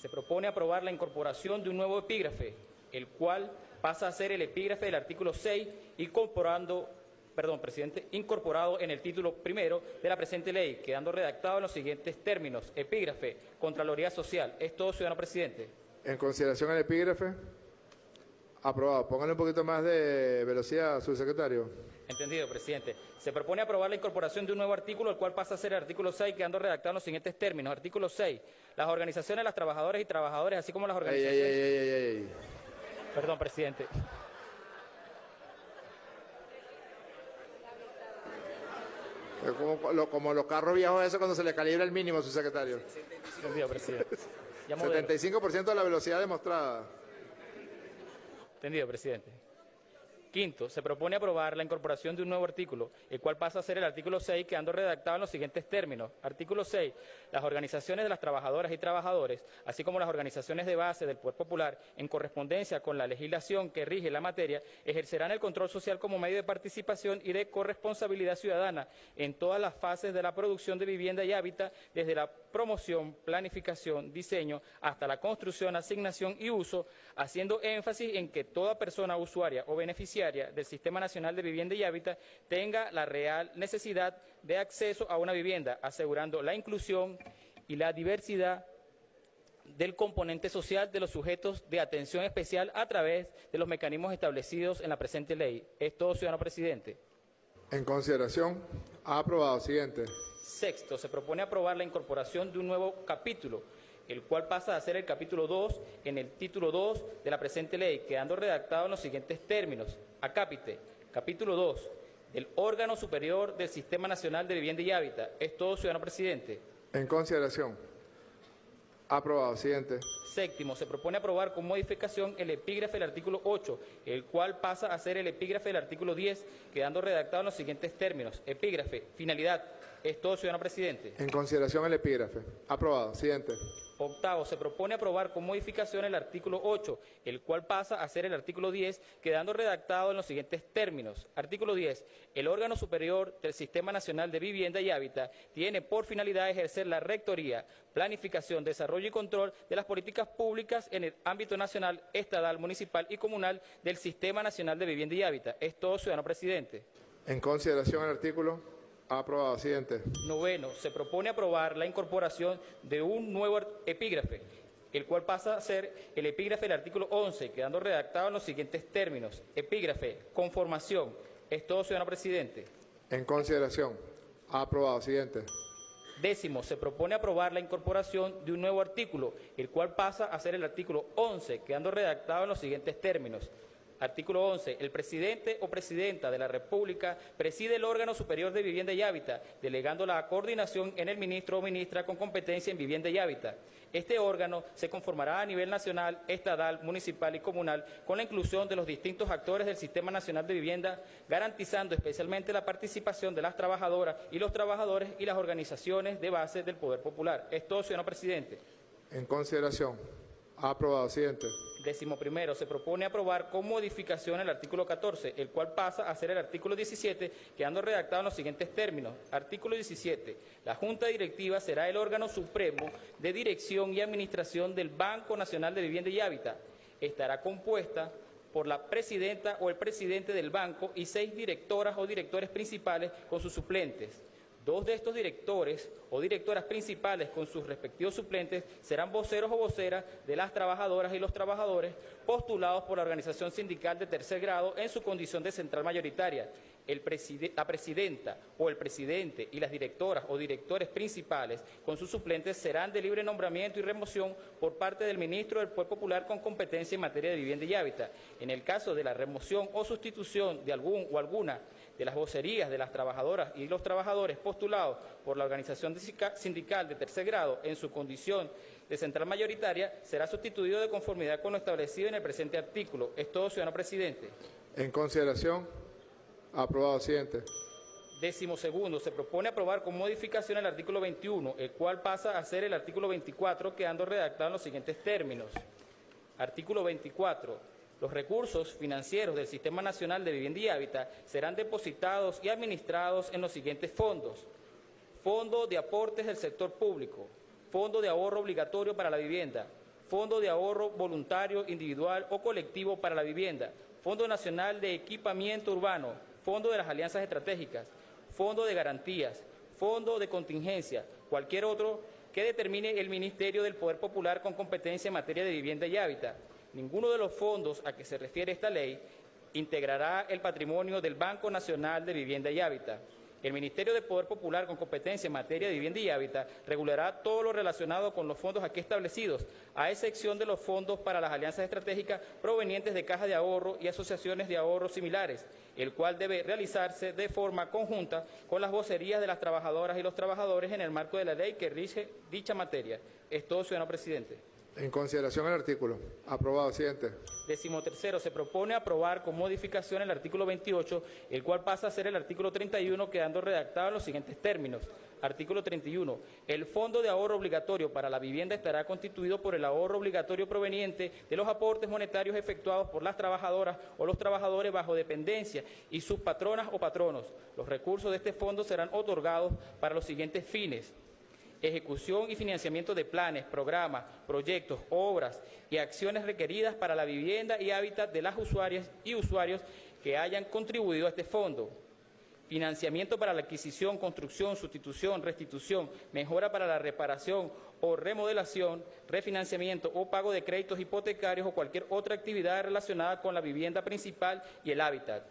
Se propone aprobar la incorporación de un nuevo epígrafe, el cual pasa a ser el epígrafe del artículo seis, incorporando, perdón, presidente, incorporado en el título primero de la presente ley, quedando redactado en los siguientes términos. Epígrafe, Contraloría Social. Es todo, ciudadano presidente. En consideración al epígrafe, aprobado. Pónganle un poquito más de velocidad, subsecretario. Entendido, presidente. Se propone aprobar la incorporación de un nuevo artículo, el cual pasa a ser el artículo seis, quedando redactado en los siguientes términos. Artículo seis. Las organizaciones, las trabajadoras y trabajadores, así como las organizaciones... Ey, ey, ey, ey, ey. Perdón, presidente. Como, lo, como los carros viejos esos cuando se le calibra el mínimo, subsecretario. Entendido, presidente. setenta y cinco por ciento de la velocidad demostrada. Entendido, presidente. Quinto, se propone aprobar la incorporación de un nuevo artículo, el cual pasa a ser el artículo seis, quedando redactado en los siguientes términos. Artículo seis. Las organizaciones de las trabajadoras y trabajadores, así como las organizaciones de base del Poder Popular, en correspondencia con la legislación que rige la materia, ejercerán el control social como medio de participación y de corresponsabilidad ciudadana en todas las fases de la producción de vivienda y hábitat, desde la promoción, planificación, diseño, hasta la construcción, asignación y uso, haciendo énfasis en que toda persona usuaria o beneficiaria del Sistema Nacional de Vivienda y Hábitat tenga la real necesidad de acceso a una vivienda, asegurando la inclusión y la diversidad del componente social de los sujetos de atención especial a través de los mecanismos establecidos en la presente ley. Es todo, ciudadano presidente. En consideración, Aprobado. Siguiente. Sexto, se propone aprobar la incorporación de un nuevo capítulo, el cual pasa a ser el capítulo dos en el título dos de la presente ley, quedando redactado en los siguientes términos. Acápite, capítulo dos, del órgano superior del Sistema Nacional de Vivienda y Hábitat. Es todo, ciudadano presidente. En consideración. Aprobado. Siguiente. Séptimo, se propone aprobar con modificación el epígrafe del artículo ocho, el cual pasa a ser el epígrafe del artículo diez, quedando redactado en los siguientes términos. Epígrafe, finalidad. Es todo, ciudadano presidente. En consideración el epígrafe. Aprobado. Siguiente. Octavo, se propone aprobar con modificación el artículo ocho, el cual pasa a ser el artículo diez, quedando redactado en los siguientes términos. Artículo diez. El órgano superior del Sistema Nacional de Vivienda y Hábitat tiene por finalidad ejercer la rectoría, planificación, desarrollo y control de las políticas públicas en el ámbito nacional, estatal, municipal y comunal del Sistema Nacional de Vivienda y Hábitat. Es todo, ciudadano presidente. En consideración el artículo... Aprobado. Siguiente. Noveno, se propone aprobar la incorporación de un nuevo epígrafe, el cual pasa a ser el epígrafe del artículo once, quedando redactado en los siguientes términos. Epígrafe, conformación. Es todo, ciudadano presidente. En consideración. Aprobado. Siguiente. Décimo, se propone aprobar la incorporación de un nuevo artículo, el cual pasa a ser el artículo once, quedando redactado en los siguientes términos. Artículo once. El presidente o presidenta de la República preside el órgano superior de vivienda y hábitat, delegando la coordinación en el ministro o ministra con competencia en vivienda y hábitat. Este órgano se conformará a nivel nacional, estatal, municipal y comunal con la inclusión de los distintos actores del Sistema Nacional de Vivienda, garantizando especialmente la participación de las trabajadoras y los trabajadores y las organizaciones de base del Poder Popular. Es todo, señor presidente. En consideración. Aprobado. Siguiente. Décimo primero, se propone aprobar con modificación el artículo catorce, el cual pasa a ser el artículo diecisiete, quedando redactado en los siguientes términos. Artículo diecisiete. La Junta Directiva será el órgano supremo de dirección y administración del Banco Nacional de Vivienda y Hábitat. Estará compuesta por la presidenta o el presidente del banco y seis directoras o directores principales con sus suplentes. Dos de estos directores o directoras principales con sus respectivos suplentes serán voceros o voceras de las trabajadoras y los trabajadores postulados por la organización sindical de tercer grado en su condición de central mayoritaria. El preside- la presidenta o el presidente y las directoras o directores principales con sus suplentes serán de libre nombramiento y remoción por parte del ministro del Poder Popular con competencia en materia de vivienda y hábitat. En el caso de la remoción o sustitución de algún o alguna de las vocerías de las trabajadoras y los trabajadores postulados por la organización sindical de tercer grado en su condición de central mayoritaria será sustituido de conformidad con lo establecido en el presente artículo. Es todo, ciudadano presidente. En consideración... Aprobado. Siguiente. Décimo segundo, se propone aprobar con modificación el artículo veintiuno, el cual pasa a ser el artículo veinticuatro, quedando redactado en los siguientes términos. Artículo veinticuatro. Los recursos financieros del Sistema Nacional de Vivienda y Hábitat serán depositados y administrados en los siguientes fondos. Fondo de aportes del sector público. Fondo de ahorro obligatorio para la vivienda. Fondo de ahorro voluntario, individual o colectivo para la vivienda. Fondo Nacional de Equipamiento Urbano. Fondo de las alianzas estratégicas, fondo de garantías, fondo de contingencia, cualquier otro que determine el Ministerio del Poder Popular con competencia en materia de vivienda y hábitat. Ninguno de los fondos a que se refiere esta ley integrará el patrimonio del Banco Nacional de Vivienda y Hábitat. El Ministerio del Poder Popular con competencia en materia de vivienda y hábitat regulará todo lo relacionado con los fondos aquí establecidos, a excepción de los fondos para las alianzas estratégicas provenientes de cajas de ahorro y asociaciones de ahorro similares, el cual debe realizarse de forma conjunta con las vocerías de las trabajadoras y los trabajadores en el marco de la ley que rige dicha materia. Es todo, ciudadano presidente. En consideración el artículo. Aprobado. Siguiente. Décimo tercero, se propone aprobar con modificación el artículo veintiocho, el cual pasa a ser el artículo treinta y uno, quedando redactado en los siguientes términos. Artículo treinta y uno. El fondo de ahorro obligatorio para la vivienda estará constituido por el ahorro obligatorio proveniente de los aportes monetarios efectuados por las trabajadoras o los trabajadores bajo dependencia y sus patronas o patronos. Los recursos de este fondo serán otorgados para los siguientes fines. Ejecución y financiamiento de planes, programas, proyectos, obras y acciones requeridas para la vivienda y hábitat de las usuarias y usuarios que hayan contribuido a este fondo. Financiamiento para la adquisición, construcción, sustitución, restitución, mejora para la reparación o remodelación, refinanciamiento o pago de créditos hipotecarios o cualquier otra actividad relacionada con la vivienda principal y el hábitat.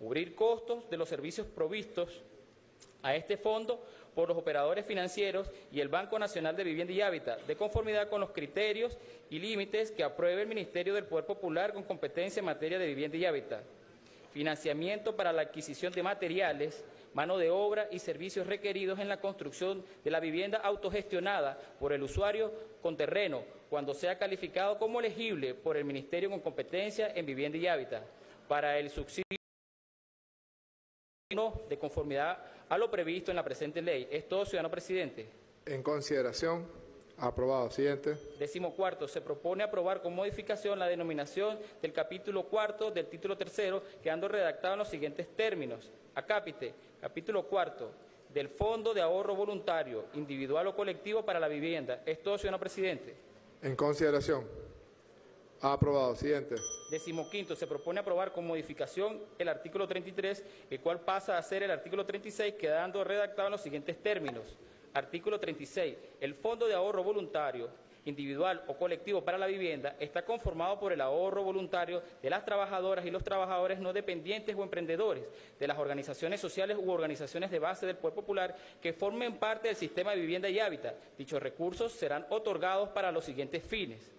Cubrir costos de los servicios provistos a este fondo por los operadores financieros y el Banco Nacional de Vivienda y Hábitat, de conformidad con los criterios y límites que apruebe el Ministerio del Poder Popular con competencia en materia de vivienda y hábitat. Financiamiento para la adquisición de materiales, mano de obra y servicios requeridos en la construcción de la vivienda autogestionada por el usuario con terreno, cuando sea calificado como elegible por el Ministerio con competencia en vivienda y hábitat, para el subsidio de conformidad a lo previsto en la presente ley. Es todo, ciudadano presidente. En consideración, aprobado. Siguiente. Décimo cuarto, se propone aprobar con modificación la denominación del capítulo cuarto del título tercero, quedando redactado en los siguientes términos. Acápite, capítulo cuarto, del Fondo de Ahorro Voluntario, Individual o Colectivo para la Vivienda. Es todo, ciudadano presidente. En consideración. Aprobado. Siguiente. Decimoquinto, se propone aprobar con modificación el artículo treinta y tres, el cual pasa a ser el artículo treinta y seis, quedando redactado en los siguientes términos. Artículo treinta y seis. El Fondo de Ahorro Voluntario, Individual o Colectivo para la Vivienda está conformado por el ahorro voluntario de las trabajadoras y los trabajadores no dependientes o emprendedores, de las organizaciones sociales u organizaciones de base del Poder Popular que formen parte del sistema de vivienda y hábitat. Dichos recursos serán otorgados para los siguientes fines.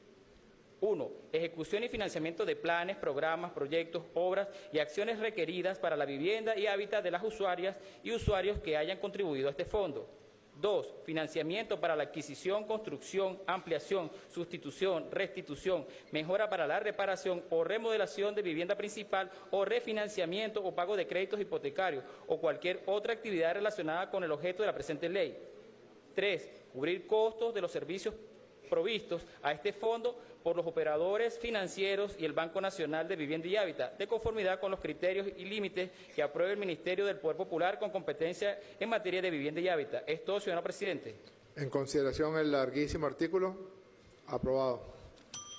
uno. Ejecución y financiamiento de planes, programas, proyectos, obras y acciones requeridas para la vivienda y hábitat de las usuarias y usuarios que hayan contribuido a este fondo. dos. Financiamiento para la adquisición, construcción, ampliación, sustitución, restitución, mejora para la reparación o remodelación de vivienda principal o refinanciamiento o pago de créditos hipotecarios o cualquier otra actividad relacionada con el objeto de la presente ley. tres. Cubrir costos de los servicios provistos a este fondo por los operadores financieros y el Banco Nacional de Vivienda y Hábitat, de conformidad con los criterios y límites que apruebe el Ministerio del Poder Popular con competencia en materia de vivienda y hábitat. Es todo, ciudadano presidente. En consideración el larguísimo artículo, aprobado.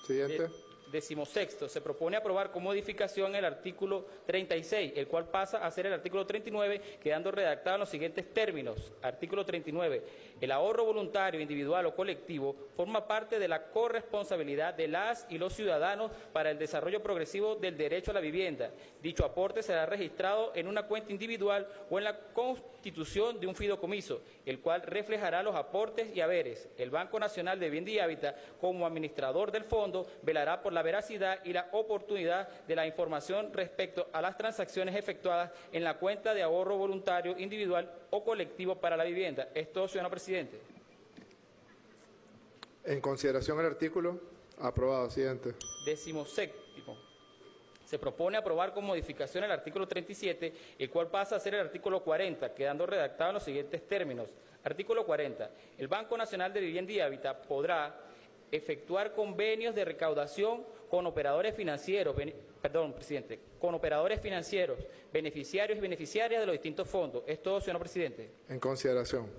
Siguiente. Eh, Decimosexto, se propone aprobar con modificación el artículo treinta y seis, el cual pasa a ser el artículo treinta y nueve, quedando redactado en los siguientes términos. Artículo treinta y nueve. El ahorro voluntario, individual o colectivo forma parte de la corresponsabilidad de las y los ciudadanos para el desarrollo progresivo del derecho a la vivienda. Dicho aporte será registrado en una cuenta individual o en la constitución de un fideicomiso, el cual reflejará los aportes y haberes. El Banco Nacional de Vivienda y Hábitat, como administrador del fondo, velará por la La veracidad y la oportunidad de la información respecto a las transacciones efectuadas en la cuenta de ahorro voluntario individual o colectivo para la vivienda. Es todo, ciudadano presidente. En consideración el artículo, aprobado. Siguiente. Decimoséptimo. Se propone aprobar con modificación el artículo treinta y siete, el cual pasa a ser el artículo cuarenta, quedando redactado en los siguientes términos. Artículo cuarenta. El Banco Nacional de Vivienda y Hábitat podrá efectuar convenios de recaudación con operadores financieros, ben, perdón, presidente, con operadores financieros, beneficiarios y beneficiarias de los distintos fondos. Es todo, señor presidente. En consideración.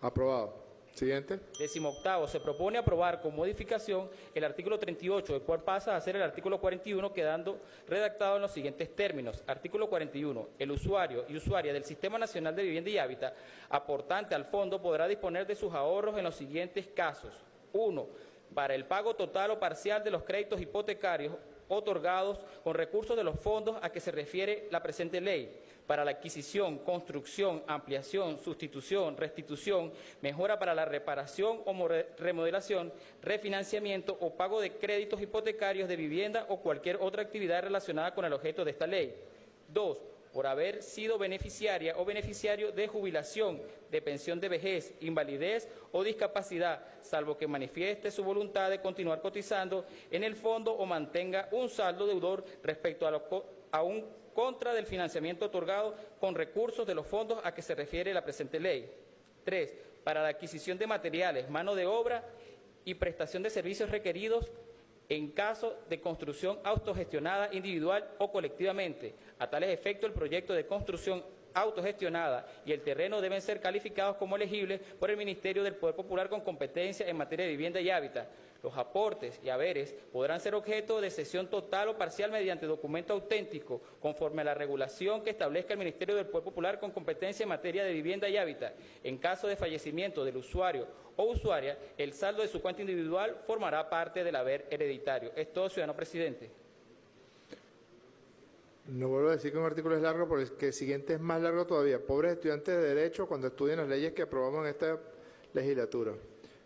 Aprobado. Siguiente. Decimoctavo, se propone aprobar con modificación el artículo treinta y ocho, el cual pasa a ser el artículo cuarenta y uno, quedando redactado en los siguientes términos. Artículo cuarenta y uno. El usuario y usuaria del Sistema Nacional de Vivienda y Hábitat aportante al fondo podrá disponer de sus ahorros en los siguientes casos. uno. Para el pago total o parcial de los créditos hipotecarios otorgados con recursos de los fondos a que se refiere la presente ley, para la adquisición, construcción, ampliación, sustitución, restitución, mejora para la reparación o remodelación, refinanciamiento o pago de créditos hipotecarios de vivienda o cualquier otra actividad relacionada con el objeto de esta ley. dos. Por haber sido beneficiaria o beneficiario de jubilación, de pensión de vejez, invalidez o discapacidad, salvo que manifieste su voluntad de continuar cotizando en el fondo o mantenga un saldo deudor respecto a, lo, a un contra del financiamiento otorgado con recursos de los fondos a que se refiere la presente ley. tres. Para la adquisición de materiales, mano de obra y prestación de servicios requeridos en caso de construcción autogestionada individual o colectivamente. A tales efectos, el proyecto de construcción autogestionada y el terreno deben ser calificados como elegibles por el Ministerio del Poder Popular con competencia en materia de vivienda y hábitat. Los aportes y haberes podrán ser objeto de cesión total o parcial mediante documento auténtico, conforme a la regulación que establezca el Ministerio del Poder Popular con competencia en materia de vivienda y hábitat. En caso de fallecimiento del usuario o usuaria, el saldo de su cuenta individual formará parte del haber hereditario. Es todo, ciudadano presidente. No vuelvo a decir que un artículo es largo, porque es que el siguiente es más largo todavía. Pobres estudiantes de Derecho cuando estudien las leyes que aprobamos en esta legislatura.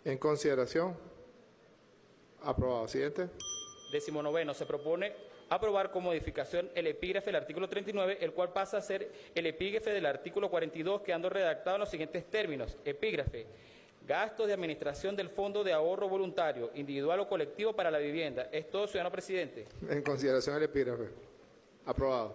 En consideración, aprobado. Siguiente. Décimo noveno, se propone aprobar con modificación el epígrafe del artículo treinta y nueve, el cual pasa a ser el epígrafe del artículo cuarenta y dos, quedando redactado en los siguientes términos. Epígrafe. Gastos de administración del Fondo de Ahorro Voluntario, individual o colectivo para la vivienda. Es todo, ciudadano presidente. En consideración el epígrafe. Aprobado.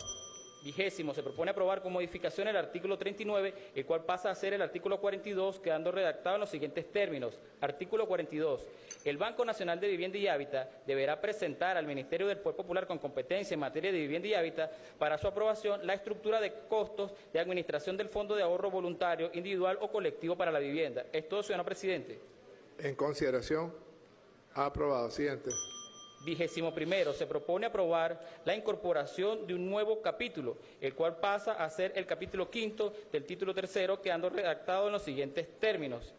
Vigésimo, se propone aprobar con modificación el artículo treinta y nueve, el cual pasa a ser el artículo cuarenta y dos, quedando redactado en los siguientes términos. Artículo cuarenta y dos. El Banco Nacional de Vivienda y Hábitat deberá presentar al Ministerio del Poder Popular con competencia en materia de vivienda y hábitat para su aprobación la estructura de costos de administración del Fondo de Ahorro Voluntario, individual o colectivo para la vivienda. Es todo, ciudadano presidente. En consideración, aprobado. Siguiente. Vigésimo primero, se propone aprobar la incorporación de un nuevo capítulo, el cual pasa a ser el capítulo quinto del título tercero, quedando redactado en los siguientes términos.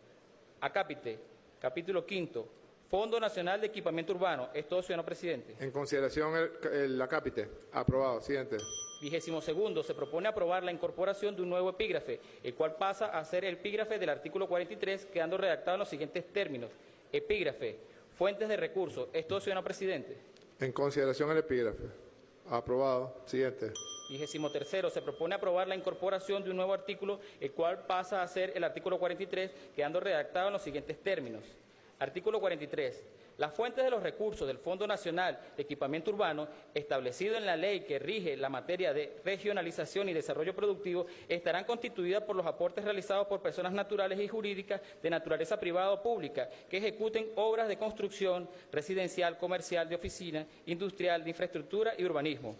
Acápite, capítulo quinto, Fondo Nacional de Equipamiento Urbano. Es todo, ciudadano presidente. En consideración el, el acápite. Aprobado. Siguiente. Vigésimo segundo, se propone aprobar la incorporación de un nuevo epígrafe, el cual pasa a ser el epígrafe del artículo cuarenta y tres, quedando redactado en los siguientes términos. Epígrafe. Fuentes de recursos. Es todo, ciudadano presidente. En consideración el epígrafe. Aprobado. Siguiente. Vigésimo tercero, se propone aprobar la incorporación de un nuevo artículo, el cual pasa a ser el artículo cuarenta y tres, quedando redactado en los siguientes términos. Artículo cuarenta y tres. Las fuentes de los recursos del Fondo Nacional de Equipamiento Urbano, establecido en la ley que rige la materia de regionalización y desarrollo productivo, estarán constituidas por los aportes realizados por personas naturales y jurídicas de naturaleza privada o pública, que ejecuten obras de construcción, residencial, comercial, de oficina, industrial, de infraestructura y urbanismo.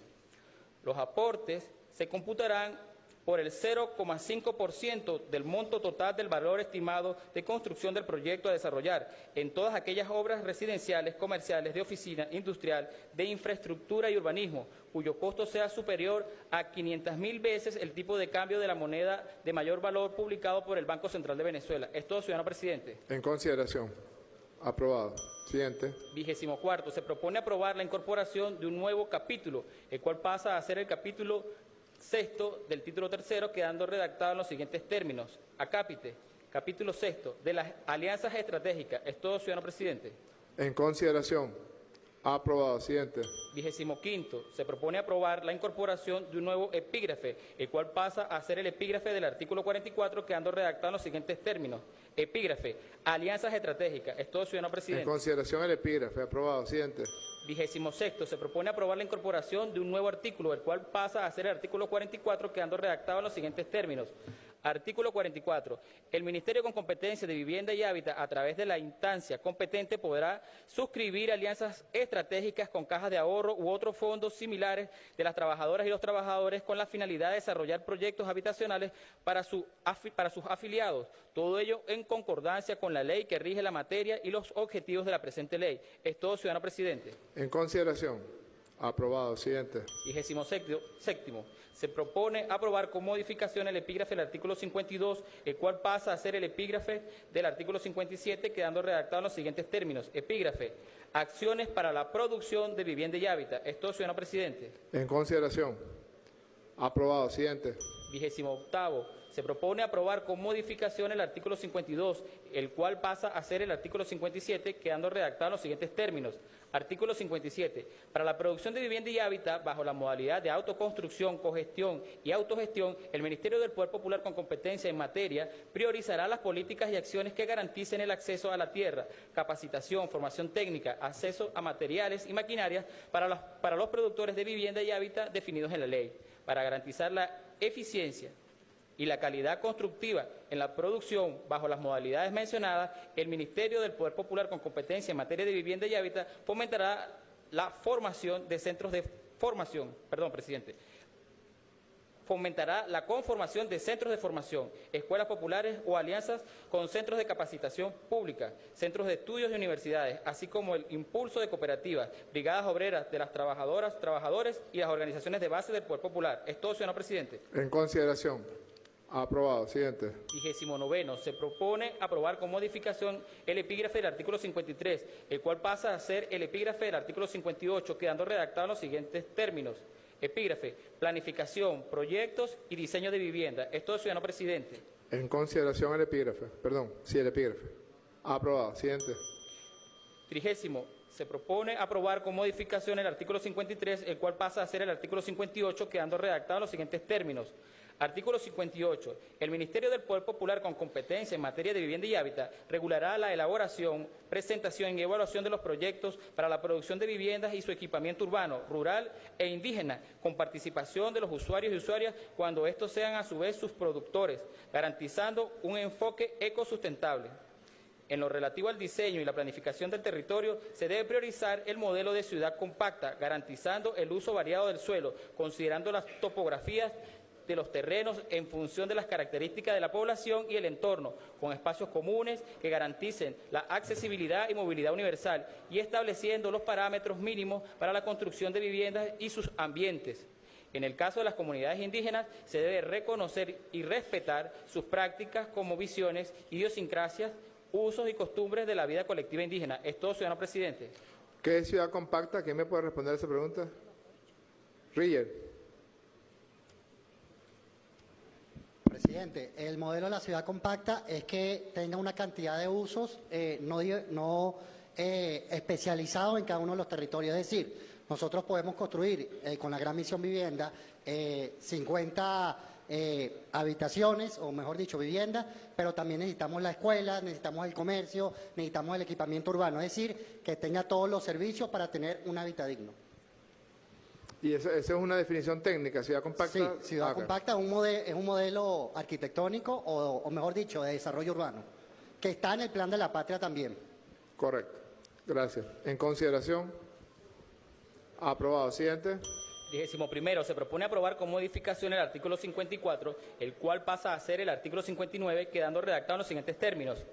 Los aportes se computarán por el cero coma cinco por ciento del monto total del valor estimado de construcción del proyecto a desarrollar en todas aquellas obras residenciales, comerciales, de oficina, industrial, de infraestructura y urbanismo, cuyo costo sea superior a quinientas mil veces el tipo de cambio de la moneda de mayor valor publicado por el Banco Central de Venezuela. Es todo, ciudadano presidente. En consideración. Aprobado. Siguiente. Vigésimo cuarto, se propone aprobar la incorporación de un nuevo capítulo, el cual pasa a ser el capítulo sexto del título tercero, quedando redactado en los siguientes términos. Acápite, capítulo sexto, de las alianzas estratégicas. Es todo, ciudadano presidente. En consideración, aprobado. Siguiente. Vigésimo quinto, se propone aprobar la incorporación de un nuevo epígrafe, el cual pasa a ser el epígrafe del artículo cuarenta y cuatro, quedando redactado en los siguientes términos. Epígrafe, alianzas estratégicas. Es todo, ciudadano presidente. En consideración el epígrafe, aprobado. Siguiente. Vigésimo sexto, se propone aprobar la incorporación de un nuevo artículo, el cual pasa a ser el artículo cuarenta y cuatro, quedando redactado en los siguientes términos. Artículo cuarenta y cuatro. El Ministerio con competencia de Vivienda y Hábitat, a través de la instancia competente, podrá suscribir alianzas estratégicas con cajas de ahorro u otros fondos similares de las trabajadoras y los trabajadores con la finalidad de desarrollar proyectos habitacionales para, su, para sus afiliados. Todo ello en concordancia con la ley que rige la materia y los objetivos de la presente ley. Es todo, ciudadano presidente. En consideración. Aprobado. Siguiente. Vigésimo séptimo, séptimo. Se propone aprobar con modificación el epígrafe del artículo cincuenta y dos, el cual pasa a ser el epígrafe del artículo cincuenta y siete, quedando redactado en los siguientes términos. Epígrafe. Acciones para la producción de vivienda y hábitat. Es todo, ciudadano presidente. En consideración. Aprobado. Siguiente. Vigésimo octavo. Se propone aprobar con modificación el artículo cincuenta y dos, el cual pasa a ser el artículo cincuenta y siete, quedando redactado en los siguientes términos. Artículo cincuenta y siete. Para la producción de vivienda y hábitat, bajo la modalidad de autoconstrucción, cogestión y autogestión, el Ministerio del Poder Popular con competencia en materia priorizará las políticas y acciones que garanticen el acceso a la tierra, capacitación, formación técnica, acceso a materiales y maquinarias para los, para los productores de vivienda y hábitat definidos en la ley, para garantizar la eficiencia y la calidad constructiva en la producción bajo las modalidades mencionadas. El Ministerio del Poder Popular con competencia en materia de vivienda y hábitat fomentará la formación de centros de formación, perdón, presidente, fomentará la conformación de centros de formación, escuelas populares o alianzas con centros de capacitación pública, centros de estudios y universidades, así como el impulso de cooperativas, brigadas obreras de las trabajadoras, trabajadores y las organizaciones de base del Poder Popular. Es todo, señor presidente. En consideración. Aprobado. Siguiente. Vigésimo noveno. Se propone aprobar con modificación el epígrafe del artículo cincuenta y tres, el cual pasa a ser el epígrafe del artículo cincuenta y ocho, quedando redactado en los siguientes términos. Epígrafe, planificación, proyectos y diseño de vivienda. Es todo, ciudadano presidente. En consideración el epígrafe, perdón, sí, el epígrafe. Aprobado. Siguiente. Trigésimo. Se propone aprobar con modificación el artículo cincuenta y tres, el cual pasa a ser el artículo cincuenta y ocho, quedando redactado en los siguientes términos. Artículo cincuenta y ocho. El Ministerio del Poder Popular, con competencia en materia de vivienda y hábitat, regulará la elaboración, presentación y evaluación de los proyectos para la producción de viviendas y su equipamiento urbano, rural e indígena, con participación de los usuarios y usuarias cuando estos sean a su vez sus productores, garantizando un enfoque ecosustentable. En lo relativo al diseño y la planificación del territorio, se debe priorizar el modelo de ciudad compacta, garantizando el uso variado del suelo, considerando las topografías de los terrenos en función de las características de la población y el entorno, con espacios comunes que garanticen la accesibilidad y movilidad universal, y estableciendo los parámetros mínimos para la construcción de viviendas y sus ambientes. En el caso de las comunidades indígenas, se debe reconocer y respetar sus prácticas como visiones, idiosincrasias, usos y costumbres de la vida colectiva indígena. Es todo, ciudadano presidente. ¿Qué es ciudad compacta? ¿Quién me puede responder a esa pregunta? Rieger. Presidente, el modelo de la ciudad compacta es que tenga una cantidad de usos eh, no, no eh, especializados en cada uno de los territorios. Es decir, nosotros podemos construir eh, con la Gran Misión Vivienda eh, cincuenta... Eh, habitaciones, o mejor dicho, viviendas, pero también necesitamos la escuela, necesitamos el comercio, necesitamos el equipamiento urbano, es decir, que tenga todos los servicios para tener un hábitat digno. Y eso, eso es una definición técnica, ciudad compacta. Sí, ciudad ah, compacta okay. un model, es un modelo arquitectónico, o, o mejor dicho, de desarrollo urbano, que está en el Plan de la Patria también. Correcto, gracias. En consideración, aprobado. Siguiente. Décimo primero, se propone aprobar con modificación el artículo cincuenta y cuatro, el cual pasa a ser el artículo cincuenta y nueve, quedando redactado en los siguientes términos.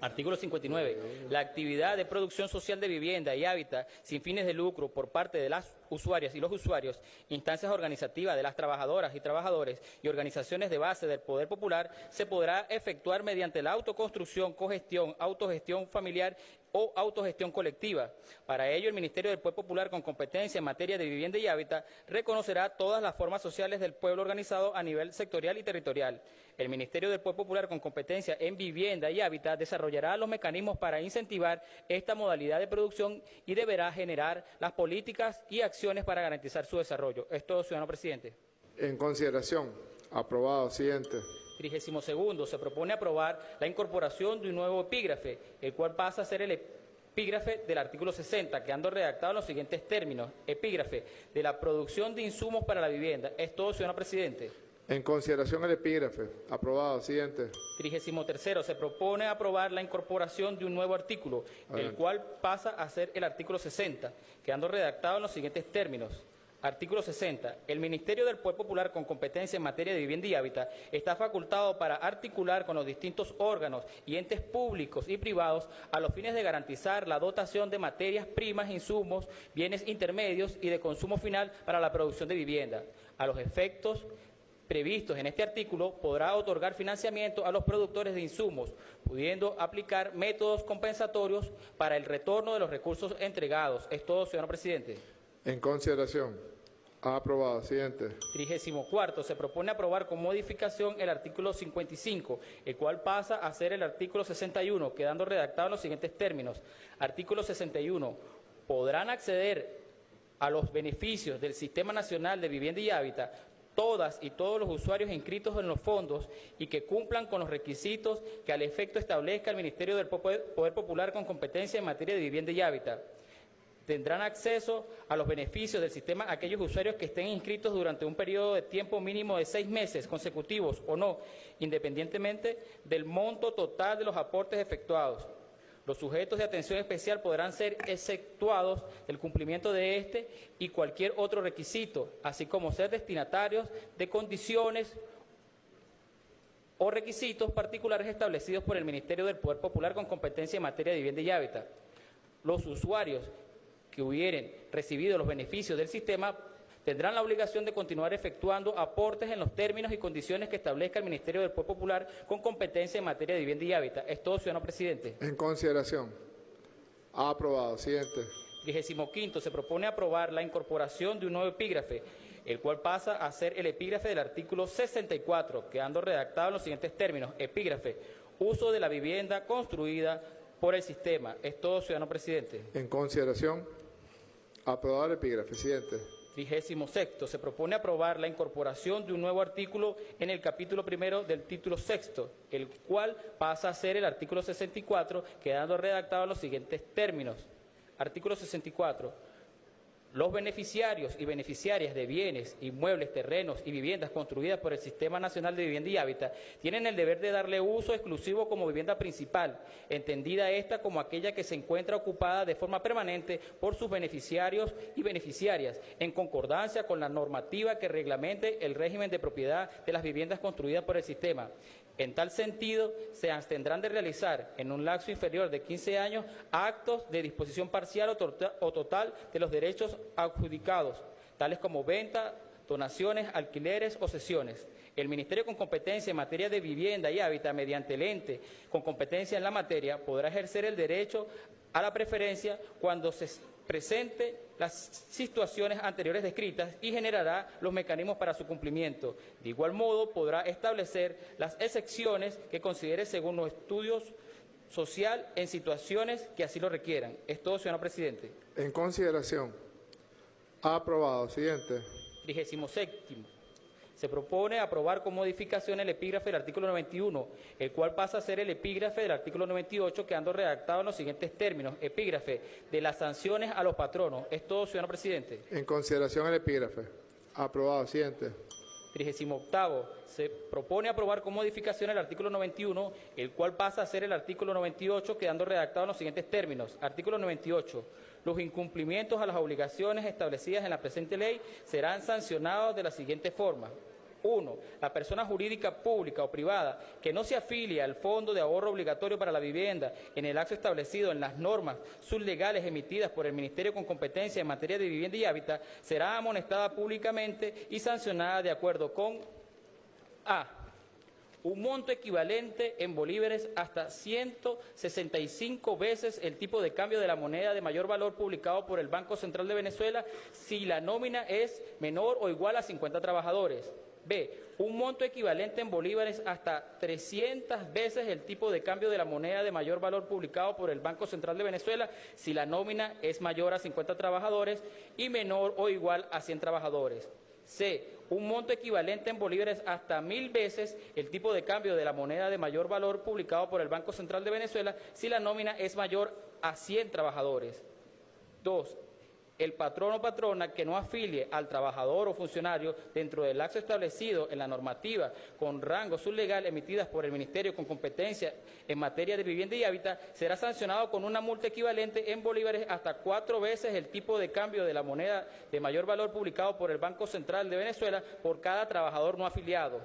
Artículo cincuenta y nueve. La actividad de producción social de vivienda y hábitat sin fines de lucro por parte de las usuarias y los usuarios, instancias organizativas de las trabajadoras y trabajadores y organizaciones de base del Poder Popular se podrá efectuar mediante la autoconstrucción, cogestión, autogestión familiar o autogestión colectiva. Para ello, el Ministerio del Poder Popular, con competencia en materia de vivienda y hábitat, reconocerá todas las formas sociales del pueblo organizado a nivel sectorial y territorial. El Ministerio del Poder Popular, con competencia en vivienda y hábitat, desarrollará los mecanismos para incentivar esta modalidad de producción y deberá generar las políticas y acciones para garantizar su desarrollo. Es todo, ciudadano presidente. En consideración, aprobado. Siguiente. Trigésimo segundo, se propone aprobar la incorporación de un nuevo epígrafe, el cual pasa a ser el epígrafe del artículo sesenta, quedando redactado en los siguientes términos. Epígrafe de la producción de insumos para la vivienda. Es todo, señor presidente. En consideración el epígrafe. Aprobado. Siguiente. Trigésimo tercero, se propone aprobar la incorporación de un nuevo artículo, Adelante. El cual pasa a ser el artículo sesenta, quedando redactado en los siguientes términos. Artículo sesenta. El Ministerio del Poder Popular, con competencia en materia de vivienda y hábitat, está facultado para articular con los distintos órganos y entes públicos y privados a los fines de garantizar la dotación de materias primas, insumos, bienes intermedios y de consumo final para la producción de vivienda. A los efectos previstos en este artículo, podrá otorgar financiamiento a los productores de insumos, pudiendo aplicar métodos compensatorios para el retorno de los recursos entregados. Es todo, señor presidente. En consideración. Aprobado. Siguiente. Trigésimo cuarto, se propone aprobar con modificación el artículo cincuenta y cinco, el cual pasa a ser el artículo sesenta y uno, quedando redactado en los siguientes términos. Artículo sesenta y uno. Podrán acceder a los beneficios del Sistema Nacional de Vivienda y Hábitat todas y todos los usuarios inscritos en los fondos y que cumplan con los requisitos que al efecto establezca el Ministerio del Poder Popular con competencia en materia de vivienda y hábitat. Tendrán acceso a los beneficios del sistema aquellos usuarios que estén inscritos durante un periodo de tiempo mínimo de seis meses consecutivos o no, independientemente del monto total de los aportes efectuados. Los sujetos de atención especial podrán ser exceptuados del cumplimiento de este y cualquier otro requisito, así como ser destinatarios de condiciones o requisitos particulares establecidos por el Ministerio del Poder Popular con competencia en materia de vivienda y hábitat. Los usuarios que hubieran recibido los beneficios del sistema tendrán la obligación de continuar efectuando aportes en los términos y condiciones que establezca el Ministerio del Poder Popular con competencia en materia de vivienda y hábitat. Es todo, señor presidente. En consideración. Aprobado. Siguiente. Trigésimo quinto, se propone aprobar la incorporación de un nuevo epígrafe, el cual pasa a ser el epígrafe del artículo sesenta y cuatro, quedando redactado en los siguientes términos. Epígrafe, uso de la vivienda construida por el sistema. Es todo, ciudadano presidente. En consideración, aprobado el epígrafe. Siguiente. Vigésimo sexto. Se propone aprobar la incorporación de un nuevo artículo en el capítulo primero del título sexto, el cual pasa a ser el artículo sesenta y cuatro, quedando redactado en los siguientes términos. Artículo sesenta y cuatro. Los beneficiarios y beneficiarias de bienes, inmuebles, terrenos y viviendas construidas por el Sistema Nacional de Vivienda y Hábitat tienen el deber de darle uso exclusivo como vivienda principal, entendida esta como aquella que se encuentra ocupada de forma permanente por sus beneficiarios y beneficiarias, en concordancia con la normativa que reglamente el régimen de propiedad de las viviendas construidas por el sistema. En tal sentido, se abstendrán de realizar, en un lapso inferior de quince años, actos de disposición parcial o, to o total de los derechos adjudicados, tales como venta, donaciones, alquileres o cesiones. El Ministerio con competencia en materia de vivienda y hábitat, mediante el ente con competencia en la materia, podrá ejercer el derecho a la preferencia cuando se presente las situaciones anteriores descritas y generará los mecanismos para su cumplimiento. De igual modo, podrá establecer las excepciones que considere según los estudios social en situaciones que así lo requieran. Es todo, señor presidente. En consideración, aprobado. Siguiente. Vigésimo séptimo. Se propone aprobar con modificación el epígrafe del artículo noventa y uno, el cual pasa a ser el epígrafe del artículo noventa y ocho, quedando redactado en los siguientes términos. Epígrafe de las sanciones a los patronos. Es todo, señor presidente. En consideración el epígrafe. Aprobado. Siguiente. trigésimo octavo. Se propone aprobar con modificación el artículo noventa y uno, el cual pasa a ser el artículo noventa y ocho, quedando redactado en los siguientes términos. Artículo noventa y ocho. Los incumplimientos a las obligaciones establecidas en la presente ley serán sancionados de la siguiente forma. uno. La persona jurídica pública o privada que no se afilie al Fondo de Ahorro Obligatorio para la Vivienda en el acto establecido en las normas sublegales emitidas por el Ministerio con competencia en materia de vivienda y hábitat será amonestada públicamente y sancionada de acuerdo con A. Un monto equivalente en bolívares hasta ciento sesenta y cinco veces el tipo de cambio de la moneda de mayor valor publicado por el Banco Central de Venezuela si la nómina es menor o igual a cincuenta trabajadores. B. Un monto equivalente en bolívares hasta trescientas veces el tipo de cambio de la moneda de mayor valor publicado por el Banco Central de Venezuela si la nómina es mayor a cincuenta trabajadores y menor o igual a cien trabajadores. C. Un monto equivalente en bolívares hasta mil veces el tipo de cambio de la moneda de mayor valor publicado por el Banco Central de Venezuela si la nómina es mayor a cien trabajadores. dos. El patrón o patrona que no afilie al trabajador o funcionario dentro del acto establecido en la normativa con rango sublegal emitidas por el Ministerio con competencia en materia de vivienda y hábitat será sancionado con una multa equivalente en bolívares hasta cuatro veces el tipo de cambio de la moneda de mayor valor publicado por el Banco Central de Venezuela por cada trabajador no afiliado.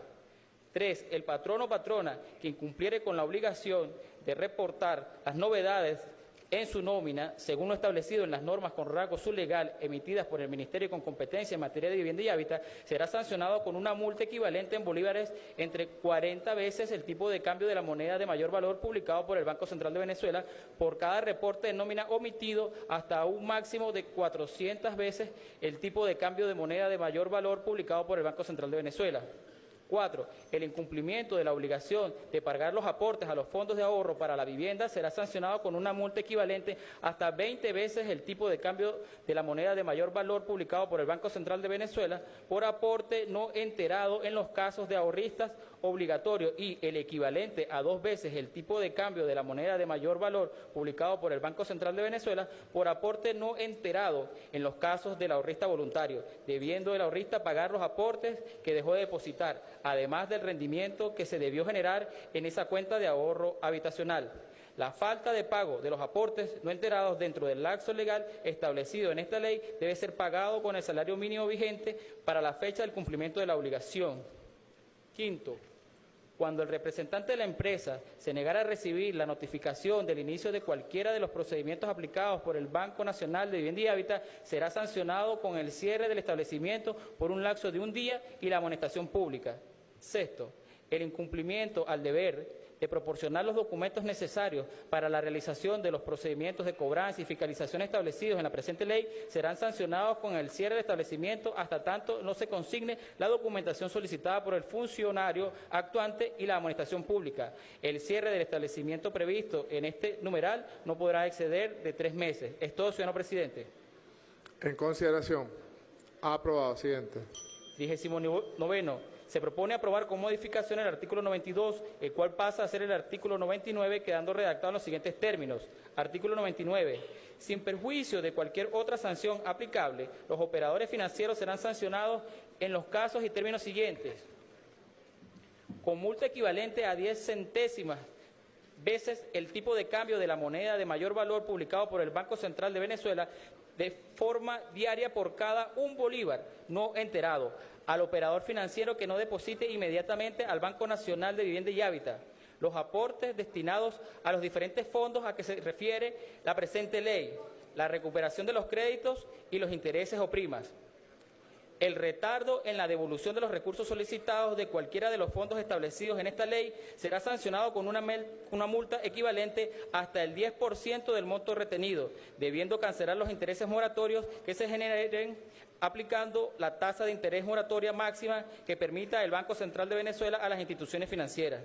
tres. El patrón o patrona que incumpliere con la obligación de reportar las novedades en su nómina, según lo establecido en las normas con rango sublegal emitidas por el Ministerio con competencia en materia de vivienda y hábitat, será sancionado con una multa equivalente en bolívares entre cuarenta veces el tipo de cambio de la moneda de mayor valor publicado por el Banco Central de Venezuela por cada reporte de nómina omitido hasta un máximo de cuatrocientas veces el tipo de cambio de moneda de mayor valor publicado por el Banco Central de Venezuela. cuatro. El incumplimiento de la obligación de pagar los aportes a los fondos de ahorro para la vivienda será sancionado con una multa equivalente hasta veinte veces el tipo de cambio de la moneda de mayor valor publicado por el Banco Central de Venezuela por aporte no enterado en los casos de ahorristas obligatorios y el equivalente a dos veces el tipo de cambio de la moneda de mayor valor publicado por el Banco Central de Venezuela por aporte no enterado en los casos del ahorrista voluntario, debiendo el ahorrista pagar los aportes que dejó de depositar, además del rendimiento que se debió generar en esa cuenta de ahorro habitacional. La falta de pago de los aportes no enterados dentro del lapso legal establecido en esta ley debe ser pagado con el salario mínimo vigente para la fecha del cumplimiento de la obligación. Quinto, cuando el representante de la empresa se negara a recibir la notificación del inicio de cualquiera de los procedimientos aplicados por el Banco Nacional de Vivienda y Hábitat, será sancionado con el cierre del establecimiento por un lapso de un día y la amonestación pública. Sexto, el incumplimiento al deber de proporcionar los documentos necesarios para la realización de los procedimientos de cobranza y fiscalización establecidos en la presente ley, serán sancionados con el cierre del establecimiento hasta tanto no se consigne la documentación solicitada por el funcionario actuante y la amonestación pública. El cierre del establecimiento previsto en este numeral no podrá exceder de tres meses. Es todo, señor presidente. En consideración. Aprobado. Siguiente. Vigésimo noveno. Se propone aprobar con modificación el artículo noventa y dos, el cual pasa a ser el artículo noventa y nueve, quedando redactado en los siguientes términos. Artículo noventa y nueve. Sin perjuicio de cualquier otra sanción aplicable, los operadores financieros serán sancionados en los casos y términos siguientes: con multa equivalente a diez centésimas veces el tipo de cambio de la moneda de mayor valor publicado por el Banco Central de Venezuela de forma diaria por cada un bolívar no enterado al operador financiero que no deposite inmediatamente al Banco Nacional de Vivienda y Hábitat los aportes destinados a los diferentes fondos a que se refiere la presente ley, la recuperación de los créditos y los intereses o primas, el retardo en la devolución de los recursos solicitados de cualquiera de los fondos establecidos en esta ley será sancionado con una, una multa equivalente hasta el diez por ciento del monto retenido, debiendo cancelar los intereses moratorios que se generen aplicando la tasa de interés moratoria máxima que permita el Banco Central de Venezuela a las instituciones financieras.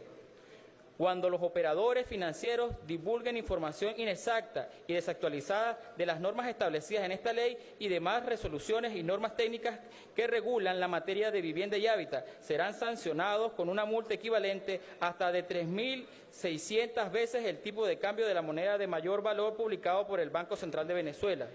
Cuando los operadores financieros divulguen información inexacta y desactualizada de las normas establecidas en esta ley y demás resoluciones y normas técnicas que regulan la materia de vivienda y hábitat, serán sancionados con una multa equivalente hasta de tres mil seiscientas veces el tipo de cambio de la moneda de mayor valor publicado por el Banco Central de Venezuela.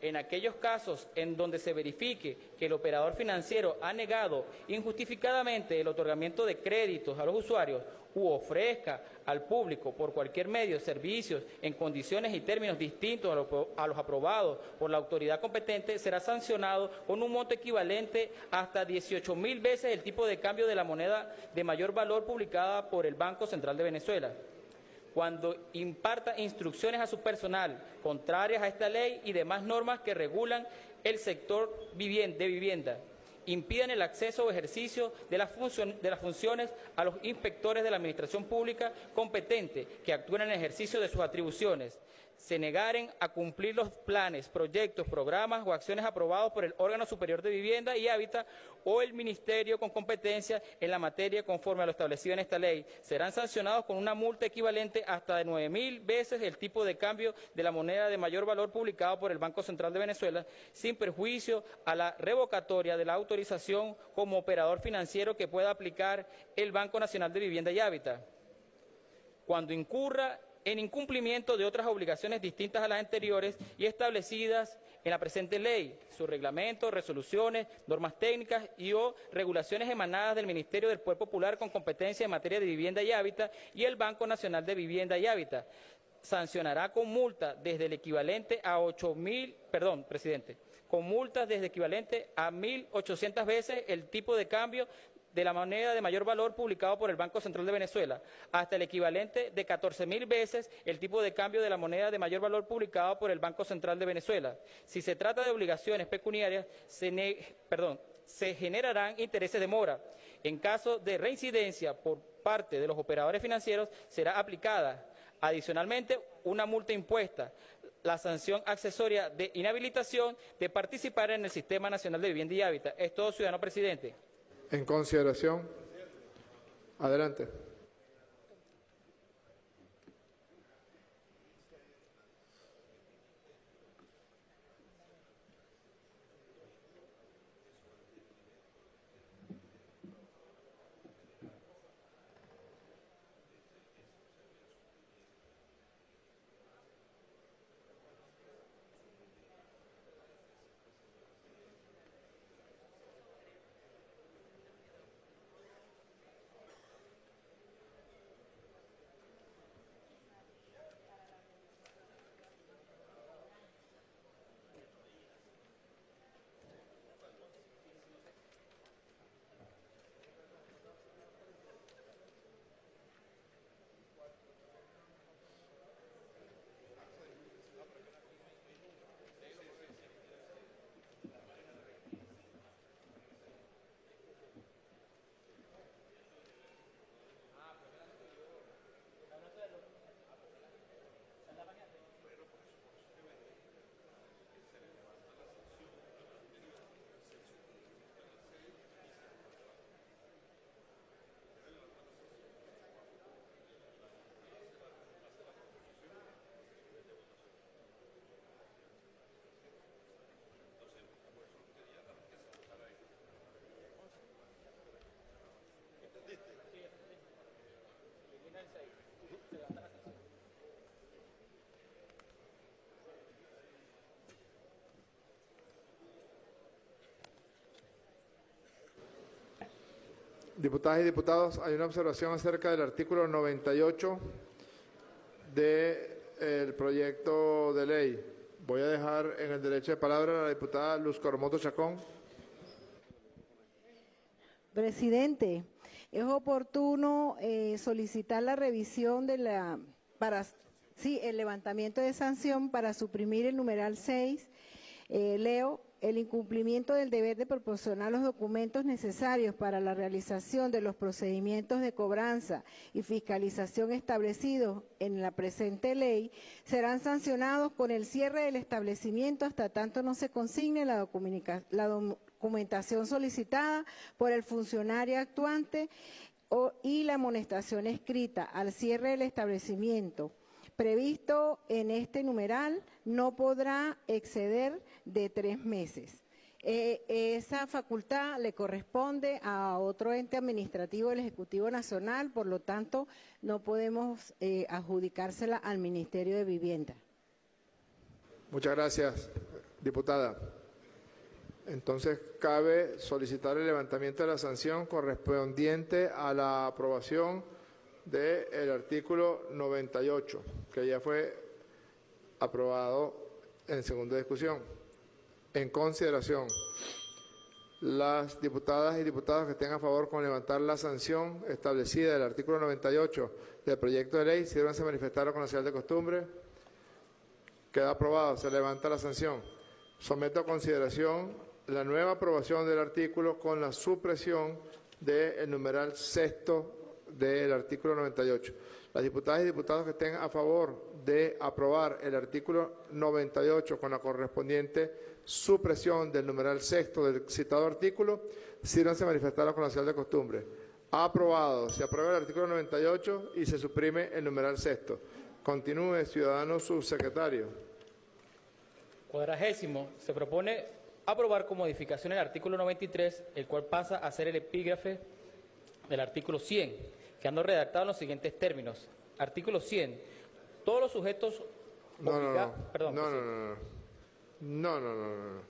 En aquellos casos en donde se verifique que el operador financiero ha negado injustificadamente el otorgamiento de créditos a los usuarios u ofrezca al público por cualquier medio servicios en condiciones y términos distintos a, lo, a los aprobados por la autoridad competente, será sancionado con un monto equivalente hasta dieciocho mil veces el tipo de cambio de la moneda de mayor valor publicada por el Banco Central de Venezuela. Cuando imparta instrucciones a su personal contrarias a esta ley y demás normas que regulan el sector de vivienda, impidan el acceso o ejercicio de las funciones a los inspectores de la administración pública competente que actúen en el ejercicio de sus atribuciones, se negaren a cumplir los planes, proyectos, programas o acciones aprobados por el órgano superior de vivienda y hábitat o el ministerio con competencia en la materia conforme a lo establecido en esta ley, serán sancionados con una multa equivalente hasta de nueve mil veces el tipo de cambio de la moneda de mayor valor publicado por el Banco Central de Venezuela, sin perjuicio a la revocatoria de la autorización como operador financiero que pueda aplicar el Banco Nacional de Vivienda y Hábitat. Cuando incurra en incumplimiento de otras obligaciones distintas a las anteriores y establecidas en la presente ley, sus reglamentos, resoluciones, normas técnicas y o regulaciones emanadas del Ministerio del Poder Popular con competencia en materia de vivienda y hábitat y el Banco Nacional de Vivienda y Hábitat, sancionará con multa desde el equivalente a ocho mil, perdón, presidente, con multas desde equivalente a mil ochocientas veces el tipo de cambio de la moneda de mayor valor publicado por el Banco Central de Venezuela, hasta el equivalente de catorce mil veces el tipo de cambio de la moneda de mayor valor publicado por el Banco Central de Venezuela. Si se trata de obligaciones pecuniarias, se, ne... Perdón, se generarán intereses de mora. En caso de reincidencia por parte de los operadores financieros, será aplicada adicionalmente una multa impuesta, la sanción accesoria de inhabilitación de participar en el Sistema Nacional de Vivienda y Hábitat. Es todo, ciudadano presidente. En consideración. Adelante. Diputadas y diputados, hay una observación acerca del artículo noventa y ocho del proyecto de ley. Voy a dejar en el derecho de palabra a la diputada Luz Coromoto Chacón. Presidente, es oportuno eh, solicitar la revisión de la para sí el levantamiento de sanción para suprimir el numeral seis. Eh, leo: el incumplimiento del deber de proporcionar los documentos necesarios para la realización de los procedimientos de cobranza y fiscalización establecidos en la presente ley serán sancionados con el cierre del establecimiento hasta tanto no se consigne la documentación solicitada por el funcionario actuante y la amonestación escrita al cierre del establecimiento previsto en este numeral no podrá exceder de tres meses. Eh, esa facultad le corresponde a otro ente administrativo del Ejecutivo Nacional, por lo tanto, no podemos eh, adjudicársela al Ministerio de Vivienda. Muchas gracias, diputada. Entonces, cabe solicitar el levantamiento de la sanción correspondiente a la aprobación del artículo noventa y ocho, que ya fue aprobado en segunda discusión. En consideración, las diputadas y diputados que estén a favor con levantar la sanción establecida del artículo noventa y ocho del proyecto de ley, sírvanse a manifestar con la señal de costumbre. Queda aprobado, se levanta la sanción. Someto a consideración la nueva aprobación del artículo con la supresión del numeral sexto del artículo noventa y ocho. Las diputadas y diputados que estén a favor de aprobar el artículo noventa y ocho con la correspondiente supresión del numeral sexto del citado artículo, sírvanse a manifestar con la señal de costumbre. Aprobado. Se aprueba el artículo noventa y ocho y se suprime el numeral sexto. Continúe, ciudadano subsecretario. Cuadragésimo. Se propone aprobar con modificación el artículo noventa y tres, el cual pasa a ser el epígrafe del artículo cien. Quedando redactado en los siguientes términos. Artículo cien. Todos los sujetos obligados... No, no, no. No, no, no, no.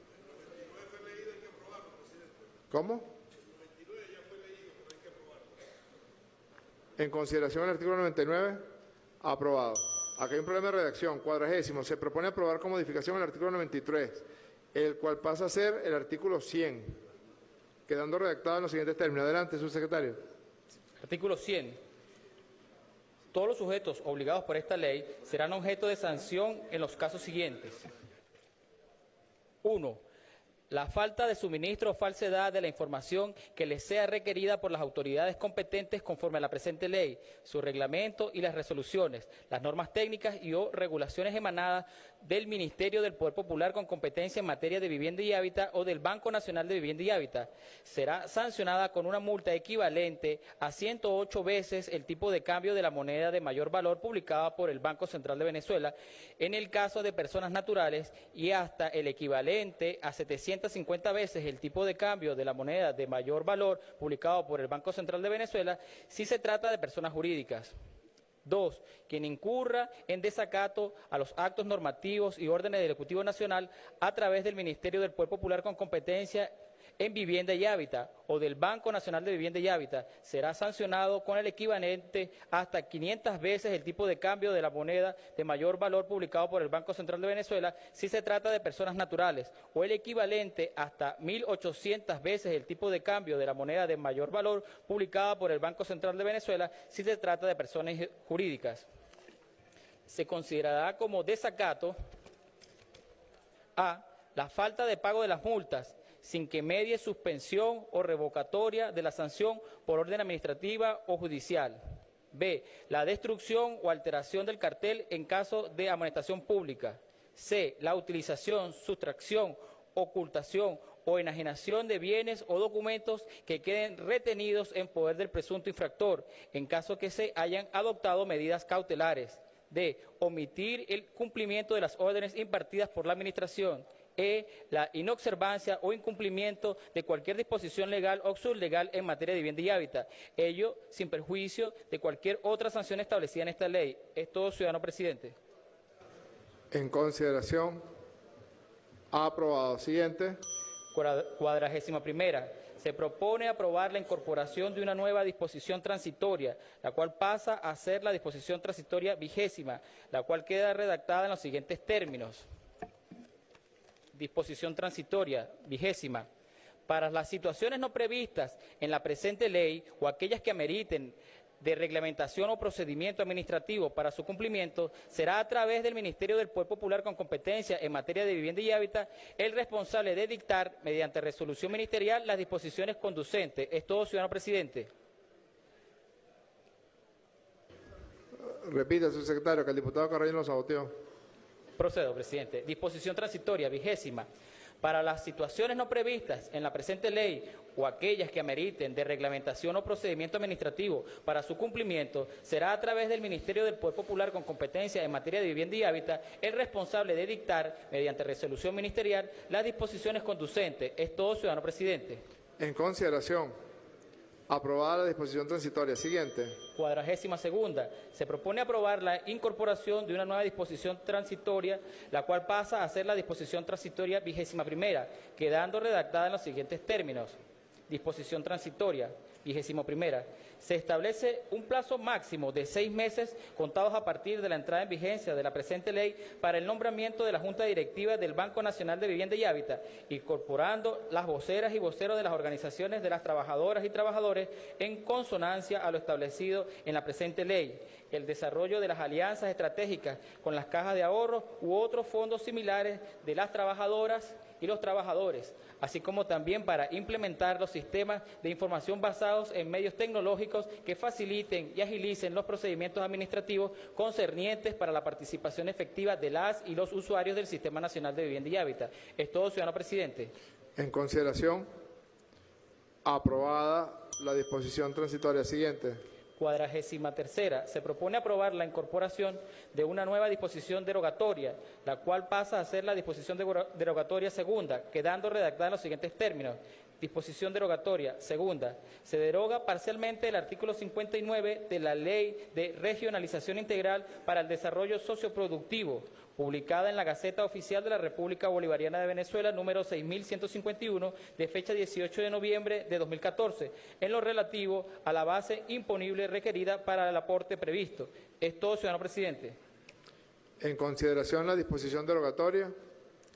¿Cómo? En consideración del artículo noventa y nueve, aprobado. Aquí hay un problema de redacción. Cuadragésimo. Se propone aprobar con modificación el artículo noventa y tres, el cual pasa a ser el artículo cien, quedando redactado en los siguientes términos. Adelante, subsecretario. Artículo cien. Todos los sujetos obligados por esta ley serán objeto de sanción en los casos siguientes. uno. La falta de suministro o falsedad de la información que les sea requerida por las autoridades competentes conforme a la presente ley, su reglamento y las resoluciones, las normas técnicas y o regulaciones emanadas del Ministerio del Poder Popular con competencia en materia de vivienda y hábitat o del Banco Nacional de Vivienda y Hábitat, será sancionada con una multa equivalente a ciento ocho veces el tipo de cambio de la moneda de mayor valor publicada por el Banco Central de Venezuela en el caso de personas naturales y hasta el equivalente a setecientos cincuenta veces el tipo de cambio de la moneda de mayor valor publicado por el Banco Central de Venezuela si se trata de personas jurídicas. dos. Quien incurra en desacato a los actos normativos y órdenes del Ejecutivo Nacional a través del Ministerio del Poder Popular con competencia en vivienda y hábitat o del Banco Nacional de Vivienda y Hábitat será sancionado con el equivalente hasta quinientas veces el tipo de cambio de la moneda de mayor valor publicado por el Banco Central de Venezuela si se trata de personas naturales o el equivalente hasta mil ochocientas veces el tipo de cambio de la moneda de mayor valor publicada por el Banco Central de Venezuela si se trata de personas jurídicas. Se considerará como desacato a la falta de pago de las multas sin que medie suspensión o revocatoria de la sanción por orden administrativa o judicial. B. La destrucción o alteración del cartel en caso de amonestación pública. C. La utilización, sustracción, ocultación o enajenación de bienes o documentos que queden retenidos en poder del presunto infractor, en caso que se hayan adoptado medidas cautelares. D. Omitir el cumplimiento de las órdenes impartidas por la Administración. E. La inobservancia o incumplimiento de cualquier disposición legal o sublegal en materia de vivienda y hábitat, ello sin perjuicio de cualquier otra sanción establecida en esta ley. Es todo, ciudadano presidente. En consideración, aprobado. Siguiente. Cuadragésima primera. se propone aprobar la incorporación de una nueva disposición transitoria, la cual pasa a ser la disposición transitoria vigésima, la cual queda redactada en los siguientes términos. Disposición transitoria vigésima. Para las situaciones no previstas en la presente ley o aquellas que ameriten de reglamentación o procedimiento administrativo para su cumplimiento, será a través del Ministerio del Poder Popular con competencia en materia de vivienda y hábitat el responsable de dictar, mediante resolución ministerial, las disposiciones conducentes. Es todo, ciudadano presidente. Repite, subsecretario, que el diputado Carreño lo saboteó. Procedo, presidente. Disposición transitoria vigésima. Para las situaciones no previstas en la presente ley o aquellas que ameriten de reglamentación o procedimiento administrativo para su cumplimiento, será a través del Ministerio del Poder Popular con competencia en materia de vivienda y hábitat el responsable de dictar, mediante resolución ministerial, las disposiciones conducentes. Es todo, ciudadano presidente. En consideración, aprobada la disposición transitoria. Siguiente. Cuadragésima segunda. Se propone aprobar la incorporación de una nueva disposición transitoria, la cual pasa a ser la disposición transitoria vigésima primera, quedando redactada en los siguientes términos. Disposición transitoria vigésima primera. Se establece un plazo máximo de seis meses contados a partir de la entrada en vigencia de la presente ley para el nombramiento de la Junta Directiva del Banco Nacional de Vivienda y Hábitat, incorporando las voceras y voceros de las organizaciones de las trabajadoras y trabajadores en consonancia a lo establecido en la presente ley, el desarrollo de las alianzas estratégicas con las cajas de ahorros u otros fondos similares de las trabajadoras y los trabajadores, así como también para implementar los sistemas de información basados en medios tecnológicos que faciliten y agilicen los procedimientos administrativos concernientes para la participación efectiva de las y los usuarios del Sistema Nacional de Vivienda y Hábitat. Es todo, ciudadano presidente. En consideración, aprobada la disposición transitoria. Siguiente. Cuadragésima tercera. Se propone aprobar la incorporación de una nueva disposición derogatoria, la cual pasa a ser la disposición derogatoria segunda, quedando redactada en los siguientes términos. Disposición derogatoria segunda. Se deroga parcialmente el artículo cincuenta y nueve de la Ley de Regionalización Integral para el Desarrollo Socioproductivo, publicada en la Gaceta Oficial de la República Bolivariana de Venezuela, número seis mil ciento cincuenta y uno, de fecha dieciocho de noviembre de dos mil catorce, en lo relativo a la base imponible requerida para el aporte previsto. Es todo, ciudadano presidente. En consideración la disposición derogatoria,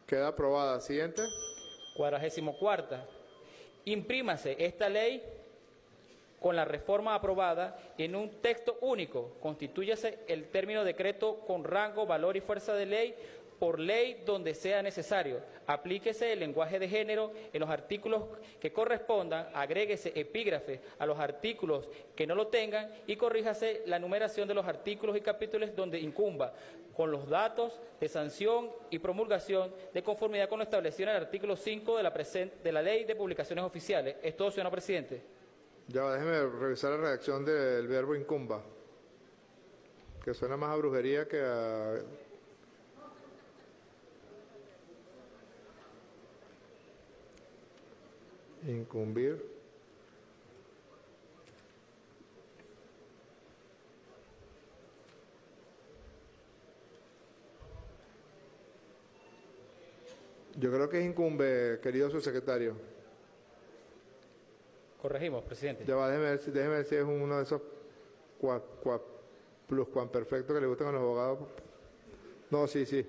queda aprobada. Siguiente. Cuadragésimo cuarta. Imprímase esta ley con la reforma aprobada en un texto único. Constitúyase el término decreto con rango, valor y fuerza de ley por ley donde sea necesario. Aplíquese el lenguaje de género en los artículos que correspondan, agréguese epígrafes a los artículos que no lo tengan y corríjase la numeración de los artículos y capítulos donde incumba, con los datos de sanción y promulgación de conformidad con lo establecido en el artículo cinco de la, de la Ley de Publicaciones Oficiales. Es todo, señor presidente. Ya, déjeme revisar la redacción del verbo incumba, que suena más a brujería que a... Incumbir. Yo creo que es incumbe, querido subsecretario. Corregimos, presidente. Ya va, déjeme ver, déjeme ver si es uno de esos cua, cua, pluscuamperfectos que le gustan a los abogados. No, sí, sí.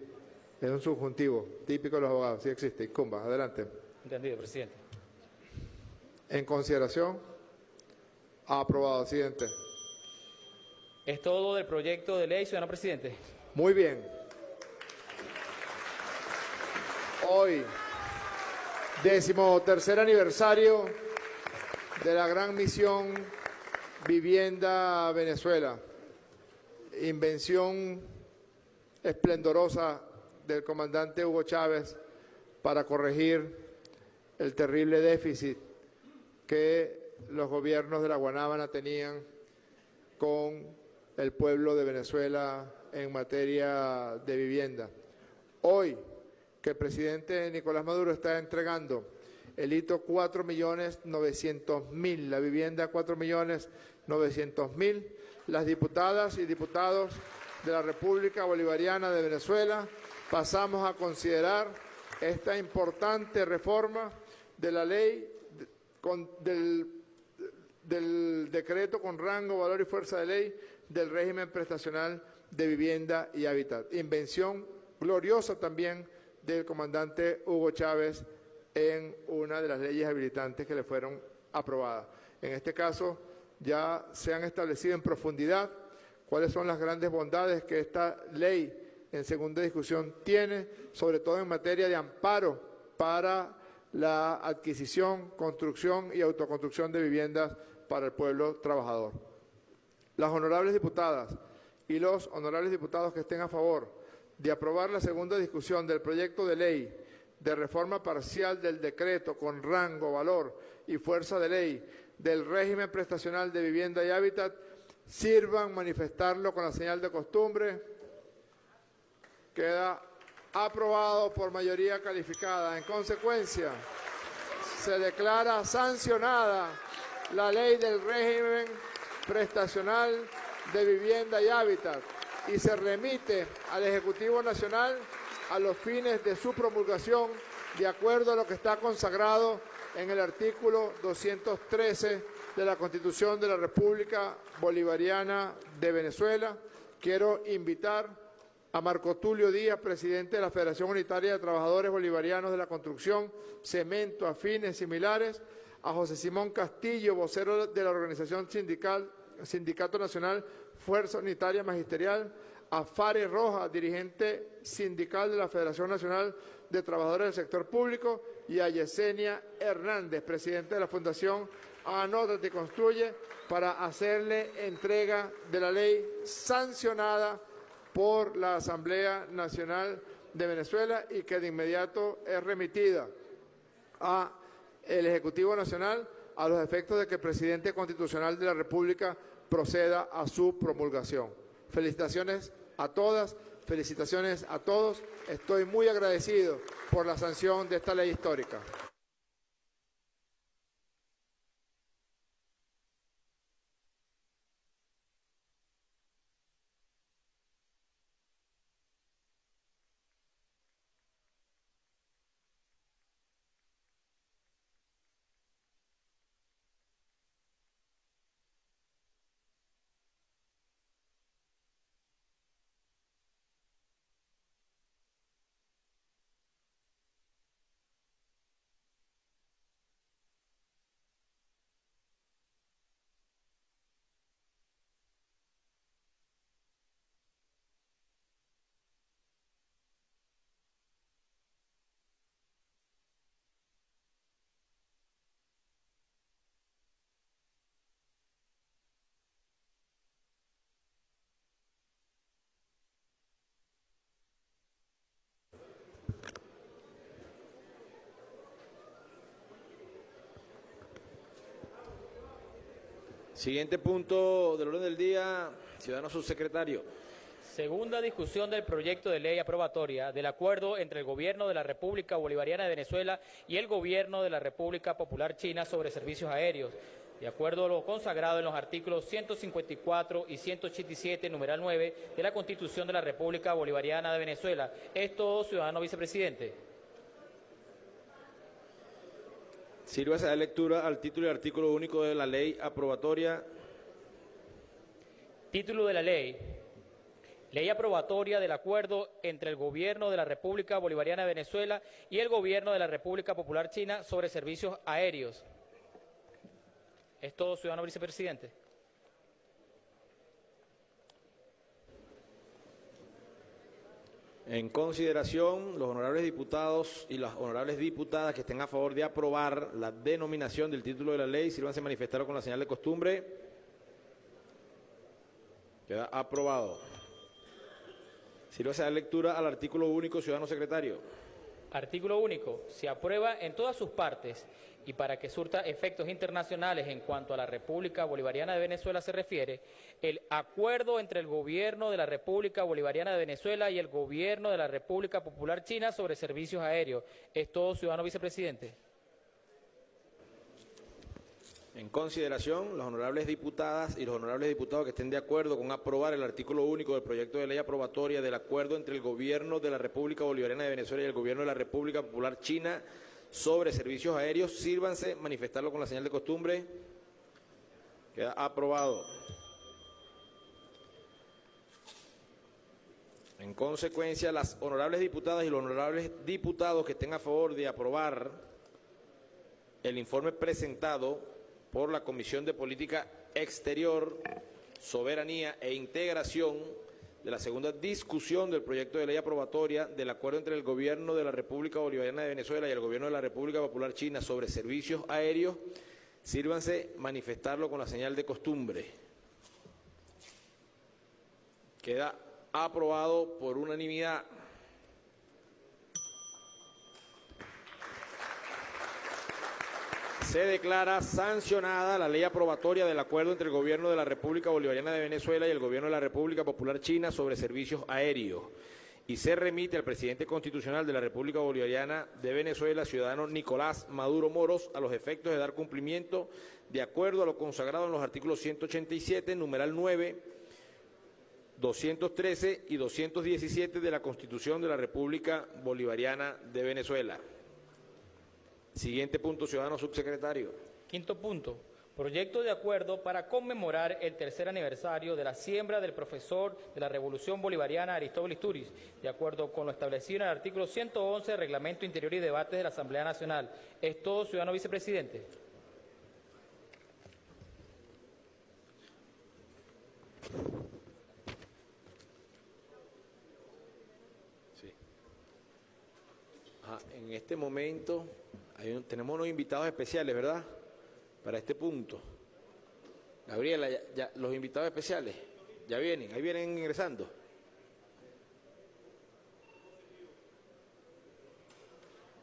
Es un subjuntivo típico de los abogados. Sí existe. Incumba. Adelante. Entendido, presidente. En consideración, aprobado. Siguiente. Es todo del proyecto de ley, ciudadano presidente. Muy bien. Hoy, decimotercer aniversario de la gran misión Vivienda Venezuela. Invención esplendorosa del comandante Hugo Chávez para corregir el terrible déficit que los gobiernos de la Guanábana tenían con el pueblo de Venezuela en materia de vivienda. Hoy, que el presidente Nicolás Maduro está entregando el hito cuatro millones novecientos mil, la vivienda cuatro millones novecientos mil, las diputadas y diputados de la República Bolivariana de Venezuela pasamos a considerar esta importante reforma de la ley con, del, del decreto con rango, valor y fuerza de ley del régimen prestacional de vivienda y hábitat. Invención gloriosa también del comandante Hugo Chávez en una de las leyes habilitantes que le fueron aprobadas. En este caso ya se han establecido en profundidad cuáles son las grandes bondades que esta ley en segunda discusión tiene, sobre todo en materia de amparo para la adquisición, construcción y autoconstrucción de viviendas para el pueblo trabajador. Las honorables diputadas y los honorables diputados que estén a favor de aprobar la segunda discusión del proyecto de ley de reforma parcial del decreto con rango, valor y fuerza de ley del régimen prestacional de vivienda y hábitat, sirvan manifestarlo con la señal de costumbre. Queda aprobado por mayoría calificada. En consecuencia, se declara sancionada la ley del régimen prestacional de vivienda y hábitat y se remite al Ejecutivo Nacional a los fines de su promulgación de acuerdo a lo que está consagrado en el artículo doscientos trece de la Constitución de la República Bolivariana de Venezuela. Quiero invitar a Marco Tulio Díaz, presidente de la Federación Unitaria de Trabajadores Bolivarianos de la Construcción, Cemento, Afines, Similares, a José Simón Castillo, vocero de la Organización Sindical, Sindicato Nacional Fuerza Unitaria Magisterial, a Fares Rojas, dirigente sindical de la Federación Nacional de Trabajadores del Sector Público, y a Yesenia Hernández, presidente de la Fundación Anótate y Construye, para hacerle entrega de la ley sancionada por la Asamblea Nacional de Venezuela y que de inmediato es remitida al Ejecutivo Nacional a los efectos de que el presidente constitucional de la República proceda a su promulgación. Felicitaciones a todas, felicitaciones a todos. Estoy muy agradecido por la sanción de esta ley histórica. Siguiente punto del orden del día, ciudadano subsecretario. Segunda discusión del proyecto de ley aprobatoria del acuerdo entre el Gobierno de la República Bolivariana de Venezuela y el Gobierno de la República Popular China sobre servicios aéreos, de acuerdo a lo consagrado en los artículos ciento cincuenta y cuatro y ciento ochenta y siete, numeral nueve, de la Constitución de la República Bolivariana de Venezuela. Esto, ciudadano vicepresidente. Sírvase a dar lectura al título y artículo único de la ley aprobatoria. Título de la ley. Ley aprobatoria del acuerdo entre el Gobierno de la República Bolivariana de Venezuela y el Gobierno de la República Popular China sobre servicios aéreos. Es todo, ciudadano vicepresidente. En consideración, los honorables diputados y las honorables diputadas que estén a favor de aprobar la denominación del título de la ley, sírvanse a manifestarlo con la señal de costumbre. Queda aprobado. Sírvanse a dar lectura al artículo único, ciudadano secretario. Artículo único. Se aprueba en todas sus partes y para que surta efectos internacionales en cuanto a la República Bolivariana de Venezuela se refiere, el acuerdo entre el Gobierno de la República Bolivariana de Venezuela y el Gobierno de la República Popular China sobre servicios aéreos. Es todo, ciudadano vicepresidente. En consideración, las honorables diputadas y los honorables diputados que estén de acuerdo con aprobar el artículo único del proyecto de ley aprobatoria del acuerdo entre el Gobierno de la República Bolivariana de Venezuela y el Gobierno de la República Popular China sobre servicios aéreos, sírvanse, manifestarlo con la señal de costumbre. Queda aprobado. En consecuencia, las honorables diputadas y los honorables diputados que estén a favor de aprobar el informe presentado por la Comisión de Política Exterior, Soberanía e Integración de la segunda discusión del proyecto de ley aprobatoria del acuerdo entre el Gobierno de la República Bolivariana de Venezuela y el Gobierno de la República Popular China sobre servicios aéreos, sírvanse manifestarlo con la señal de costumbre. Queda aprobado por unanimidad. Se declara sancionada la ley aprobatoria del acuerdo entre el Gobierno de la República Bolivariana de Venezuela y el Gobierno de la República Popular China sobre servicios aéreos, y se remite al presidente constitucional de la República Bolivariana de Venezuela, ciudadano Nicolás Maduro Moros, a los efectos de dar cumplimiento, de acuerdo a lo consagrado en los artículos ciento ochenta y siete, numeral nueve, doscientos trece y doscientos diecisiete de la Constitución de la República Bolivariana de Venezuela. Siguiente punto, ciudadano subsecretario. Quinto punto, proyecto de acuerdo para conmemorar el tercer aniversario de la siembra del profesor de la Revolución Bolivariana Aristóbulo Isturiz, de acuerdo con lo establecido en el artículo ciento once del Reglamento Interior y Debates de la Asamblea Nacional. Es todo, ciudadano vicepresidente. Sí. Ah, en este momento hay un, tenemos unos invitados especiales, ¿verdad? Para este punto. Gabriela, ya, ya, los invitados especiales, ya vienen, ahí vienen ingresando.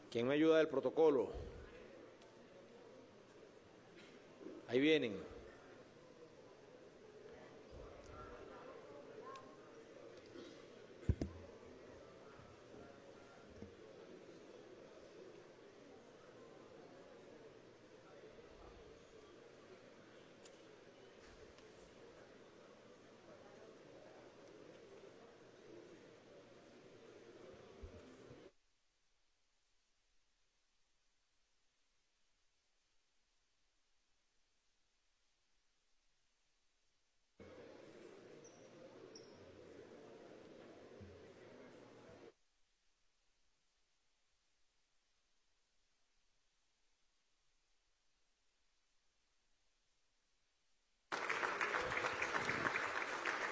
¿Quién me ayuda del protocolo? Ahí vienen.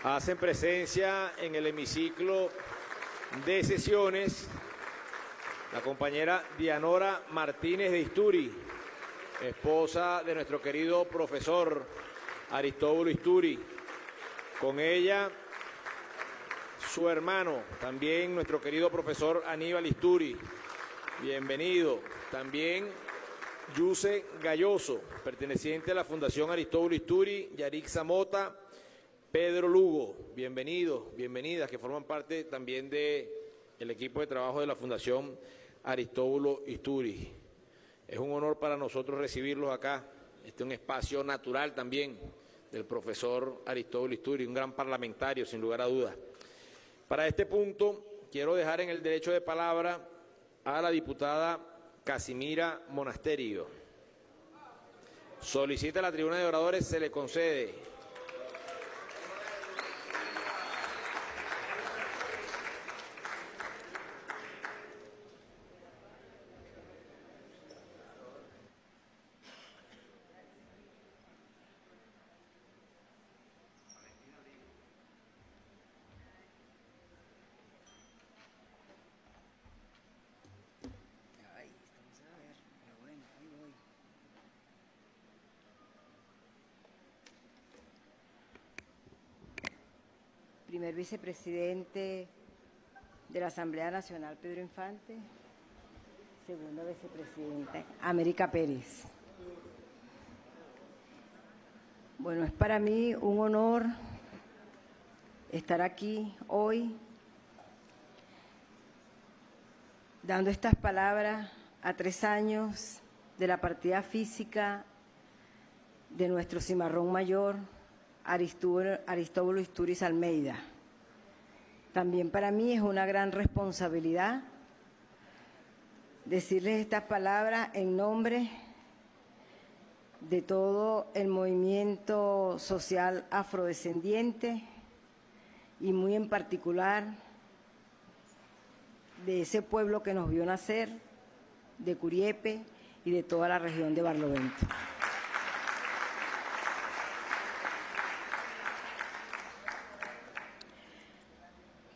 Hacen presencia en el hemiciclo de sesiones la compañera Dianora Martínez de Isturiz, esposa de nuestro querido profesor Aristóbulo Isturiz. Con ella, su hermano, también nuestro querido profesor Aníbal Isturiz. Bienvenido. También Yuse Galloso, perteneciente a la Fundación Aristóbulo Isturiz, Yarixa Mota, Pedro Lugo, bienvenidos, bienvenidas, que forman parte también del equipo de trabajo de la Fundación Aristóbulo Isturiz. Es un honor para nosotros recibirlos acá. Este es un espacio natural también del profesor Aristóbulo Isturiz, un gran parlamentario, sin lugar a dudas. Para este punto, quiero dejar en el derecho de palabra a la diputada Casimira Monasterio. Solicita la tribuna de oradores, se le concede. Primer vicepresidente de la Asamblea Nacional, Pedro Infante. Segunda vicepresidenta, América Pérez. Bueno, es para mí un honor estar aquí hoy dando estas palabras a tres años de la partida física de nuestro cimarrón mayor, Aristóbulo Isturiz Almeida. También para mí es una gran responsabilidad decirles estas palabras en nombre de todo el movimiento social afrodescendiente y muy en particular de ese pueblo que nos vio nacer, de Curiepe y de toda la región de Barlovento.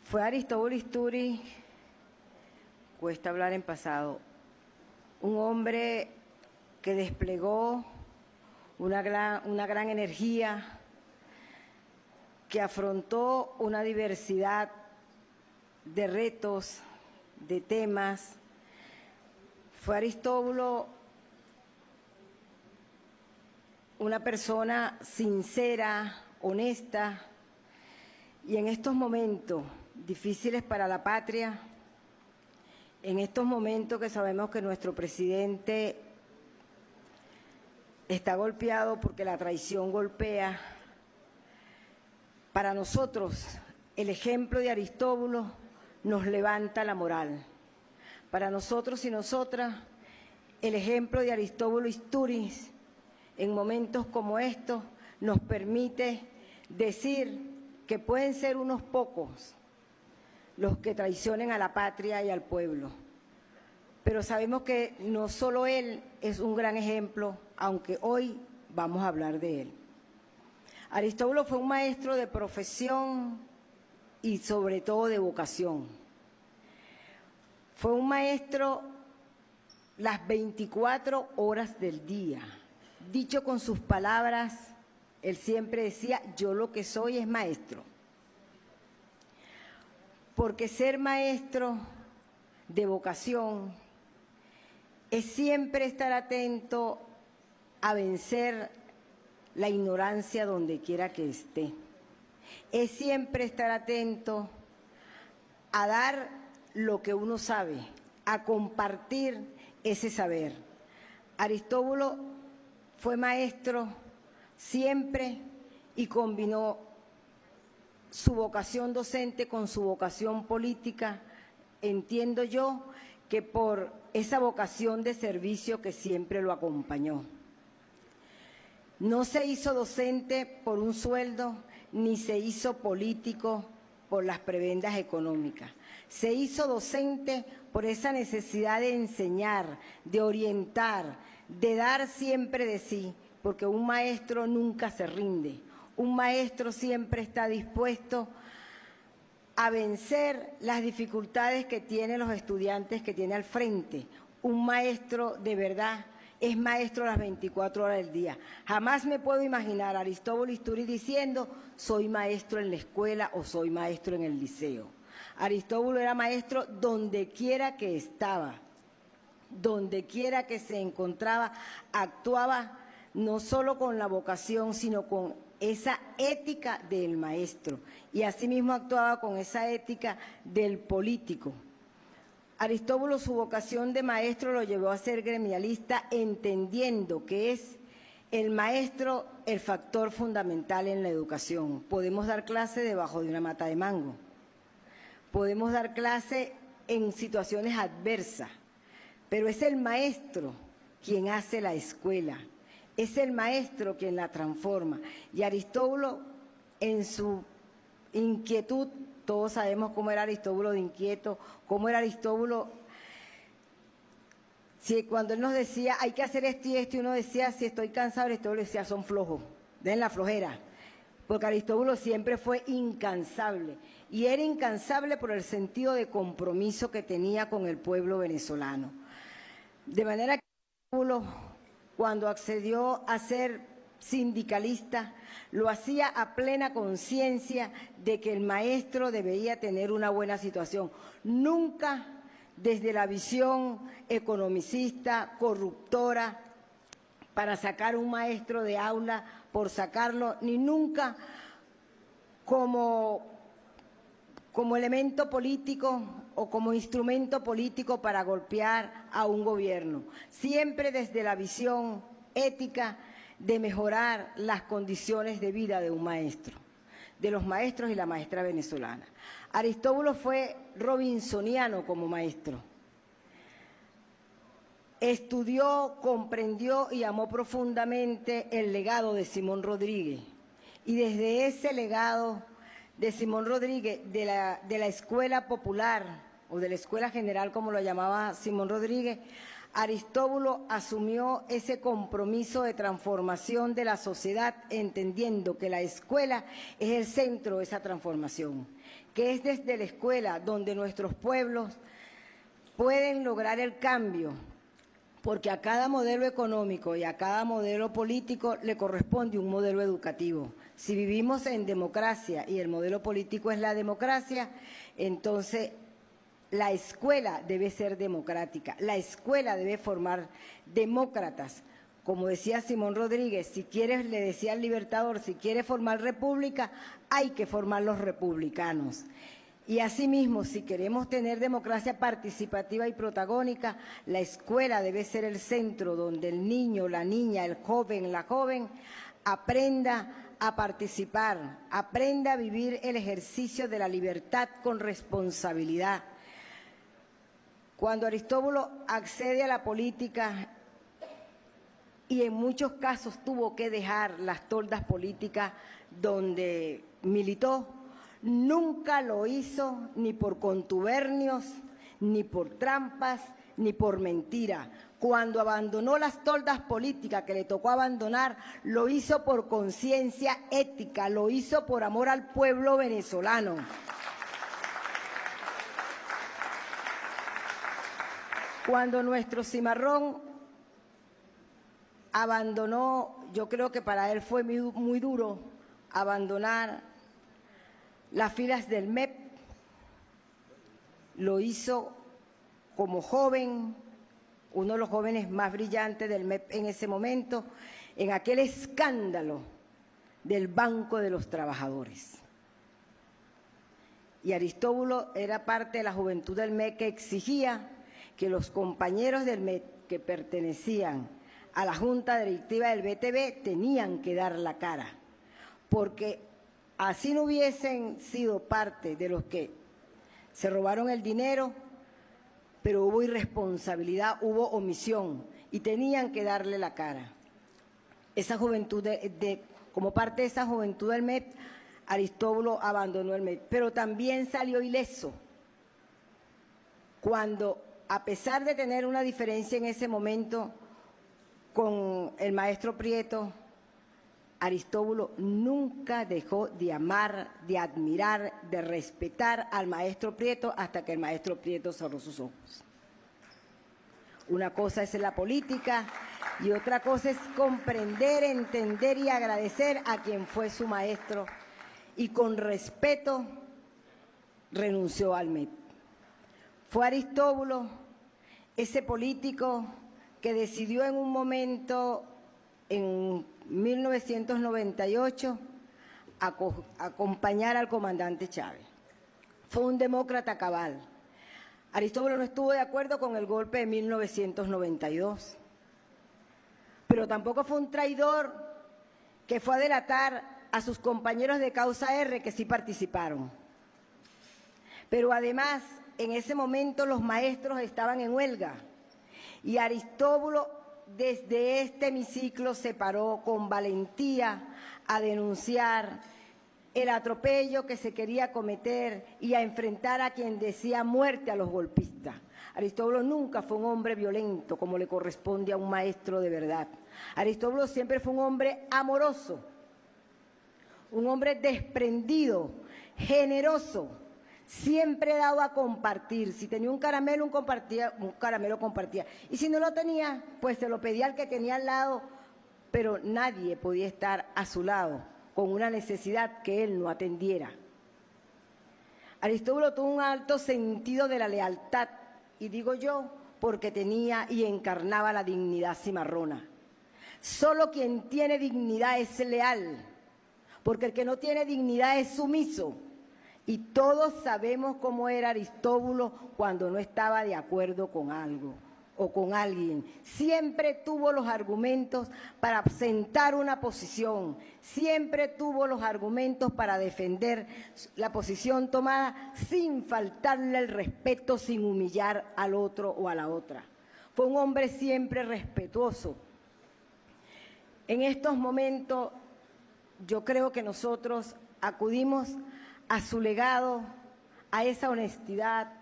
Fue Aristóbulo Isturiz, cuesta hablar en pasado, un hombre que desplegó una gran, una gran energía, que afrontó una diversidad de retos, de temas. Fue Aristóbulo una persona sincera, honesta, y en estos momentos difíciles para la patria, en estos momentos que sabemos que nuestro presidente está golpeado porque la traición golpea, para nosotros el ejemplo de Aristóbulo nos levanta la moral. Para nosotros y nosotras, el ejemplo de Aristóbulo Isturiz en momentos como estos nos permite decir que pueden ser unos pocos los que traicionen a la patria y al pueblo. Pero sabemos que no solo él es un gran ejemplo, aunque hoy vamos a hablar de él. Aristóbulo fue un maestro de profesión y sobre todo de vocación. Fue un maestro las veinticuatro horas del día. Dicho con sus palabras, él siempre decía, yo lo que soy es maestro. Porque ser maestro de vocación es siempre estar atento a vencer la ignorancia donde quiera que esté. Es siempre estar atento a dar lo que uno sabe, a compartir ese saber. Aristóbulo fue maestro siempre y combinó su vocación docente con su vocación política. Entiendo yo que por esa vocación de servicio que siempre lo acompañó. No se hizo docente por un sueldo, ni se hizo político por las prebendas económicas. Se hizo docente por esa necesidad de enseñar, de orientar, de dar siempre de sí, porque un maestro nunca se rinde. Un maestro siempre está dispuesto a vencer las dificultades que tienen los estudiantes que tiene al frente. Un maestro de verdad es maestro las veinticuatro horas del día. Jamás me puedo imaginar a Aristóbulo Isturiz diciendo, soy maestro en la escuela o soy maestro en el liceo. Aristóbulo era maestro donde quiera que estaba, donde quiera que se encontraba, actuaba no solo con la vocación, sino con esa ética del maestro, y asimismo actuaba con esa ética del político. Aristóbulo, su vocación de maestro lo llevó a ser gremialista, entendiendo que es el maestro el factor fundamental en la educación. Podemos dar clase debajo de una mata de mango, podemos dar clase en situaciones adversas, pero es el maestro quien hace la escuela. Es el maestro quien la transforma. Y Aristóbulo, en su inquietud, todos sabemos cómo era Aristóbulo de inquieto, cómo era Aristóbulo, si cuando él nos decía, hay que hacer esto y esto, y uno decía, si estoy cansado, Aristóbulo decía, son flojos, den la flojera. Porque Aristóbulo siempre fue incansable. Y era incansable por el sentido de compromiso que tenía con el pueblo venezolano. De manera que Aristóbulo, cuando accedió a ser sindicalista, lo hacía a plena conciencia de que el maestro debía tener una buena situación. Nunca desde la visión economicista, corruptora, para sacar un maestro de aula por sacarlo, ni nunca como, como elemento político o como instrumento político para golpear a un gobierno. Siempre desde la visión ética de mejorar las condiciones de vida de un maestro, de los maestros y la maestra venezolana. Aristóbulo fue robinsoniano como maestro. Estudió, comprendió y amó profundamente el legado de Simón Rodríguez. Y desde ese legado de Simón Rodríguez, de la, de la escuela popular, o de la escuela general, como lo llamaba Simón Rodríguez, Aristóbulo asumió ese compromiso de transformación de la sociedad, entendiendo que la escuela es el centro de esa transformación, que es desde la escuela donde nuestros pueblos pueden lograr el cambio, porque a cada modelo económico y a cada modelo político le corresponde un modelo educativo. Si vivimos en democracia y el modelo político es la democracia, entonces la escuela debe ser democrática, la escuela debe formar demócratas. Como decía Simón Rodríguez, si quieres, le decía al Libertador, si quieres formar república, hay que formar los republicanos. Y asimismo, si queremos tener democracia participativa y protagónica, la escuela debe ser el centro donde el niño, la niña, el joven, la joven, aprenda a participar, aprenda a vivir el ejercicio de la libertad con responsabilidad. Cuando Aristóbulo accede a la política, y en muchos casos tuvo que dejar las toldas políticas donde militó, nunca lo hizo ni por contubernios, ni por trampas, ni por mentira. Cuando abandonó las toldas políticas que le tocó abandonar, lo hizo por conciencia ética, lo hizo por amor al pueblo venezolano. Cuando nuestro Cimarrón abandonó, yo creo que para él fue muy, muy duro abandonar las filas del M E P, lo hizo como joven, uno de los jóvenes más brillantes del M E P en ese momento, en aquel escándalo del Banco de los Trabajadores. Y Aristóbulo era parte de la juventud del M E P que exigía que los compañeros del M E P que pertenecían a la Junta Directiva del B T V tenían que dar la cara, porque así no hubiesen sido parte de los que se robaron el dinero, pero hubo irresponsabilidad, hubo omisión y tenían que darle la cara. Esa juventud, de, de, como parte de esa juventud del M E P, Aristóbulo abandonó el M E P, pero también salió ileso cuando, a pesar de tener una diferencia en ese momento con el maestro Prieto, Aristóbulo nunca dejó de amar, de admirar, de respetar al maestro Prieto hasta que el maestro Prieto cerró sus ojos. Una cosa es la política y otra cosa es comprender, entender y agradecer a quien fue su maestro, y con respeto renunció al M E P. Fue Aristóbulo ese político que decidió en un momento, en mil novecientos noventa y ocho, aco acompañar al comandante Chávez. Fue un demócrata cabal. Aristóbulo no estuvo de acuerdo con el golpe de mil novecientos noventa y dos, pero tampoco fue un traidor que fue a delatar a sus compañeros de causa R que sí participaron. Pero además, en ese momento los maestros estaban en huelga y Aristóbulo desde este hemiciclo se paró con valentía a denunciar el atropello que se quería cometer y a enfrentar a quien decía muerte a los golpistas. Aristóbulo nunca fue un hombre violento, como le corresponde a un maestro de verdad. Aristóbulo siempre fue un hombre amoroso, un hombre desprendido, generoso, siempre dado a compartir. Si tenía un caramelo, un, compartía, un caramelo compartía. Y si no lo tenía, pues se lo pedía al que tenía al lado, pero nadie podía estar a su lado con una necesidad que él no atendiera. Aristóbulo tuvo un alto sentido de la lealtad, y digo yo, porque tenía y encarnaba la dignidad cimarrona. Solo quien tiene dignidad es leal, porque el que no tiene dignidad es sumiso. Y todos sabemos cómo era Aristóbulo cuando no estaba de acuerdo con algo o con alguien. Siempre tuvo los argumentos para sentar una posición, siempre tuvo los argumentos para defender la posición tomada sin faltarle el respeto, sin humillar al otro o a la otra. Fue un hombre siempre respetuoso. En estos momentos yo creo que nosotros acudimos a su legado, a esa honestidad,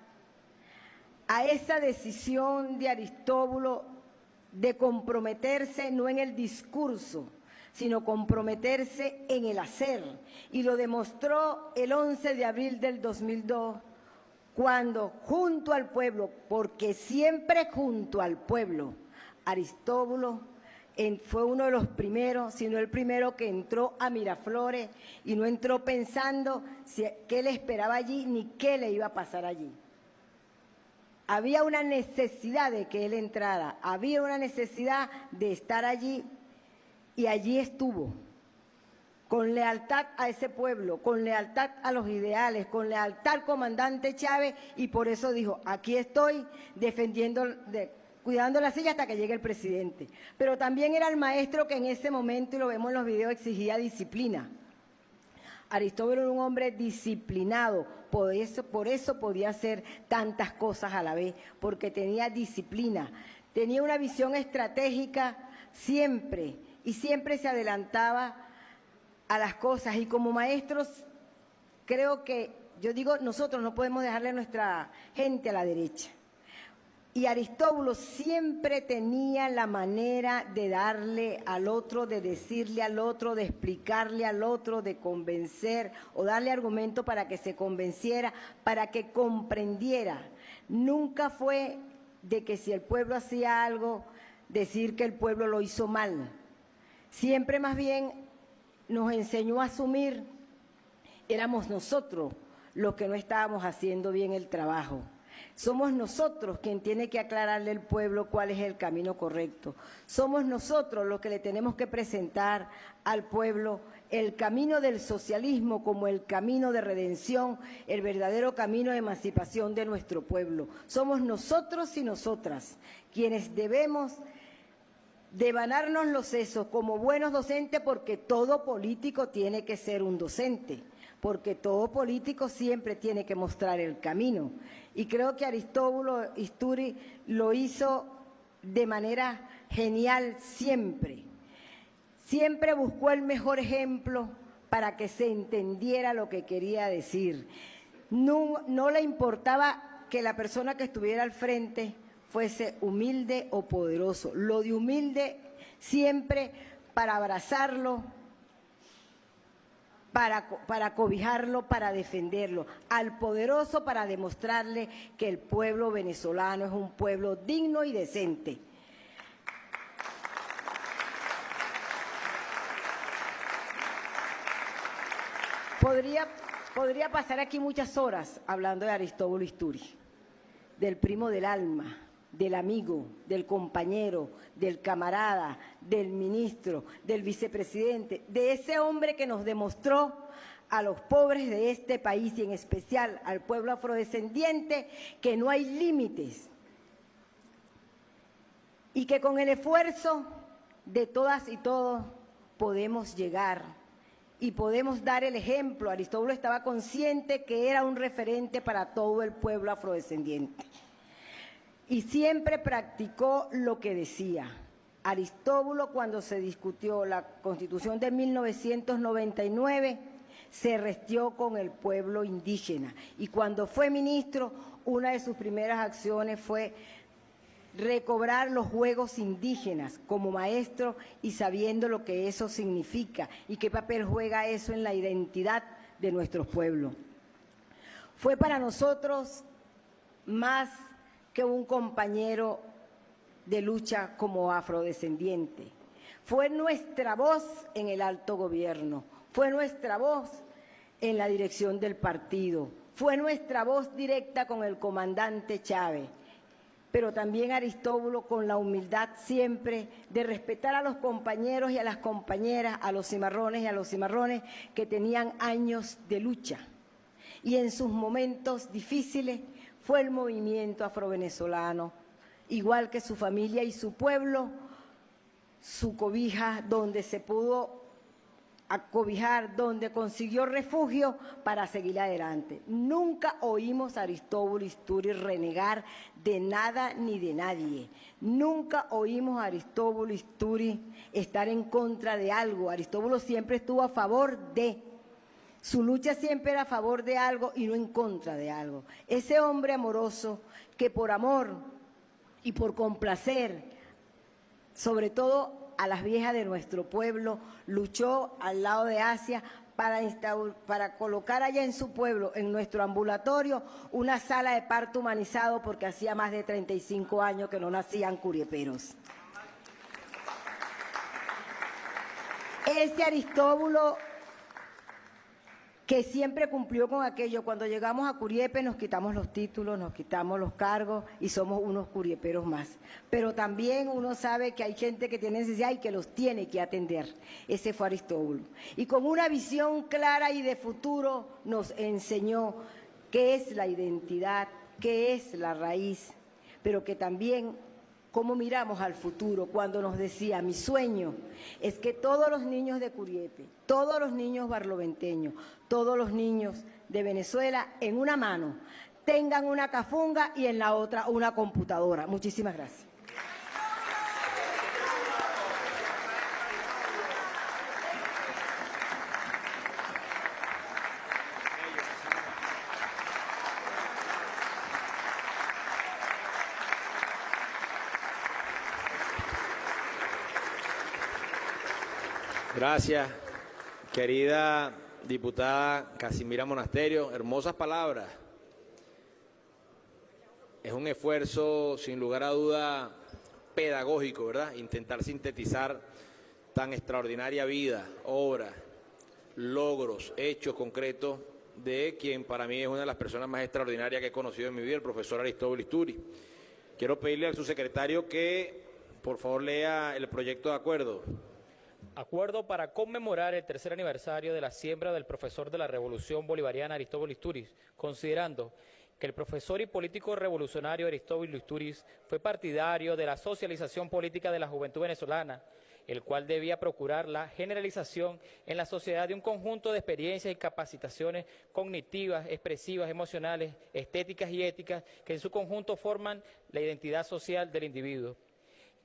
a esa decisión de Aristóbulo de comprometerse no en el discurso, sino comprometerse en el hacer. Y lo demostró el once de abril del dos mil dos, cuando junto al pueblo, porque siempre junto al pueblo, Aristóbulo fue uno de los primeros, sino el primero que entró a Miraflores y no entró pensando qué le esperaba allí ni qué le iba a pasar allí. Había una necesidad de que él entrara, había una necesidad de estar allí y allí estuvo, con lealtad a ese pueblo, con lealtad a los ideales, con lealtad al comandante Chávez, y por eso dijo, aquí estoy defendiendo, de, cuidando la silla hasta que llegue el presidente. Pero también era el maestro que en ese momento, y lo vemos en los videos, exigía disciplina. Aristóbulo era un hombre disciplinado, por eso, por eso podía hacer tantas cosas a la vez, porque tenía disciplina, tenía una visión estratégica siempre, y siempre se adelantaba a las cosas. Y como maestros, creo que, yo digo, nosotros no podemos dejarle a nuestra gente a la derecha. Y Aristóbulo siempre tenía la manera de darle al otro, de decirle al otro, de explicarle al otro, de convencer o darle argumento para que se convenciera, para que comprendiera. Nunca fue de que si el pueblo hacía algo, decir que el pueblo lo hizo mal. Siempre más bien nos enseñó a asumir, éramos nosotros los que no estábamos haciendo bien el trabajo. Somos nosotros quien tiene que aclararle al pueblo cuál es el camino correcto. Somos nosotros los que le tenemos que presentar al pueblo el camino del socialismo como el camino de redención, el verdadero camino de emancipación de nuestro pueblo. Somos nosotros y nosotras quienes debemos devanarnos los sesos como buenos docentes, porque todo político tiene que ser un docente, porque todo político siempre tiene que mostrar el camino. Y creo que Aristóbulo Isturiz lo hizo de manera genial siempre. Siempre buscó el mejor ejemplo para que se entendiera lo que quería decir. No, no le importaba que la persona que estuviera al frente fuese humilde o poderoso. Lo de humilde siempre para abrazarlo, Para, para cobijarlo, para defenderlo, al poderoso para demostrarle que el pueblo venezolano es un pueblo digno y decente. Podría, podría pasar aquí muchas horas hablando de Aristóbulo Isturiz, del primo del alma, del amigo, del compañero, del camarada, del ministro, del vicepresidente, de ese hombre que nos demostró a los pobres de este país y en especial al pueblo afrodescendiente que no hay límites y que con el esfuerzo de todas y todos podemos llegar y podemos dar el ejemplo. Aristóbulo estaba consciente que era un referente para todo el pueblo afrodescendiente. Y siempre practicó lo que decía. Aristóbulo, cuando se discutió la Constitución de mil novecientos noventa y nueve, se restió con el pueblo indígena. Y cuando fue ministro, una de sus primeras acciones fue recobrar los juegos indígenas como maestro y sabiendo lo que eso significa y qué papel juega eso en la identidad de nuestros pueblos. Fue para nosotros más que un compañero de lucha como afrodescendiente. Fue nuestra voz en el alto gobierno, fue nuestra voz en la dirección del partido, fue nuestra voz directa con el comandante Chávez, pero también Aristóbulo con la humildad siempre de respetar a los compañeros y a las compañeras, a los cimarrones y a los cimarrones que tenían años de lucha. Y en sus momentos difíciles, fue el movimiento afrovenezolano, igual que su familia y su pueblo, su cobija, donde se pudo acobijar, donde consiguió refugio para seguir adelante. Nunca oímos a Aristóbulo Isturiz renegar de nada ni de nadie. Nunca oímos a Aristóbulo Isturiz estar en contra de algo. Aristóbulo siempre estuvo a favor de. Su lucha siempre era a favor de algo y no en contra de algo. Ese hombre amoroso que por amor y por complacer, sobre todo a las viejas de nuestro pueblo, luchó al lado de Asia para, instaur, para colocar allá en su pueblo, en nuestro ambulatorio, una sala de parto humanizado, porque hacía más de treinta y cinco años que no nacían curieperos. Ese Aristóbulo que siempre cumplió con aquello. Cuando llegamos a Curiepe nos quitamos los títulos, nos quitamos los cargos y somos unos curieperos más. Pero también uno sabe que hay gente que tiene necesidad y que los tiene que atender. Ese fue Aristóbulo. Y con una visión clara y de futuro nos enseñó qué es la identidad, qué es la raíz, pero que también cómo miramos al futuro cuando nos decía: mi sueño es que todos los niños de Curiepe, todos los niños barloventeños, todos los niños de Venezuela, en una mano tengan una cafunga y en la otra una computadora. Muchísimas gracias. Gracias, querida diputada Casimira Monasterio, hermosas palabras. Es un esfuerzo, sin lugar a duda, pedagógico, ¿verdad? Intentar sintetizar tan extraordinaria vida, obra, logros, hechos concretos de quien para mí es una de las personas más extraordinarias que he conocido en mi vida, el profesor Aristóbulo Isturiz. Quiero pedirle al subsecretario que, por favor, lea el proyecto de acuerdo. Acuerdo para conmemorar el tercer aniversario de la siembra del profesor de la Revolución Bolivariana Aristóbulo Isturiz, considerando que el profesor y político revolucionario Aristóbulo Isturiz fue partidario de la socialización política de la juventud venezolana, el cual debía procurar la generalización en la sociedad de un conjunto de experiencias y capacitaciones cognitivas, expresivas, emocionales, estéticas y éticas, que en su conjunto forman la identidad social del individuo.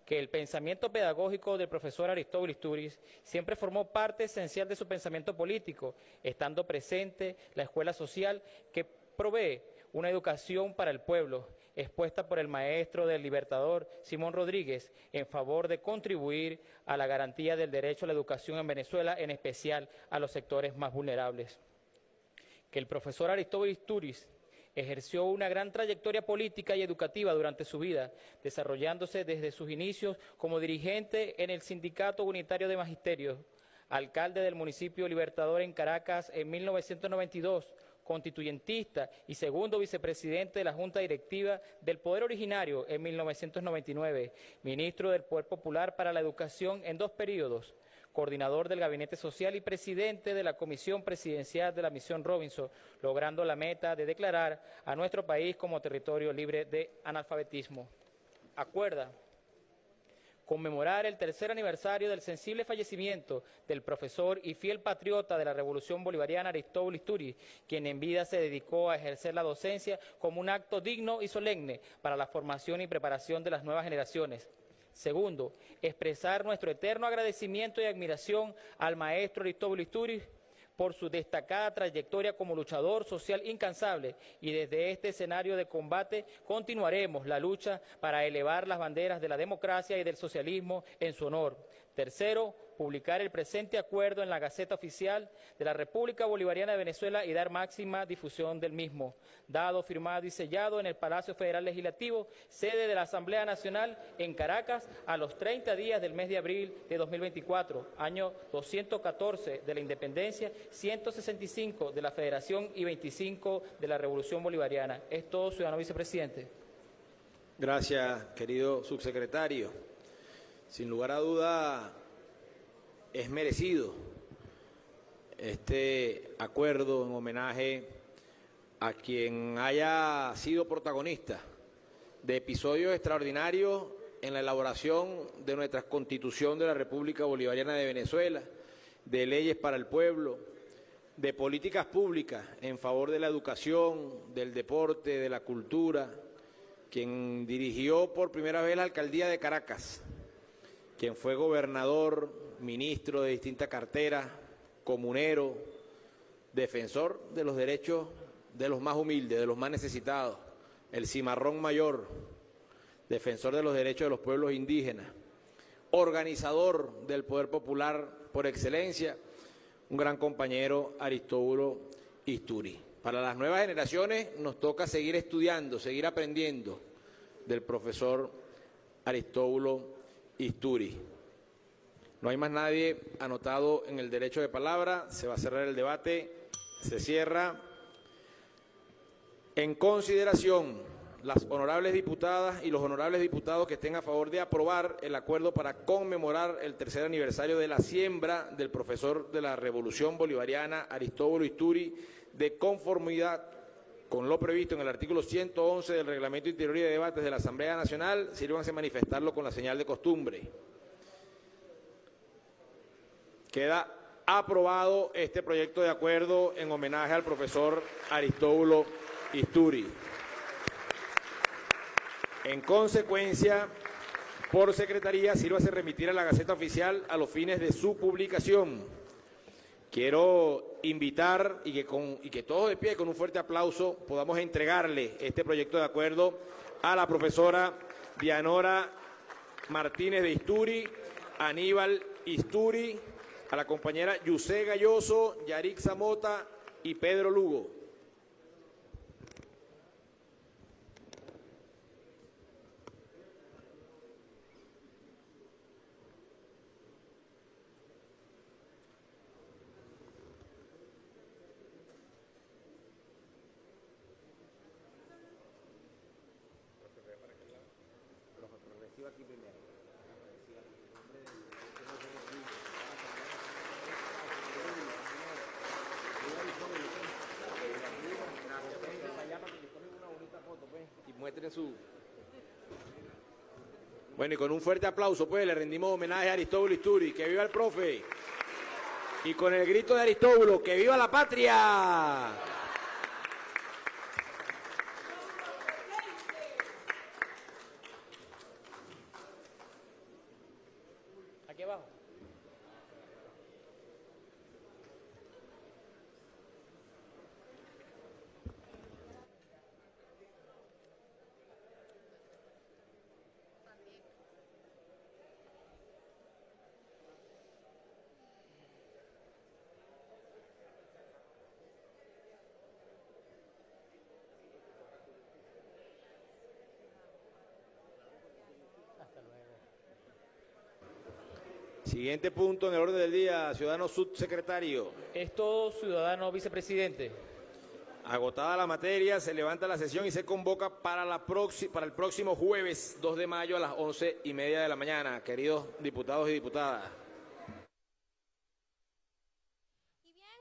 Que el pensamiento pedagógico del profesor Aristóbulo Isturiz siempre formó parte esencial de su pensamiento político, estando presente la escuela social que provee una educación para el pueblo, expuesta por el maestro del Libertador Simón Rodríguez, en favor de contribuir a la garantía del derecho a la educación en Venezuela, en especial a los sectores más vulnerables. Que el profesor Aristóbulo Isturiz ejerció una gran trayectoria política y educativa durante su vida, desarrollándose desde sus inicios como dirigente en el Sindicato Unitario de Magisterios, alcalde del municipio Libertador en Caracas en mil novecientos noventa y dos, constituyentista y segundo vicepresidente de la Junta Directiva del Poder Originario en mil novecientos noventa y nueve, ministro del Poder Popular para la Educación en dos periodos, coordinador del Gabinete Social y presidente de la Comisión Presidencial de la Misión Robinson, logrando la meta de declarar a nuestro país como territorio libre de analfabetismo. Acuerda conmemorar el tercer aniversario del sensible fallecimiento del profesor y fiel patriota de la Revolución Bolivariana Aristóbulo Isturiz, quien en vida se dedicó a ejercer la docencia como un acto digno y solemne para la formación y preparación de las nuevas generaciones. Segundo, expresar nuestro eterno agradecimiento y admiración al maestro Aristóbulo Isturiz por su destacada trayectoria como luchador social incansable, y desde este escenario de combate continuaremos la lucha para elevar las banderas de la democracia y del socialismo en su honor. Tercero, publicar el presente acuerdo en la Gaceta Oficial de la República Bolivariana de Venezuela y dar máxima difusión del mismo, dado, firmado y sellado en el Palacio Federal Legislativo, sede de la Asamblea Nacional en Caracas, a los treinta días del mes de abril de dos mil veinticuatro, año doscientos catorce de la Independencia, ciento sesenta y cinco de la Federación y veinticinco de la Revolución Bolivariana. Es todo, ciudadano vicepresidente. Gracias, querido subsecretario. Sin lugar a duda, es merecido este acuerdo en homenaje a quien haya sido protagonista de episodios extraordinarios en la elaboración de nuestra Constitución de la República Bolivariana de Venezuela, de leyes para el pueblo, de políticas públicas en favor de la educación, del deporte, de la cultura, quien dirigió por primera vez la alcaldía de Caracas, quien fue gobernador, ministro de distintas carteras, comunero, defensor de los derechos de los más humildes, de los más necesitados, el cimarrón mayor, defensor de los derechos de los pueblos indígenas, organizador del poder popular por excelencia, un gran compañero, Aristóbulo Isturiz. Para las nuevas generaciones nos toca seguir estudiando, seguir aprendiendo del profesor Aristóbulo Isturiz. No hay más nadie anotado en el derecho de palabra. Se va a cerrar el debate. Se cierra. En consideración, las honorables diputadas y los honorables diputados que estén a favor de aprobar el acuerdo para conmemorar el tercer aniversario de la siembra del profesor de la Revolución Bolivariana, Aristóbulo Isturiz, de conformidad con lo previsto en el artículo ciento once del Reglamento Interior y de Debates de la Asamblea Nacional, sírvanse a manifestarlo con la señal de costumbre. Queda aprobado este proyecto de acuerdo en homenaje al profesor Aristóbulo Isturiz. En consecuencia, por secretaría, sírvase remitir a la Gaceta Oficial a los fines de su publicación. Quiero invitar y que, con, y que todos de pie, con un fuerte aplauso, podamos entregarle este proyecto de acuerdo a la profesora Dianora Martínez de Isturiz, Aníbal Isturiz, a la compañera Yusé Galloso, Yarixa Mota y Pedro Lugo. Bueno, y con un fuerte aplauso, pues, le rendimos homenaje a Aristóbulo Isturiz. ¡Que viva el profe! Y con el grito de Aristóbulo, ¡que viva la patria! Aquí abajo. Siguiente punto en el orden del día, ciudadano subsecretario. Es todo, ciudadano vicepresidente. Agotada la materia, se levanta la sesión y se convoca para, la para el próximo jueves dos de mayo a las once y media de la mañana. Queridos diputados y diputadas.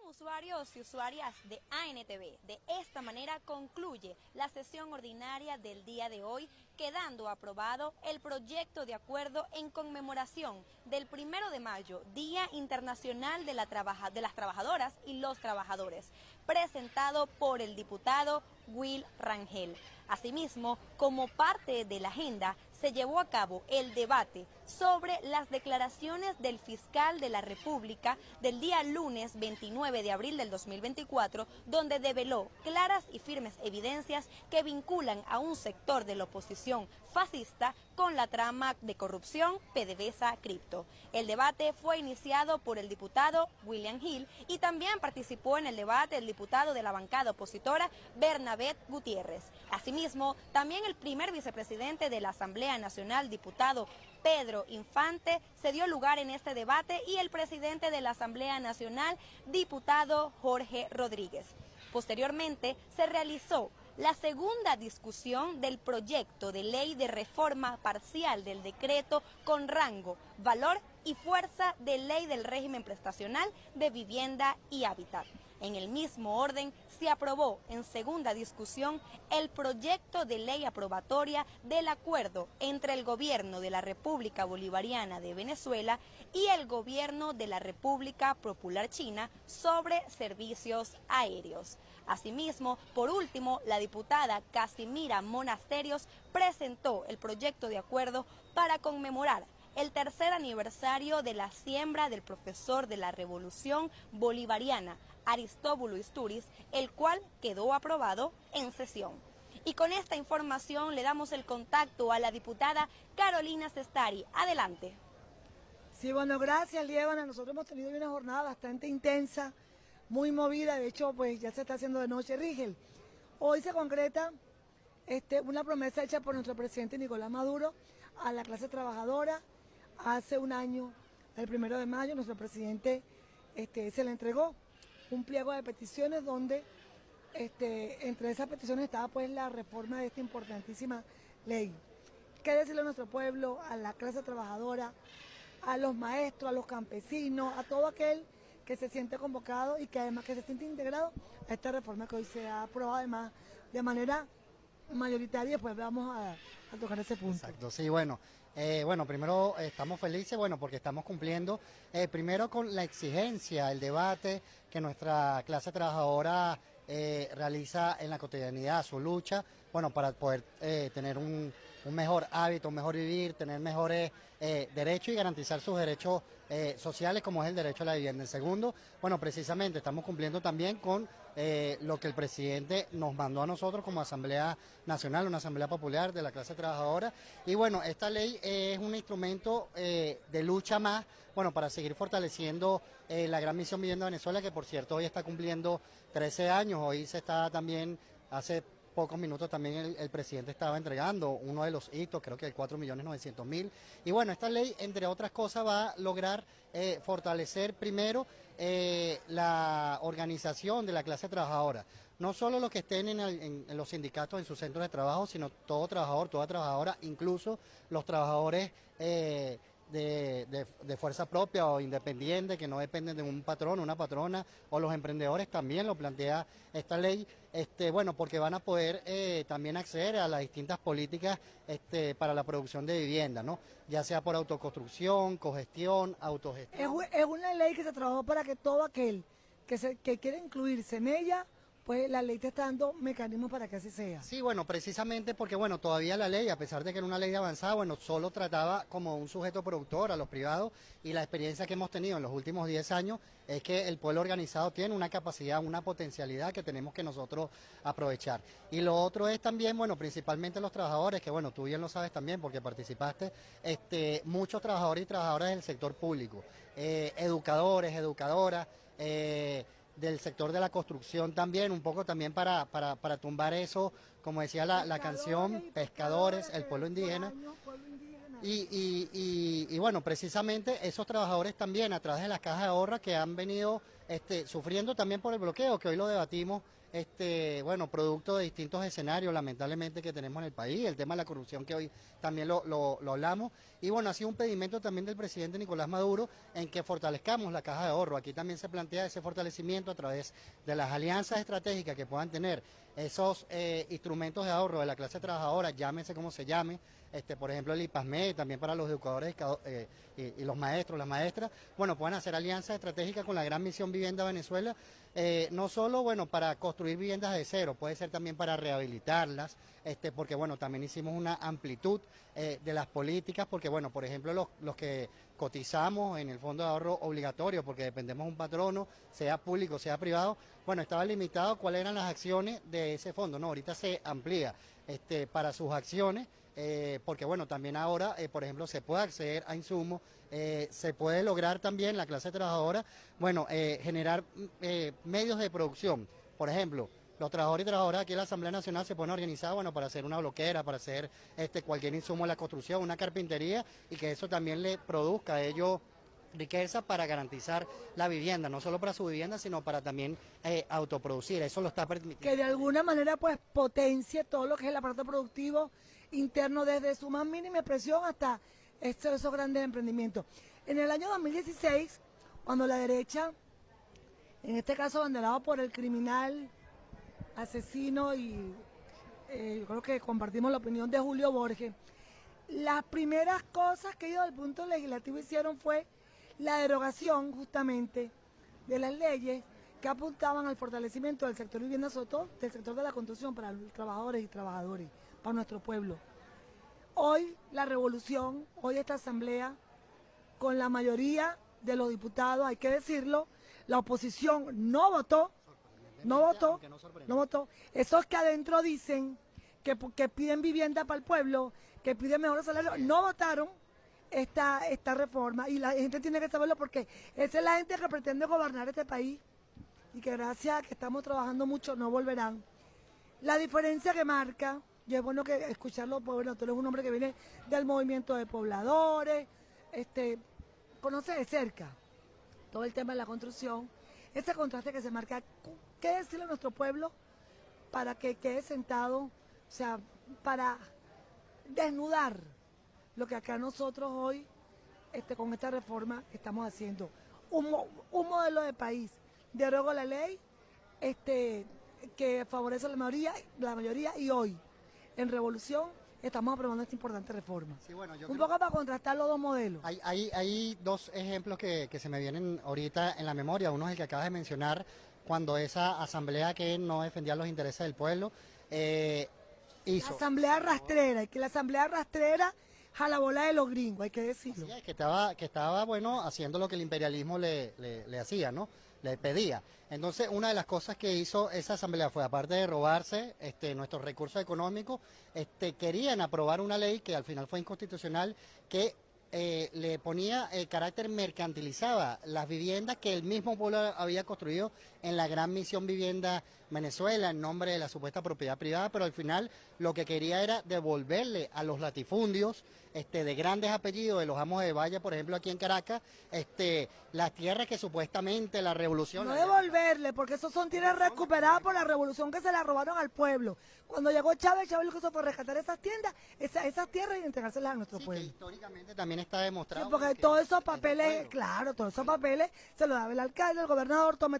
Usuarios y usuarias de A N T V, de esta manera concluye la sesión ordinaria del día de hoy, quedando aprobado el proyecto de acuerdo en conmemoración del primero de mayo, Día Internacional de, la Trabaja, de las Trabajadoras y los Trabajadores, presentado por el diputado Wills Rangel. Asimismo, como parte de la agenda, se llevó a cabo el debate sobre las declaraciones del fiscal de la República del día lunes veintinueve de abril del dos mil veinticuatro, donde develó claras y firmes evidencias que vinculan a un sector de la oposición fascista con la trama de corrupción PDVSA Cripto. El debate fue iniciado por el diputado William Hill y también participó en el debate el diputado de la bancada opositora Bernabé Gutiérrez. Asimismo, también el primer vicepresidente de la Asamblea Nacional, diputado Pedro Infante, se dio lugar en este debate y el presidente de la Asamblea Nacional, diputado Jorge Rodríguez. Posteriormente, se realizó la segunda discusión del proyecto de ley de reforma parcial del decreto con rango, valor y fuerza de ley del régimen prestacional de vivienda y hábitat. En el mismo orden, se aprobó en segunda discusión el proyecto de ley aprobatoria del acuerdo entre el Gobierno de la República Bolivariana de Venezuela y el Gobierno de la República Popular China sobre servicios aéreos. Asimismo, por último, la diputada Casimira Monasterios presentó el proyecto de acuerdo para conmemorar el tercer aniversario de la siembra del profesor de la Revolución Bolivariana, Aristóbulo Isturiz, el cual quedó aprobado en sesión. Y con esta información le damos el contacto a la diputada Carolina Sestari. Adelante. Sí, bueno, gracias, Lievana. Nosotros hemos tenido una jornada bastante intensa, muy movida. De hecho, pues ya se está haciendo de noche, Rigel. Hoy se concreta este, una promesa hecha por nuestro presidente Nicolás Maduro a la clase trabajadora. Hace un año, el primero de mayo, nuestro presidente este, se le entregó un pliego de peticiones donde este, entre esas peticiones estaba pues la reforma de esta importantísima ley. ¿Qué decirle a nuestro pueblo, a la clase trabajadora, a los maestros, a los campesinos, a todo aquel que se siente convocado y que además que se siente integrado a esta reforma que hoy se ha aprobado además de manera mayoritaria? Después vamos a, a tocar ese punto. Exacto, sí, bueno. Eh, bueno, primero eh, estamos felices, bueno, porque estamos cumpliendo eh, primero con la exigencia, el debate que nuestra clase trabajadora eh, realiza en la cotidianidad, su lucha, bueno, para poder eh, tener un, un mejor hábito, un mejor vivir, tener mejores eh, derechos y garantizar sus derechos eh, sociales, como es el derecho a la vivienda. En segundo, bueno, precisamente estamos cumpliendo también con eh, lo que el presidente nos mandó a nosotros como Asamblea Nacional, una Asamblea Popular de la clase trabajadora. Y bueno, esta ley es un instrumento eh, de lucha más, bueno, para seguir fortaleciendo eh, la gran misión Vivienda Venezuela, que por cierto hoy está cumpliendo trece años, hoy se está también, hace pocos minutos también el, el presidente estaba entregando uno de los hitos, creo que el cuatro millones novecientos mil, y bueno, esta ley, entre otras cosas, va a lograr eh, fortalecer primero eh, la organización de la clase trabajadora. No solo los que estén en, el, en, en los sindicatos, en sus centros de trabajo, sino todo trabajador, toda trabajadora, incluso los trabajadores eh, de, de, de fuerza propia o independiente, que no dependen de un patrón, una patrona, o los emprendedores, también lo plantea esta ley. Este, bueno, porque van a poder eh, también acceder a las distintas políticas este, para la producción de vivienda, ¿no? Ya sea por autoconstrucción, cogestión, autogestión. Es, es una ley que se trabajó para que todo aquel que, se, que quiera incluirse en ella, pues la ley te está dando mecanismos para que así sea. Sí, bueno, precisamente porque, bueno, todavía la ley, a pesar de que era una ley avanzada, bueno, solo trataba como un sujeto productor a los privados, y la experiencia que hemos tenido en los últimos diez años es que el pueblo organizado tiene una capacidad, una potencialidad que tenemos que nosotros aprovechar. Y lo otro es también, bueno, principalmente los trabajadores, que bueno, tú bien lo sabes también porque participaste, este, muchos trabajadores y trabajadoras del sector público, eh, educadores, educadoras, eh, del sector de la construcción también, un poco también para, para, para tumbar eso, como decía la, la canción, pescadores, el pueblo indígena. Y, y, y, y bueno, precisamente esos trabajadores también a través de las cajas de ahorro que han venido este, sufriendo también por el bloqueo, que hoy lo debatimos, este, bueno, producto de distintos escenarios lamentablemente que tenemos en el país, el tema de la corrupción que hoy también lo, lo, lo hablamos. Y bueno, ha sido un pedimento también del presidente Nicolás Maduro en que fortalezcamos la caja de ahorro. Aquí también se plantea ese fortalecimiento a través de las alianzas estratégicas que puedan tener esos eh, instrumentos de ahorro de la clase trabajadora, llámese como se llame, este, por ejemplo el IPASME, también para los educadores eh, y, y los maestros, las maestras, bueno, puedan hacer alianzas estratégicas con la gran misión Vivienda Venezuela, eh, no solo, bueno, para construir viviendas de cero, puede ser también para rehabilitarlas, este, porque, bueno, también hicimos una amplitud eh, de las políticas, porque, bueno, por ejemplo, los, los que cotizamos en el fondo de ahorro obligatorio, porque dependemos de un patrono, sea público, sea privado, bueno, estaba limitado cuáles eran las acciones de ese fondo, no, ahorita se amplía este, para sus acciones, eh, porque bueno, también ahora, eh, por ejemplo, se puede acceder a insumos, eh, se puede lograr también la clase trabajadora, bueno, eh, generar eh, medios de producción, por ejemplo, los trabajadores y trabajadoras aquí en la Asamblea Nacional se ponen organizados, bueno, para hacer una bloquera, para hacer este, cualquier insumo en la construcción, una carpintería, y que eso también le produzca a ellos riqueza para garantizar la vivienda, no solo para su vivienda, sino para también eh, autoproducir, eso lo está permitiendo. Que de alguna manera pues potencie todo lo que es el aparato productivo interno desde su más mínima expresión hasta estos, esos grandes emprendimientos. En el año dos mil dieciséis, cuando la derecha, en este caso abandonado por el criminal, asesino y eh, yo creo que compartimos la opinión de Julio Borges, las primeras cosas que ellos del punto legislativo hicieron fue la derogación justamente de las leyes que apuntaban al fortalecimiento del sector vivienda, sobre todo del sector de la construcción para los trabajadores y trabajadores, para nuestro pueblo. Hoy la revolución, hoy esta asamblea, con la mayoría de los diputados, hay que decirlo, la oposición no votó, no votó, no votó. Esos que adentro dicen que, que piden vivienda para el pueblo, que piden mejores salarios, no votaron esta, esta reforma. Y la gente tiene que saberlo porque esa es la gente que pretende gobernar este país y que gracias a que estamos trabajando mucho no volverán. La diferencia que marca, y es bueno que escucharlo, pues bueno, tú eres un hombre que viene del movimiento de pobladores, este, conoce de cerca todo el tema de la construcción, ese contraste que se marca, ¿qué decirle a nuestro pueblo para que quede sentado? O sea, para desnudar lo que acá nosotros hoy, este, con esta reforma, estamos haciendo. Un, un modelo de país, derogo la ley, este, que favorece a la mayoría, la mayoría, y hoy, en revolución, estamos aprobando esta importante reforma. Sí, bueno, yo un creo... poco para contrastar los dos modelos. Hay, hay, hay dos ejemplos que, que se me vienen ahorita en la memoria. Uno es el que acabas de mencionar, cuando esa asamblea que no defendía los intereses del pueblo eh, hizo... La asamblea rastrera, que la asamblea rastrera jala bola de los gringos, hay que decirlo. Es, que estaba, que estaba, bueno, haciendo lo que el imperialismo le, le, le hacía, ¿no? Le pedía. Entonces, una de las cosas que hizo esa asamblea fue, aparte de robarse este, nuestros recursos económicos, este, querían aprobar una ley que al final fue inconstitucional, que eh, le ponía el carácter mercantilizaba las viviendas que el mismo pueblo había construido en la gran misión Vivienda Venezuela, en nombre de la supuesta propiedad privada, pero al final lo que quería era devolverle a los latifundios este, de grandes apellidos, de los amos de Valle, por ejemplo, aquí en Caracas, este, las tierras que supuestamente la revolución... No devolverle, porque esos son tierras recuperadas por la revolución que se las robaron al pueblo. Cuando llegó Chávez, Chávez lo que hizo fue rescatar esas tiendas, esas, esas tierras y entregárselas a nuestro sí, pueblo. Que históricamente también está demostrado... Sí, porque todos esos papeles, claro, todos esos papeles se los daba el alcalde, el gobernador, toma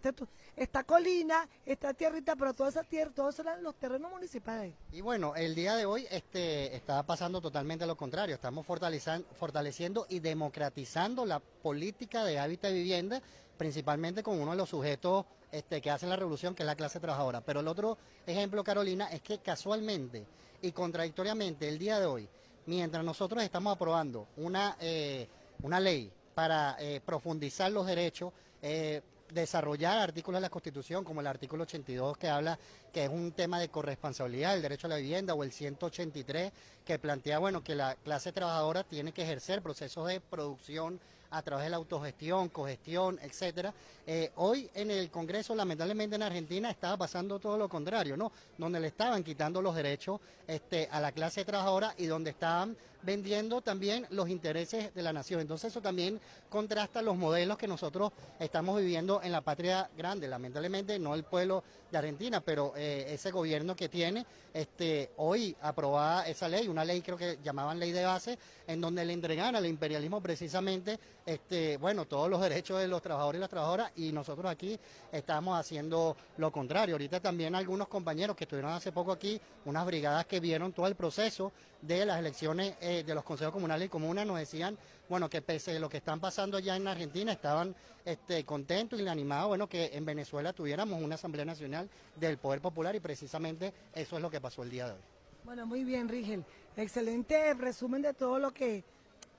esta colina, esta tierra, pero toda esa tierra, todos eran los terrenos municipales. Y bueno, el día de hoy este, está pasando totalmente lo contrario. Estamos fortaleciendo y democratizando la política de hábitat y vivienda, principalmente con uno de los sujetos este, que hacen la revolución, que es la clase trabajadora. Pero el otro ejemplo, Carolina, es que casualmente y contradictoriamente el día de hoy, mientras nosotros estamos aprobando una, eh, una ley para eh, profundizar los derechos, eh, desarrollar artículos de la Constitución, como el artículo ochenta y dos que habla que es un tema de corresponsabilidad, el derecho a la vivienda, o el ciento ochenta y tres que plantea, bueno, que la clase trabajadora tiene que ejercer procesos de producción a través de la autogestión, cogestión, etcétera. Eh, hoy en el Congreso, lamentablemente en Argentina, estaba pasando todo lo contrario, ¿no? Donde le estaban quitando los derechos este, a la clase trabajadora y donde estaban vendiendo también los intereses de la nación. Entonces eso también contrasta los modelos que nosotros estamos viviendo en la patria grande. Lamentablemente no el pueblo de Argentina, pero eh, ese gobierno que tiene, este, hoy aprobada esa ley, una ley creo que llamaban ley de base, en donde le entregan al imperialismo precisamente... Este, bueno, todos los derechos de los trabajadores y las trabajadoras, y nosotros aquí estamos haciendo lo contrario. Ahorita también algunos compañeros que estuvieron hace poco aquí, unas brigadas que vieron todo el proceso de las elecciones eh, de los consejos comunales y comunas, nos decían, bueno, que pese a lo que están pasando allá en Argentina, estaban este, contentos y animados, bueno, que en Venezuela tuviéramos una Asamblea Nacional del Poder Popular, y precisamente eso es lo que pasó el día de hoy. Bueno, muy bien, Rigel, excelente resumen de todo lo que,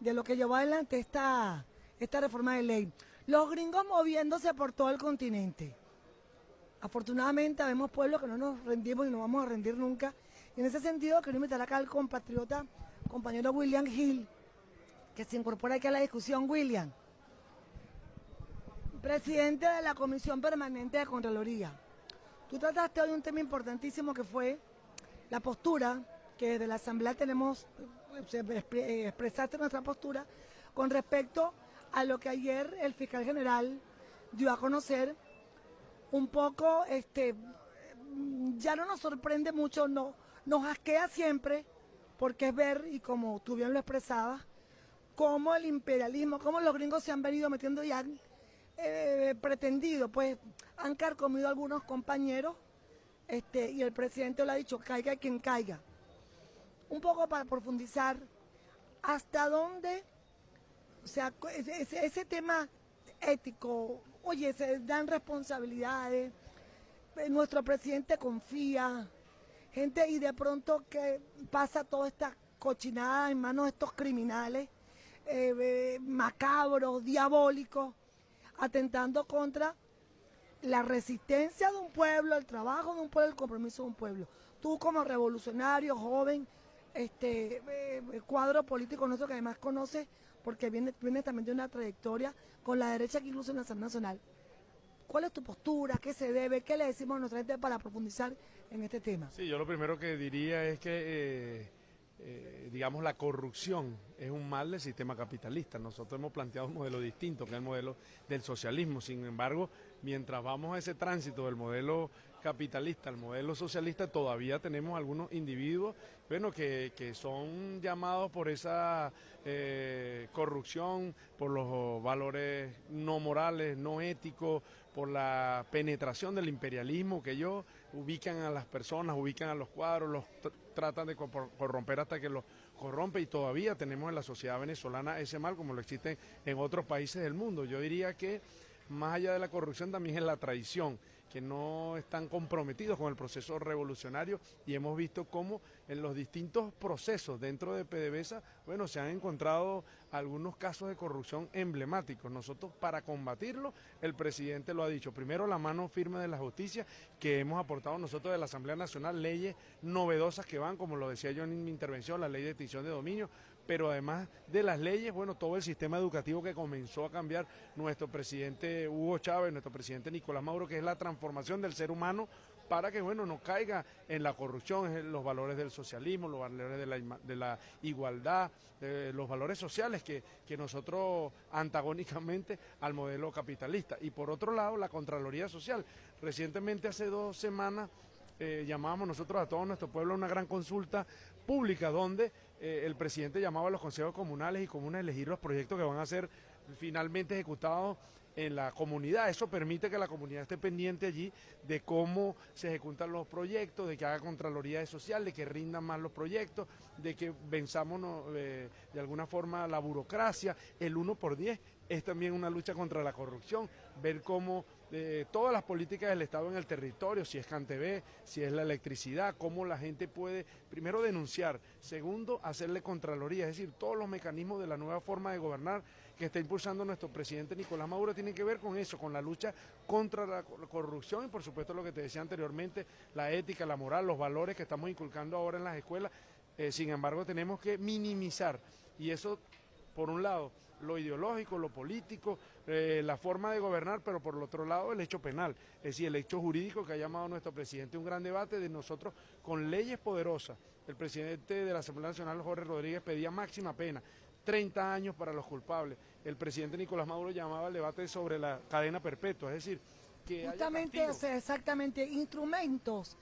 de lo que llevó adelante esta... esta reforma de ley. Los gringos moviéndose por todo el continente. Afortunadamente, habemos pueblos que no nos rendimos y no vamos a rendir nunca. Y en ese sentido, quiero invitar acá al compatriota, compañero William Hill, que se incorpora aquí a la discusión. William, presidente de la Comisión Permanente de Contraloría. Tú trataste hoy un tema importantísimo que fue la postura, que desde la Asamblea tenemos, expresaste nuestra postura con respecto a lo que ayer el fiscal general dio a conocer. Un poco, este, ya no nos sorprende mucho, no, nos asquea siempre, porque es ver, y como tú bien lo expresabas, cómo el imperialismo, cómo los gringos se han venido metiendo y han eh, pretendido, pues han carcomido a algunos compañeros, este, y el presidente le ha dicho, caiga quien caiga. Un poco para profundizar, hasta dónde, o sea, ese, ese tema ético, oye, se dan responsabilidades, nuestro presidente confía, gente, y de pronto que pasa toda esta cochinada en manos de estos criminales eh, eh, macabros, diabólicos, atentando contra la resistencia de un pueblo, el trabajo de un pueblo, el compromiso de un pueblo. Tú como revolucionario, joven, este eh, cuadro político nuestro que además conoces, porque viene, viene también de una trayectoria con la derecha que incluso en la Asamblea Nacional. ¿Cuál es tu postura? ¿Qué se debe? ¿Qué le decimos a nuestra gente para profundizar en este tema? Sí, yo lo primero que diría es que, eh, eh, digamos, la corrupción es un mal del sistema capitalista. Nosotros hemos planteado un modelo distinto, que es el modelo del socialismo. Sin embargo, mientras vamos a ese tránsito del modelo capitalista al modelo socialista, todavía tenemos algunos individuos, bueno, que, que son llamados por esa eh, corrupción, por los valores no morales, no éticos, por la penetración del imperialismo, que ellos ubican a las personas, ubican a los cuadros, los tratan de corromper hasta que los corrompe, y todavía tenemos en la sociedad venezolana ese mal, como lo existe en otros países del mundo. Yo diría que más allá de la corrupción también es la traición, que no están comprometidos con el proceso revolucionario, y hemos visto cómo en los distintos procesos dentro de PDVSA, bueno, se han encontrado algunos casos de corrupción emblemáticos. Nosotros, para combatirlo, el presidente lo ha dicho, primero la mano firme de la justicia, que hemos aportado nosotros de la Asamblea Nacional, leyes novedosas que van, como lo decía yo en mi intervención, la ley de extinción de dominio, pero además de las leyes, bueno, todo el sistema educativo que comenzó a cambiar nuestro presidente Hugo Chávez, nuestro presidente Nicolás Maduro, que es la transformación del ser humano para que, bueno, no caiga en la corrupción, en los valores del socialismo, los valores de la, de la igualdad, de los valores sociales que, que nosotros antagónicamente al modelo capitalista. Y por otro lado, la Contraloría Social. Recientemente, hace dos semanas, eh, llamábamos nosotros a todo nuestro pueblo a una gran consulta pública donde eh, el presidente llamaba a los consejos comunales y comunas a elegir los proyectos que van a ser finalmente ejecutados en la comunidad. Eso permite que la comunidad esté pendiente allí de cómo se ejecutan los proyectos, de que haga contraloría social, de que rindan más los proyectos, de que venzamos eh, de alguna forma la burocracia. El uno por diez es también una lucha contra la corrupción, ver cómo eh, todas las políticas del Estado en el territorio, si es CanTV, si es la electricidad, cómo la gente puede, primero, denunciar, segundo, hacerle contraloría, es decir, todos los mecanismos de la nueva forma de gobernar que está impulsando nuestro presidente Nicolás Maduro tiene que ver con eso, con la lucha contra la corrupción y, por supuesto, lo que te decía anteriormente, la ética, la moral, los valores que estamos inculcando ahora en las escuelas. Eh, sin embargo, tenemos que minimizar, y eso, por un lado, lo ideológico, lo político, eh, la forma de gobernar, pero por el otro lado el hecho penal, es decir, el hecho jurídico que ha llamado nuestro presidente un gran debate de nosotros con leyes poderosas. El presidente de la Asamblea Nacional, Jorge Rodríguez, pedía máxima pena, treinta años para los culpables. El presidente Nicolás Maduro llamaba al debate sobre la cadena perpetua, es decir, que justamente haya castigo. Exactamente, instrumentos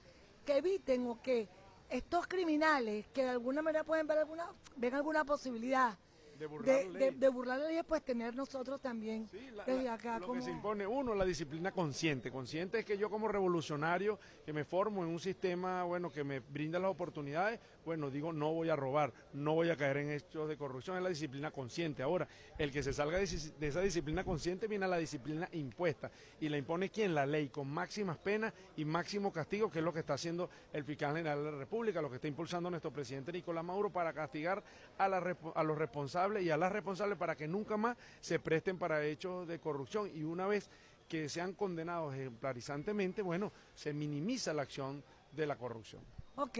que eviten o que estos criminales que de alguna manera pueden ver alguna, ven alguna posibilidad de burlar, de, de, de burlar la ley, pues tener nosotros también, sí, la, desde acá. La, lo como... que se impone, uno, la disciplina consciente. Consciente es que yo, como revolucionario, que me formo en un sistema, bueno, que me brinda las oportunidades, bueno, digo, no voy a robar, no voy a caer en hechos de corrupción, es la disciplina consciente. Ahora, el que se salga de, de esa disciplina consciente viene a la disciplina impuesta, y la impone ¿quién? La ley, con máximas penas y máximo castigo, que es lo que está haciendo el fiscal general de la República, lo que está impulsando nuestro presidente Nicolás Maduro para castigar a, la, a los responsables y a las responsables para que nunca más se presten para hechos de corrupción, y una vez que sean condenados ejemplarizantemente, bueno, se minimiza la acción de la corrupción. Ok,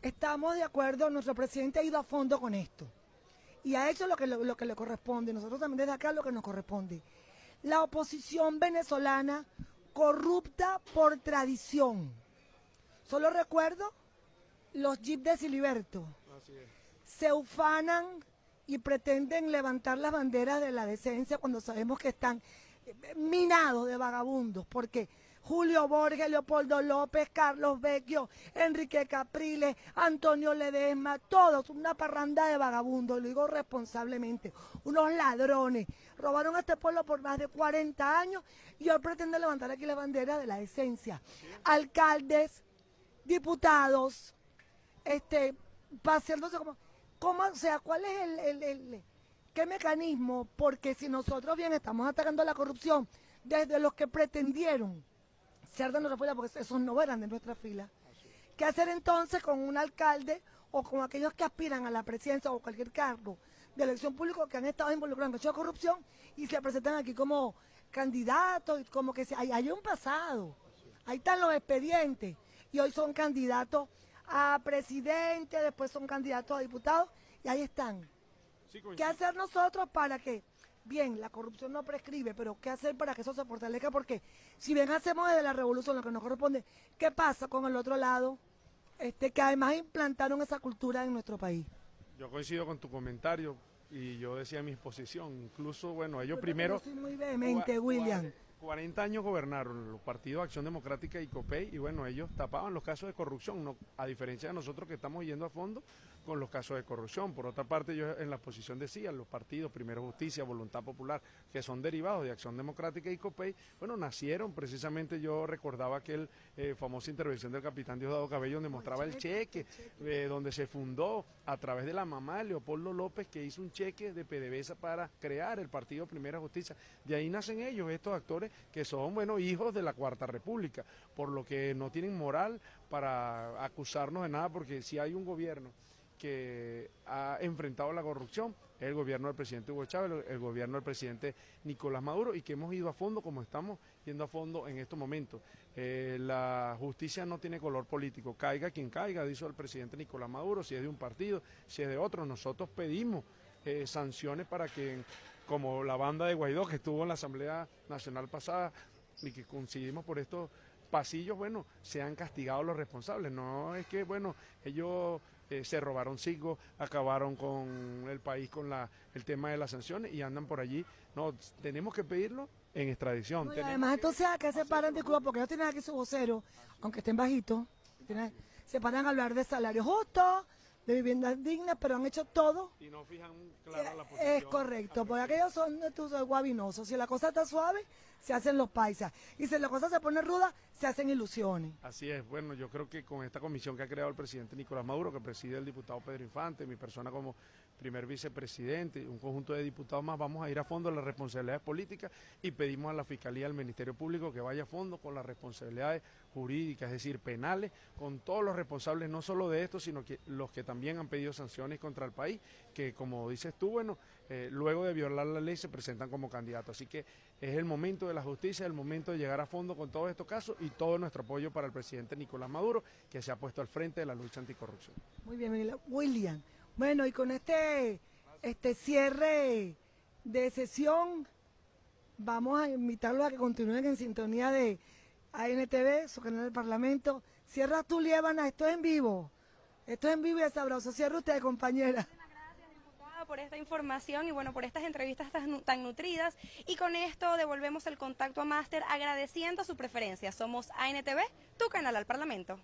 estamos de acuerdo, nuestro presidente ha ido a fondo con esto y ha hecho lo que, lo, lo que le corresponde, nosotros también desde acá lo que nos corresponde. La oposición venezolana corrupta por tradición, solo recuerdo los jeeps de Siliberto. Así es. Se ufanan y pretenden levantar las banderas de la decencia cuando sabemos que están minados de vagabundos. ¿Por qué? Julio Borges, Leopoldo López, Carlos Vecchio, Enrique Capriles, Antonio Ledesma, todos una parranda de vagabundos, lo digo responsablemente, unos ladrones, robaron a este pueblo por más de cuarenta años y hoy pretende levantar aquí la bandera de la decencia. Alcaldes, diputados, este, paseándose como, ¿cómo, o sea, cuál es el, el, el, qué mecanismo? Porque si nosotros bien estamos atacando la corrupción desde los que pretendieron ser de nuestra fila, porque esos no eran de nuestra fila, ¿qué hacer entonces con un alcalde o con aquellos que aspiran a la presidencia o cualquier cargo de elección pública que han estado involucrados en la corrupción y se presentan aquí como candidatos, y como que se, hay, hay un pasado, ahí están los expedientes y hoy son candidatos a presidente, después son candidatos a diputados y ahí están? Sí, ¿qué hacer nosotros para que, bien, la corrupción no prescribe, pero qué hacer para que eso se fortalezca? Porque si bien hacemos desde la revolución lo que nos corresponde, ¿qué pasa con el otro lado? Este, que además implantaron esa cultura en nuestro país. Yo coincido con tu comentario y yo decía mi exposición, incluso, bueno, ellos pero primero... Yo soy muy vehemente, William. cuarenta años gobernaron los partidos Acción Democrática y COPEI y bueno, ellos tapaban los casos de corrupción, no, a diferencia de nosotros que estamos yendo a fondo con los casos de corrupción. Por otra parte, yo en la exposición decía, los partidos Primero Justicia, Voluntad Popular, que son derivados de Acción Democrática y COPEI, bueno, nacieron precisamente, yo recordaba aquel eh, famosa intervención del capitán Diosdado Cabello donde mostraba el cheque, eh, donde se fundó a través de la mamá de Leopoldo López, que hizo un cheque de PDVSA para crear el partido Primera Justicia. De ahí nacen ellos, estos actores que son, bueno, hijos de la Cuarta República, por lo que no tienen moral para acusarnos de nada, porque si hay un gobierno que ha enfrentado la corrupción, es el gobierno del presidente Hugo Chávez, el gobierno del presidente Nicolás Maduro, y que hemos ido a fondo como estamos yendo a fondo en estos momentos. Eh, la justicia no tiene color político, caiga quien caiga, dijo el presidente Nicolás Maduro, si es de un partido, si es de otro. Nosotros pedimos eh, sanciones para que... como la banda de Guaidó que estuvo en la Asamblea Nacional pasada y que coincidimos por estos pasillos, bueno, se han castigado los responsables. No es que, bueno, ellos eh, se robaron siglos, acabaron con el país con la, el tema de las sanciones y andan por allí. No, tenemos que pedirlo en extradición. No, y además, entonces, acá se paran, disculpa, porque ellos tienen aquí su vocero, aunque estén bajitos, tienen, se paran a hablar de salario justo, de viviendas dignas, pero han hecho todo. Y no fijan claro eh, la posición. Es correcto, porque aquellos son guabinosos. Si la cosa está suave, se hacen los paisas. Y si la cosa se pone ruda, se hacen ilusiones. Así es. Bueno, yo creo que con esta comisión que ha creado el presidente Nicolás Maduro, que preside el diputado Pedro Infante, mi persona como primer vicepresidente, un conjunto de diputados más, vamos a ir a fondo a las responsabilidades políticas y pedimos a la Fiscalía, al Ministerio Público que vaya a fondo con las responsabilidades jurídicas, es decir, penales, con todos los responsables, no solo de esto, sino que los que también han pedido sanciones contra el país, que como dices tú, bueno, eh, luego de violar la ley se presentan como candidatos. Así que es el momento de la justicia, es el momento de llegar a fondo con todos estos casos y todo nuestro apoyo para el presidente Nicolás Maduro, que se ha puesto al frente de la lucha anticorrupción. Muy bien, William. Bueno, y con este, este cierre de sesión, vamos a invitarlos a que continúen en sintonía de A N T V, su canal del Parlamento. Cierra tú, Liébana, esto es en vivo. Esto es en vivo y es sabroso. Cierra usted, compañera. Por esta información y bueno, por estas entrevistas tan, tan nutridas, y con esto devolvemos el contacto a Máster agradeciendo su preferencia. Somos A N T V, tu canal al Parlamento.